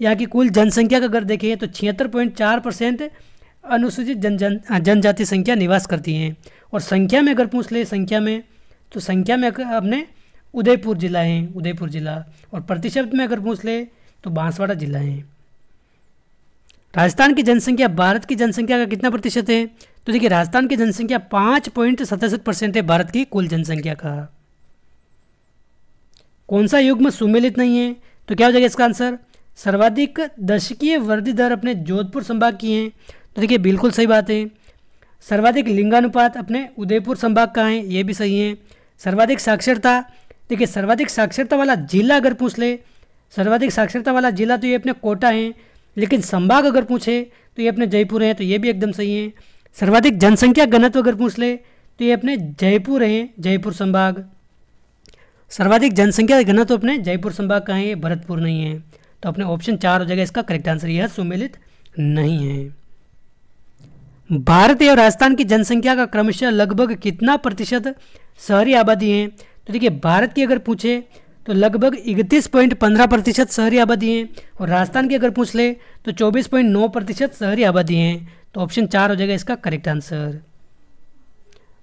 यहाँ की कुल जनसंख्या का अगर देखें तो 76.4% अनुसूचित जनजाति संख्या निवास करती हैं। और संख्या में अगर पूछ ले संख्या में अपने उदयपुर जिला है, उदयपुर जिला। और प्रतिशत में अगर पूछ ले तो बांसवाड़ा जिला है। राजस्थान की जनसंख्या भारत की जनसंख्या का कितना प्रतिशत है? तो देखिए राजस्थान की जनसंख्या 5.67% है भारत की कुल जनसंख्या का। कौन सा युग्म सुमेलित नहीं है? तो क्या हो जाएगा इसका आंसर? सर्वाधिक दशकीय वृद्धि दर अपने जोधपुर संभाग की है। तो देखिए बिल्कुल सही बात है। सर्वाधिक लिंगानुपात अपने उदयपुर संभाग का है, ये भी सही है। सर्वाधिक साक्षरता, देखिए सर्वाधिक साक्षरता वाला जिला अगर पूछ ले, सर्वाधिक साक्षरता वाला जिला तो ये अपने कोटा है, लेकिन संभाग अगर पूछे तो ये अपने जयपुर हैं, तो ये भी एकदम सही है। सर्वाधिक जनसंख्या घनत्व अगर पूछ ले तो ये अपने जयपुर हैं, जयपुर संभाग। सर्वाधिक जनसंख्या घनत्व अपने जयपुर संभाग का है, ये भरतपुर नहीं है। तो अपने ऑप्शन 4 हो जाएगा इसका करेक्ट आंसर। यह सुमेलित नहीं है। भारत और राजस्थान की जनसंख्या का क्रमशः लगभग कितना प्रतिशत शहरी आबादी है? तो देखिए भारत की अगर पूछे तो लगभग 31.15% शहरी आबादी है। और राजस्थान की अगर पूछ ले तो 24.9% शहरी आबादी है। तो ऑप्शन 4 हो जाएगा इसका करेक्ट आंसर।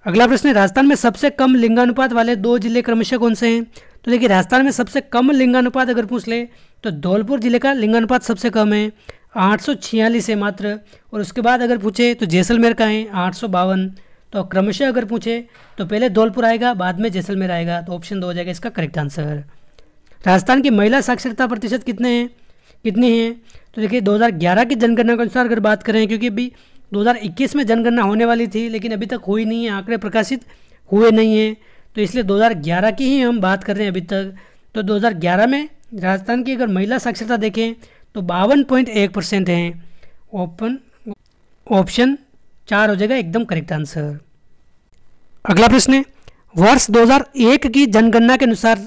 अगला प्रश्न है राजस्थान में सबसे कम लिंगानुपात वाले 2 जिले क्रमशः कौन से हैं? तो देखिए राजस्थान में सबसे कम लिंगानुपात अगर पूछ ले तो धौलपुर जिले का लिंगानुपात सबसे कम है, 846 है मात्र। और उसके बाद अगर पूछे तो जैसलमेर का है 852। तो क्रमशः अगर पूछे तो पहले धौलपुर आएगा, बाद में जैसलमेर आएगा। तो ऑप्शन 2 हो जाएगा इसका करेक्ट आंसर। राजस्थान की महिला साक्षरता प्रतिशत कितने हैं? तो देखिए 2011 की जनगणना के अनुसार अगर बात करें, क्योंकि अभी 2021 में जनगणना होने वाली थी लेकिन अभी तक हुई नहीं है, आंकड़े प्रकाशित हुए नहीं हैं, तो इसलिए 2011 की ही हम बात कर रहे हैं अभी तक। तो 2011 में राजस्थान की अगर महिला साक्षरता देखें तो 52.1% हैं। ऑप्शन 4 हो जाएगा एकदम करेक्ट आंसर। अगला प्रश्न है वर्ष 2001 की जनगणना के अनुसार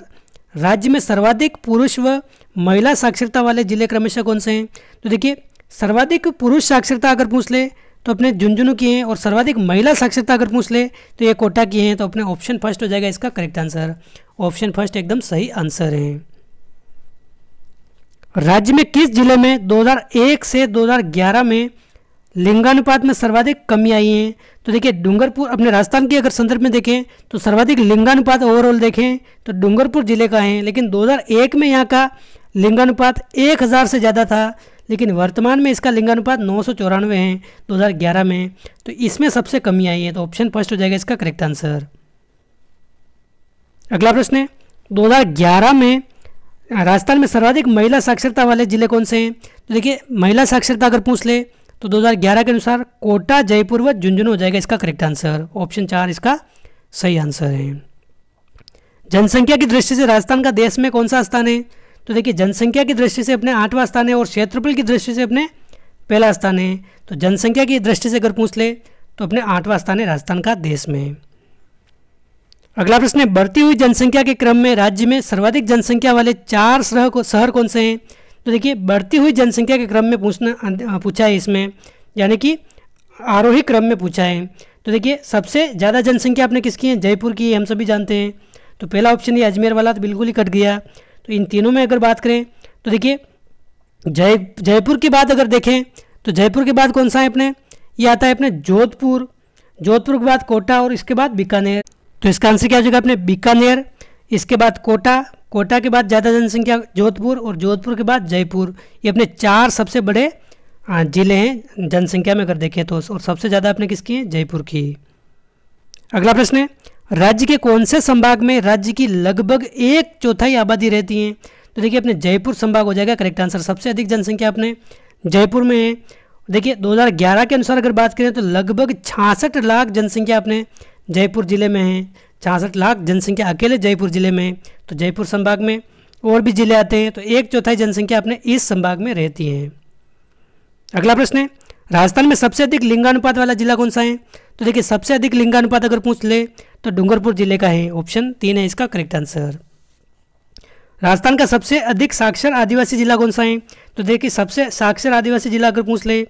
राज्य में सर्वाधिक पुरुष व महिला साक्षरता वाले जिले क्रमशः कौन से हैं? तो देखिए, सर्वाधिक पुरुष साक्षरता अगर पूछ ले तो अपने झुंझुनू की हैं, और सर्वाधिक महिला साक्षरता अगर पूछ ले तो ये कोटा की हैं। तो अपने ऑप्शन फर्स्ट हो जाएगा इसका करेक्ट आंसर। ऑप्शन फर्स्ट एकदम सही आंसर है। राज्य में किस जिले में 2001 से 2011 में लिंगानुपात में सर्वाधिक कमी आई है? तो देखिए डूंगरपुर, अपने राजस्थान के अगर संदर्भ में देखें तो सर्वाधिक लिंगानुपात ओवरऑल देखें तो डूंगरपुर जिले का है, लेकिन 2001 में यहाँ का लिंगानुपात 1000 से ज़्यादा था, लेकिन वर्तमान में इसका लिंगानुपात 994 है 2011 में, तो इसमें सबसे कमी आई है। तो ऑप्शन फर्स्ट हो जाएगा इसका करेक्ट आंसर। अगला प्रश्न है, 2011 में राजस्थान में सर्वाधिक महिला साक्षरता वाले जिले कौन से हैं? तो देखिए महिला साक्षरता अगर पूछ ले तो 2011 के अनुसार कोटा, जयपुर व झुंझुनू हो जाएगा इसका करेक्ट आंसर। ऑप्शन 4 इसका सही आंसर है। जनसंख्या की दृष्टि से राजस्थान का देश में कौन सा स्थान है? तो देखिए जनसंख्या की दृष्टि से अपने 8वां स्थान है और क्षेत्रफल की दृष्टि से अपने पहला स्थान है। तो जनसंख्या की दृष्टि से अगर पूछ ले तो अपने 8वां स्थान है राजस्थान का देश में। अगला प्रश्न है, बढ़ती हुई जनसंख्या के क्रम में राज्य में सर्वाधिक जनसंख्या वाले 4 शहर कौन से हैं? तो देखिए बढ़ती हुई जनसंख्या के क्रम में पूछा है इसमें, यानी कि आरोही क्रम में पूछा है। तो देखिए सबसे ज़्यादा जनसंख्या आपने किसकी है? जयपुर की, हम सभी जानते हैं। तो पहला ऑप्शन ये अजमेर वाला तो बिल्कुल ही कट गया। तो इन तीनों में अगर बात करें तो देखिए जयपुर के बाद अगर देखें तो जयपुर के बाद कौन सा है अपने? ये आता है अपने जोधपुर, जोधपुर के बाद कोटा और इसके बाद बीकानेर। तो इसका आंसर क्या हो जाएगा अपने? बीकानेर, इसके बाद कोटा, कोटा के बाद ज़्यादा जनसंख्या जोधपुर और जोधपुर के बाद जयपुर। ये अपने 4 सबसे बड़े जिले हैं जनसंख्या में अगर देखें तो, और सबसे ज़्यादा अपने किसकी है? जयपुर की। अगला प्रश्न है, राज्य के कौन से संभाग में राज्य की लगभग 1/4 आबादी रहती है? तो देखिए अपने जयपुर संभाग हो जाएगा करेक्ट आंसर। सबसे अधिक जनसंख्या अपने जयपुर में है। देखिए 2011 के अनुसार अगर बात करें तो लगभग 66 लाख जनसंख्या अपने जयपुर ज़िले में है। 66 लाख जनसंख्या अकेले जयपुर ज़िले में, तो जयपुर संभाग में और भी ज़िले आते हैं, तो 1/4 जनसंख्या अपने इस संभाग में रहती है। अगला प्रश्न है, राजस्थान में सबसे अधिक लिंगानुपात वाला जिला कौन सा है? तो देखिए सबसे अधिक लिंगानुपात अगर पूछ ले तो डूंगरपुर जिले का है। ऑप्शन 3 है इसका करेक्ट आंसर। राजस्थान का सबसे अधिक साक्षर आदिवासी जिला कौन सा है? तो देखिए सबसे साक्षर आदिवासी जिला अगर पूछ ले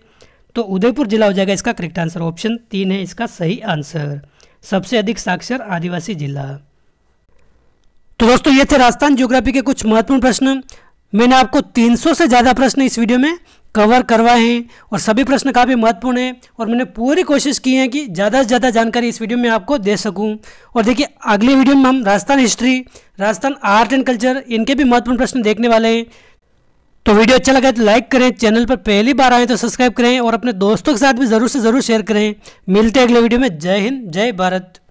तो उदयपुर जिला हो जाएगा इसका करेक्ट आंसर। ऑप्शन 3 है इसका सही आंसर, सबसे अधिक साक्षर आदिवासी जिला। तो दोस्तों ये थे राजस्थान ज्योग्राफी के कुछ महत्वपूर्ण प्रश्न। मैंने आपको 300 से ज़्यादा प्रश्न इस वीडियो में कवर करवाए हैं और सभी प्रश्न काफ़ी महत्वपूर्ण हैं, और मैंने पूरी कोशिश की है कि ज़्यादा से ज़्यादा जानकारी इस वीडियो में आपको दे सकूं। और देखिए अगले वीडियो में हम Rajasthan history, Rajasthan art and culture, इनके भी महत्वपूर्ण प्रश्न देखने वाले हैं। तो वीडियो अच्छा लगा तो लाइक करें, चैनल पर पहली बार आए तो सब्सक्राइब करें और अपने दोस्तों के साथ भी ज़रूर से ज़रूर शेयर करें। मिलते हैं अगले वीडियो में। जय हिंद, जय भारत।